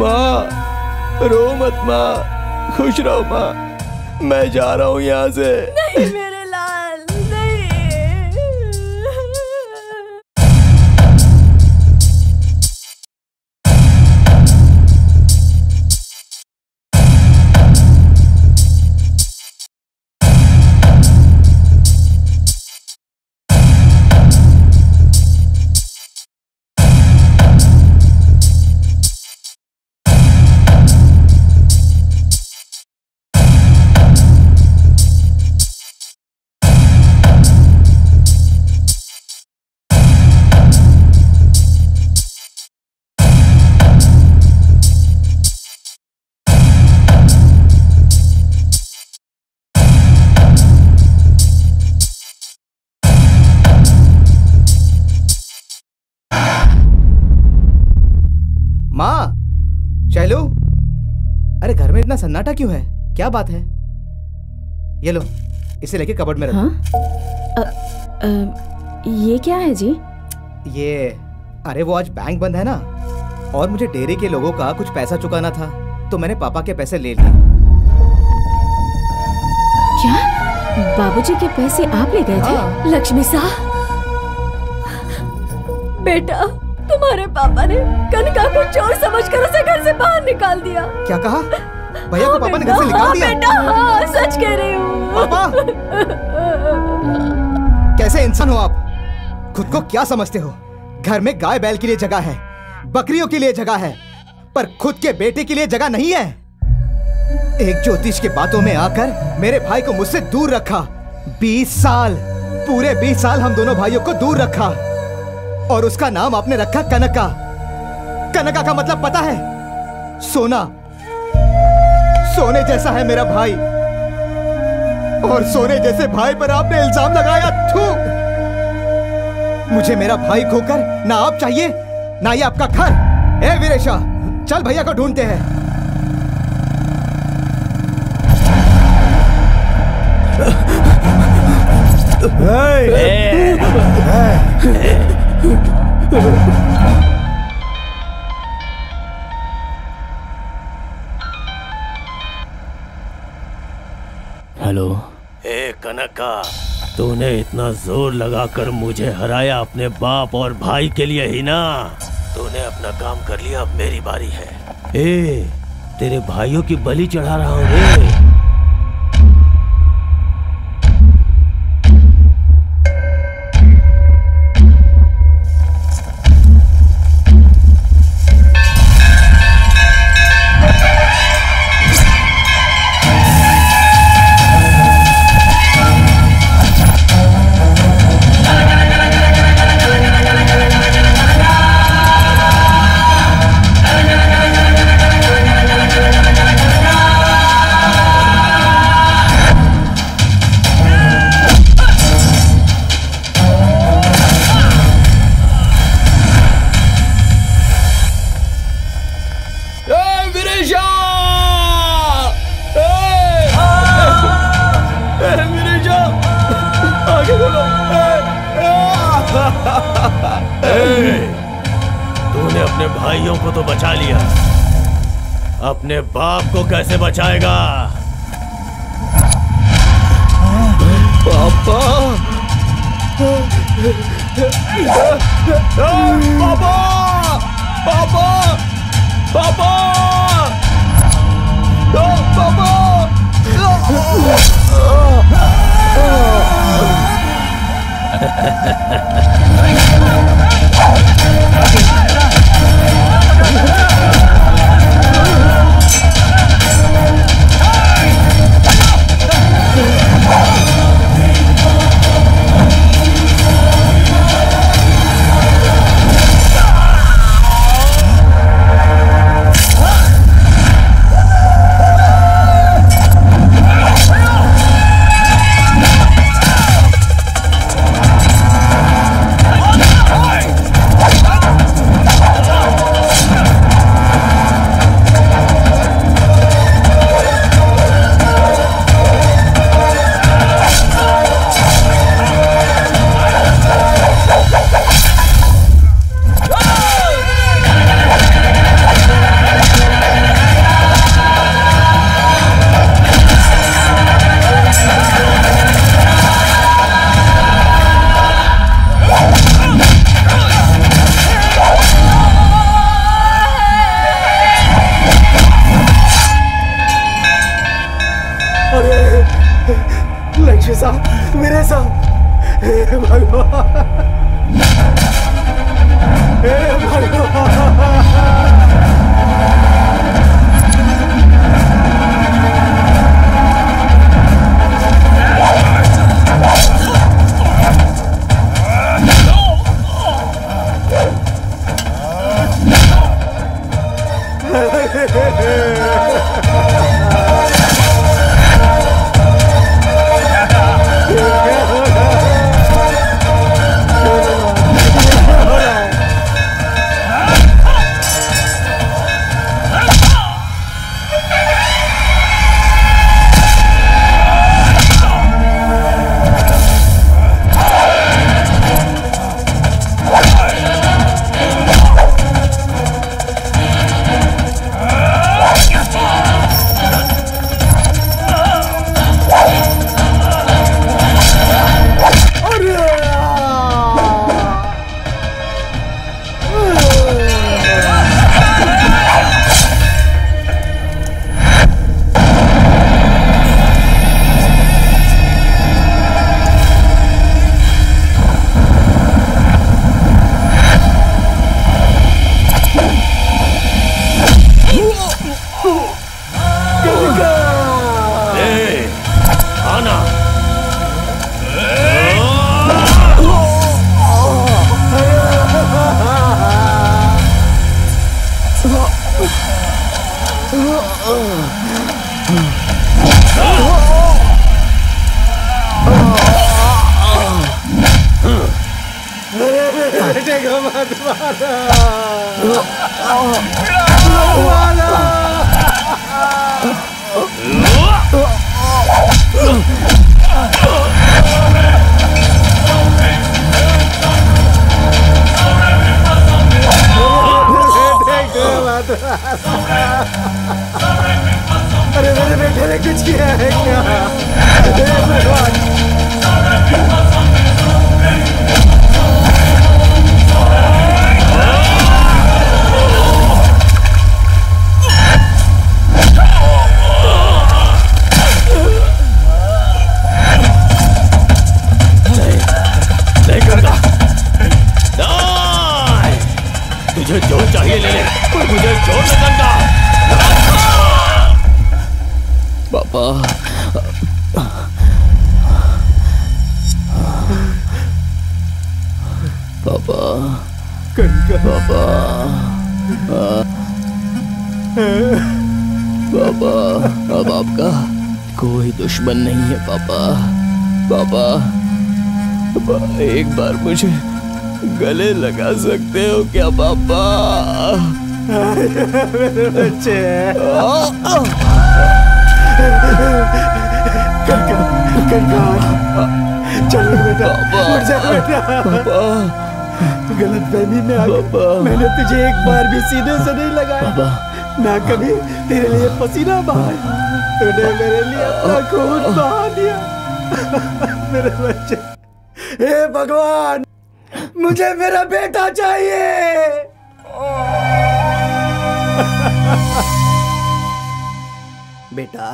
माँ, रो मत माँ, खुश रहो माँ, मैं जा रहा हूँ यहाँ से। नहीं मेरे लाल, इतना सन्नाटा क्यों है? क्या बात है? ये लो, इसे लेके कबर्ड में रखो। हाँ? ये क्या है जी? ये, अरे वो आज बैंक बंद है ना, और मुझे डेयरी के लोगों का कुछ पैसा चुकाना था, तो मैंने पापा के पैसे ले लिए। क्या? बाबूजी के पैसे आप ले गए थे? हाँ। लक्ष्मी सा बेटा, तुम्हारे पापा ने कनका को चोर समझकर उसे घर से बाहर निकाल दिया। क्या कहा? भैया को पापा ने घर से निकाल दिया? बेटा, हाँ, सच कह रही हूँ। पापा, कैसे इंसान हो आप? खुद को क्या समझते हो? घर में गाय बैल के लिए जगह है, बकरियों के लिए जगह है, पर खुद के बेटे के लिए जगह नहीं है। एक ज्योतिष के बातों में आकर मेरे भाई को मुझसे दूर रखा। 20 साल, पूरे 20 साल हम दोनों भाइयों को दूर रखा, और उसका नाम आपने रखा कनका। कनका का मतलब पता है? सोना। सोने जैसा है मेरा भाई, और सोने जैसे भाई पर आपने इल्जाम लगाया। थू, मुझे मेरा भाई खोकर ना आप चाहिए, ना ये आपका घर। ए वीरेशा, चल भैया को ढूंढते हैं। हेलो। ए कनका, तूने इतना जोर लगाकर मुझे हराया अपने बाप और भाई के लिए ही ना। तूने अपना काम कर लिया, अब मेरी बारी है। ए, तेरे भाइयों की बलि चढ़ा रहा हूँ रे। आगे बोलो। तूने अपने भाइयों को तो बचा लिया, अपने बाप को कैसे बचाएगा? पापा, पापा, पापा, पापा, पापा, मुझे गले लगा सकते हो क्या पापा? मेरे बच्चे, कंगाल, कंगाल। चलो बेटा, पापा, गलतफहमी में आके मैंने तुझे एक बार भी सीने से नहीं लगाया, ना कभी तेरे लिए पसीना बहाया, तूने मेरे लिए अपना खून बहा दिया, मेरे बच्चे, हे भगवान, मुझे मेरा बेटा चाहिए। बेटा।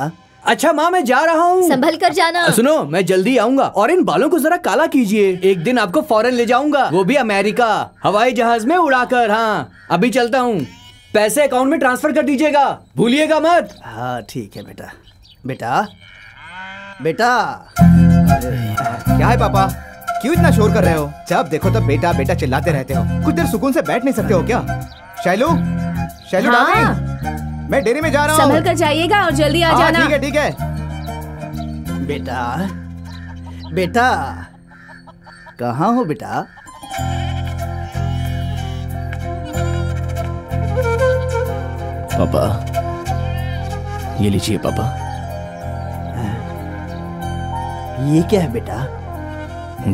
अच्छा माँ, मैं जा रहा हूँ। संभल कर जाना। सुनो, मैं जल्दी आऊँगा और इन बालों को जरा काला कीजिए। एक दिन आपको फॉरेन ले जाऊँगा, वो भी अमेरिका, हवाई जहाज में उड़ाकर। हाँ, अभी चलता हूँ। पैसे अकाउंट में ट्रांसफर कर दीजिएगा, भूलिएगा मत। हाँ ठीक है बेटा। बेटा, बेटा, क्या है पापा, क्यों इतना शोर कर रहे हो? जब देखो तो बेटा बेटा चिल्लाते रहते हो। कुछ देर सुकून से बैठ नहीं सकते हो क्या? शैलू, शैलू डार्लिंग, मैं डेरी में जा रहा हूँ। संभल कर जाइएगा और जल्दी आ जाना। ठीक है, ठीक है। बेटा, बेटा, कहाँ हो बेटा? पापा, ये लीजिए पापा। ये क्या है बेटा?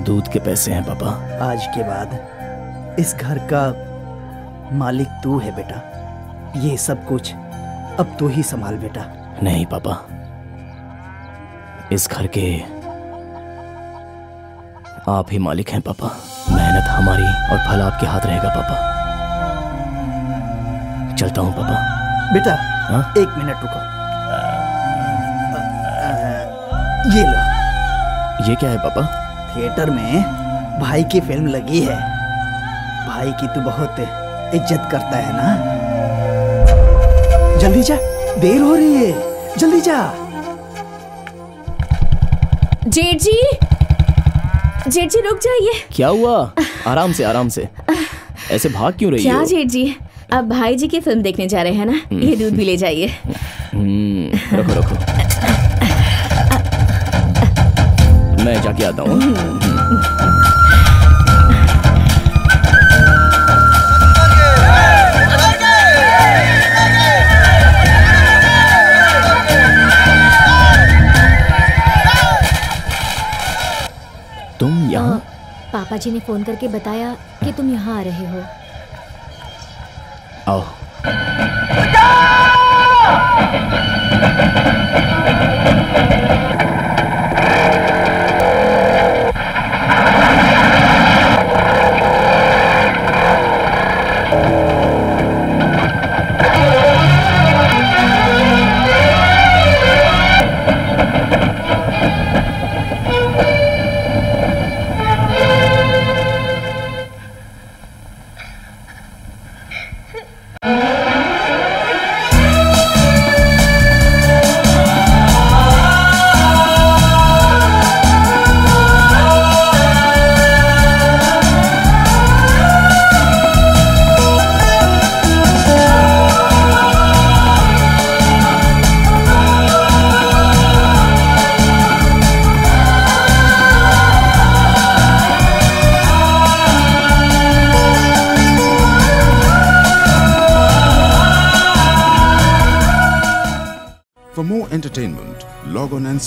दूध के पैसे हैं पापा। आज के बाद इस घर का मालिक तू है बेटा। ये सब कुछ अब तो ही संभाल बेटा। नहीं पापा, इस घर के आप ही मालिक हैं पापा। मेहनत हमारी और फल आपके हाथ रहेगा पापा। चलता हूँ पापा। बेटा, हा? एक मिनट रुको। ये लो। ये क्या है पापा? थिएटर में भाई की फिल्म लगी है। भाई की तू बहुत इज्जत करता है ना। जल्दी जा, देर हो रही है, जल्दी जा। जेठ जी रुक जाइए। क्या हुआ? आराम से, आराम से, ऐसे भाग क्यों रही हो? क्या जेठ जी, अब भाई जी की फिल्म देखने जा रहे हैं ना, ये दूध भी ले जाइए। रखो रखो, मैं जाके आता हूँ। पापा जी ने फोन करके बताया कि तुम यहाँ आ रहे हो। आओ।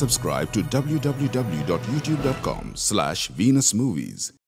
Subscribe to www.youtube.com/venusmovies.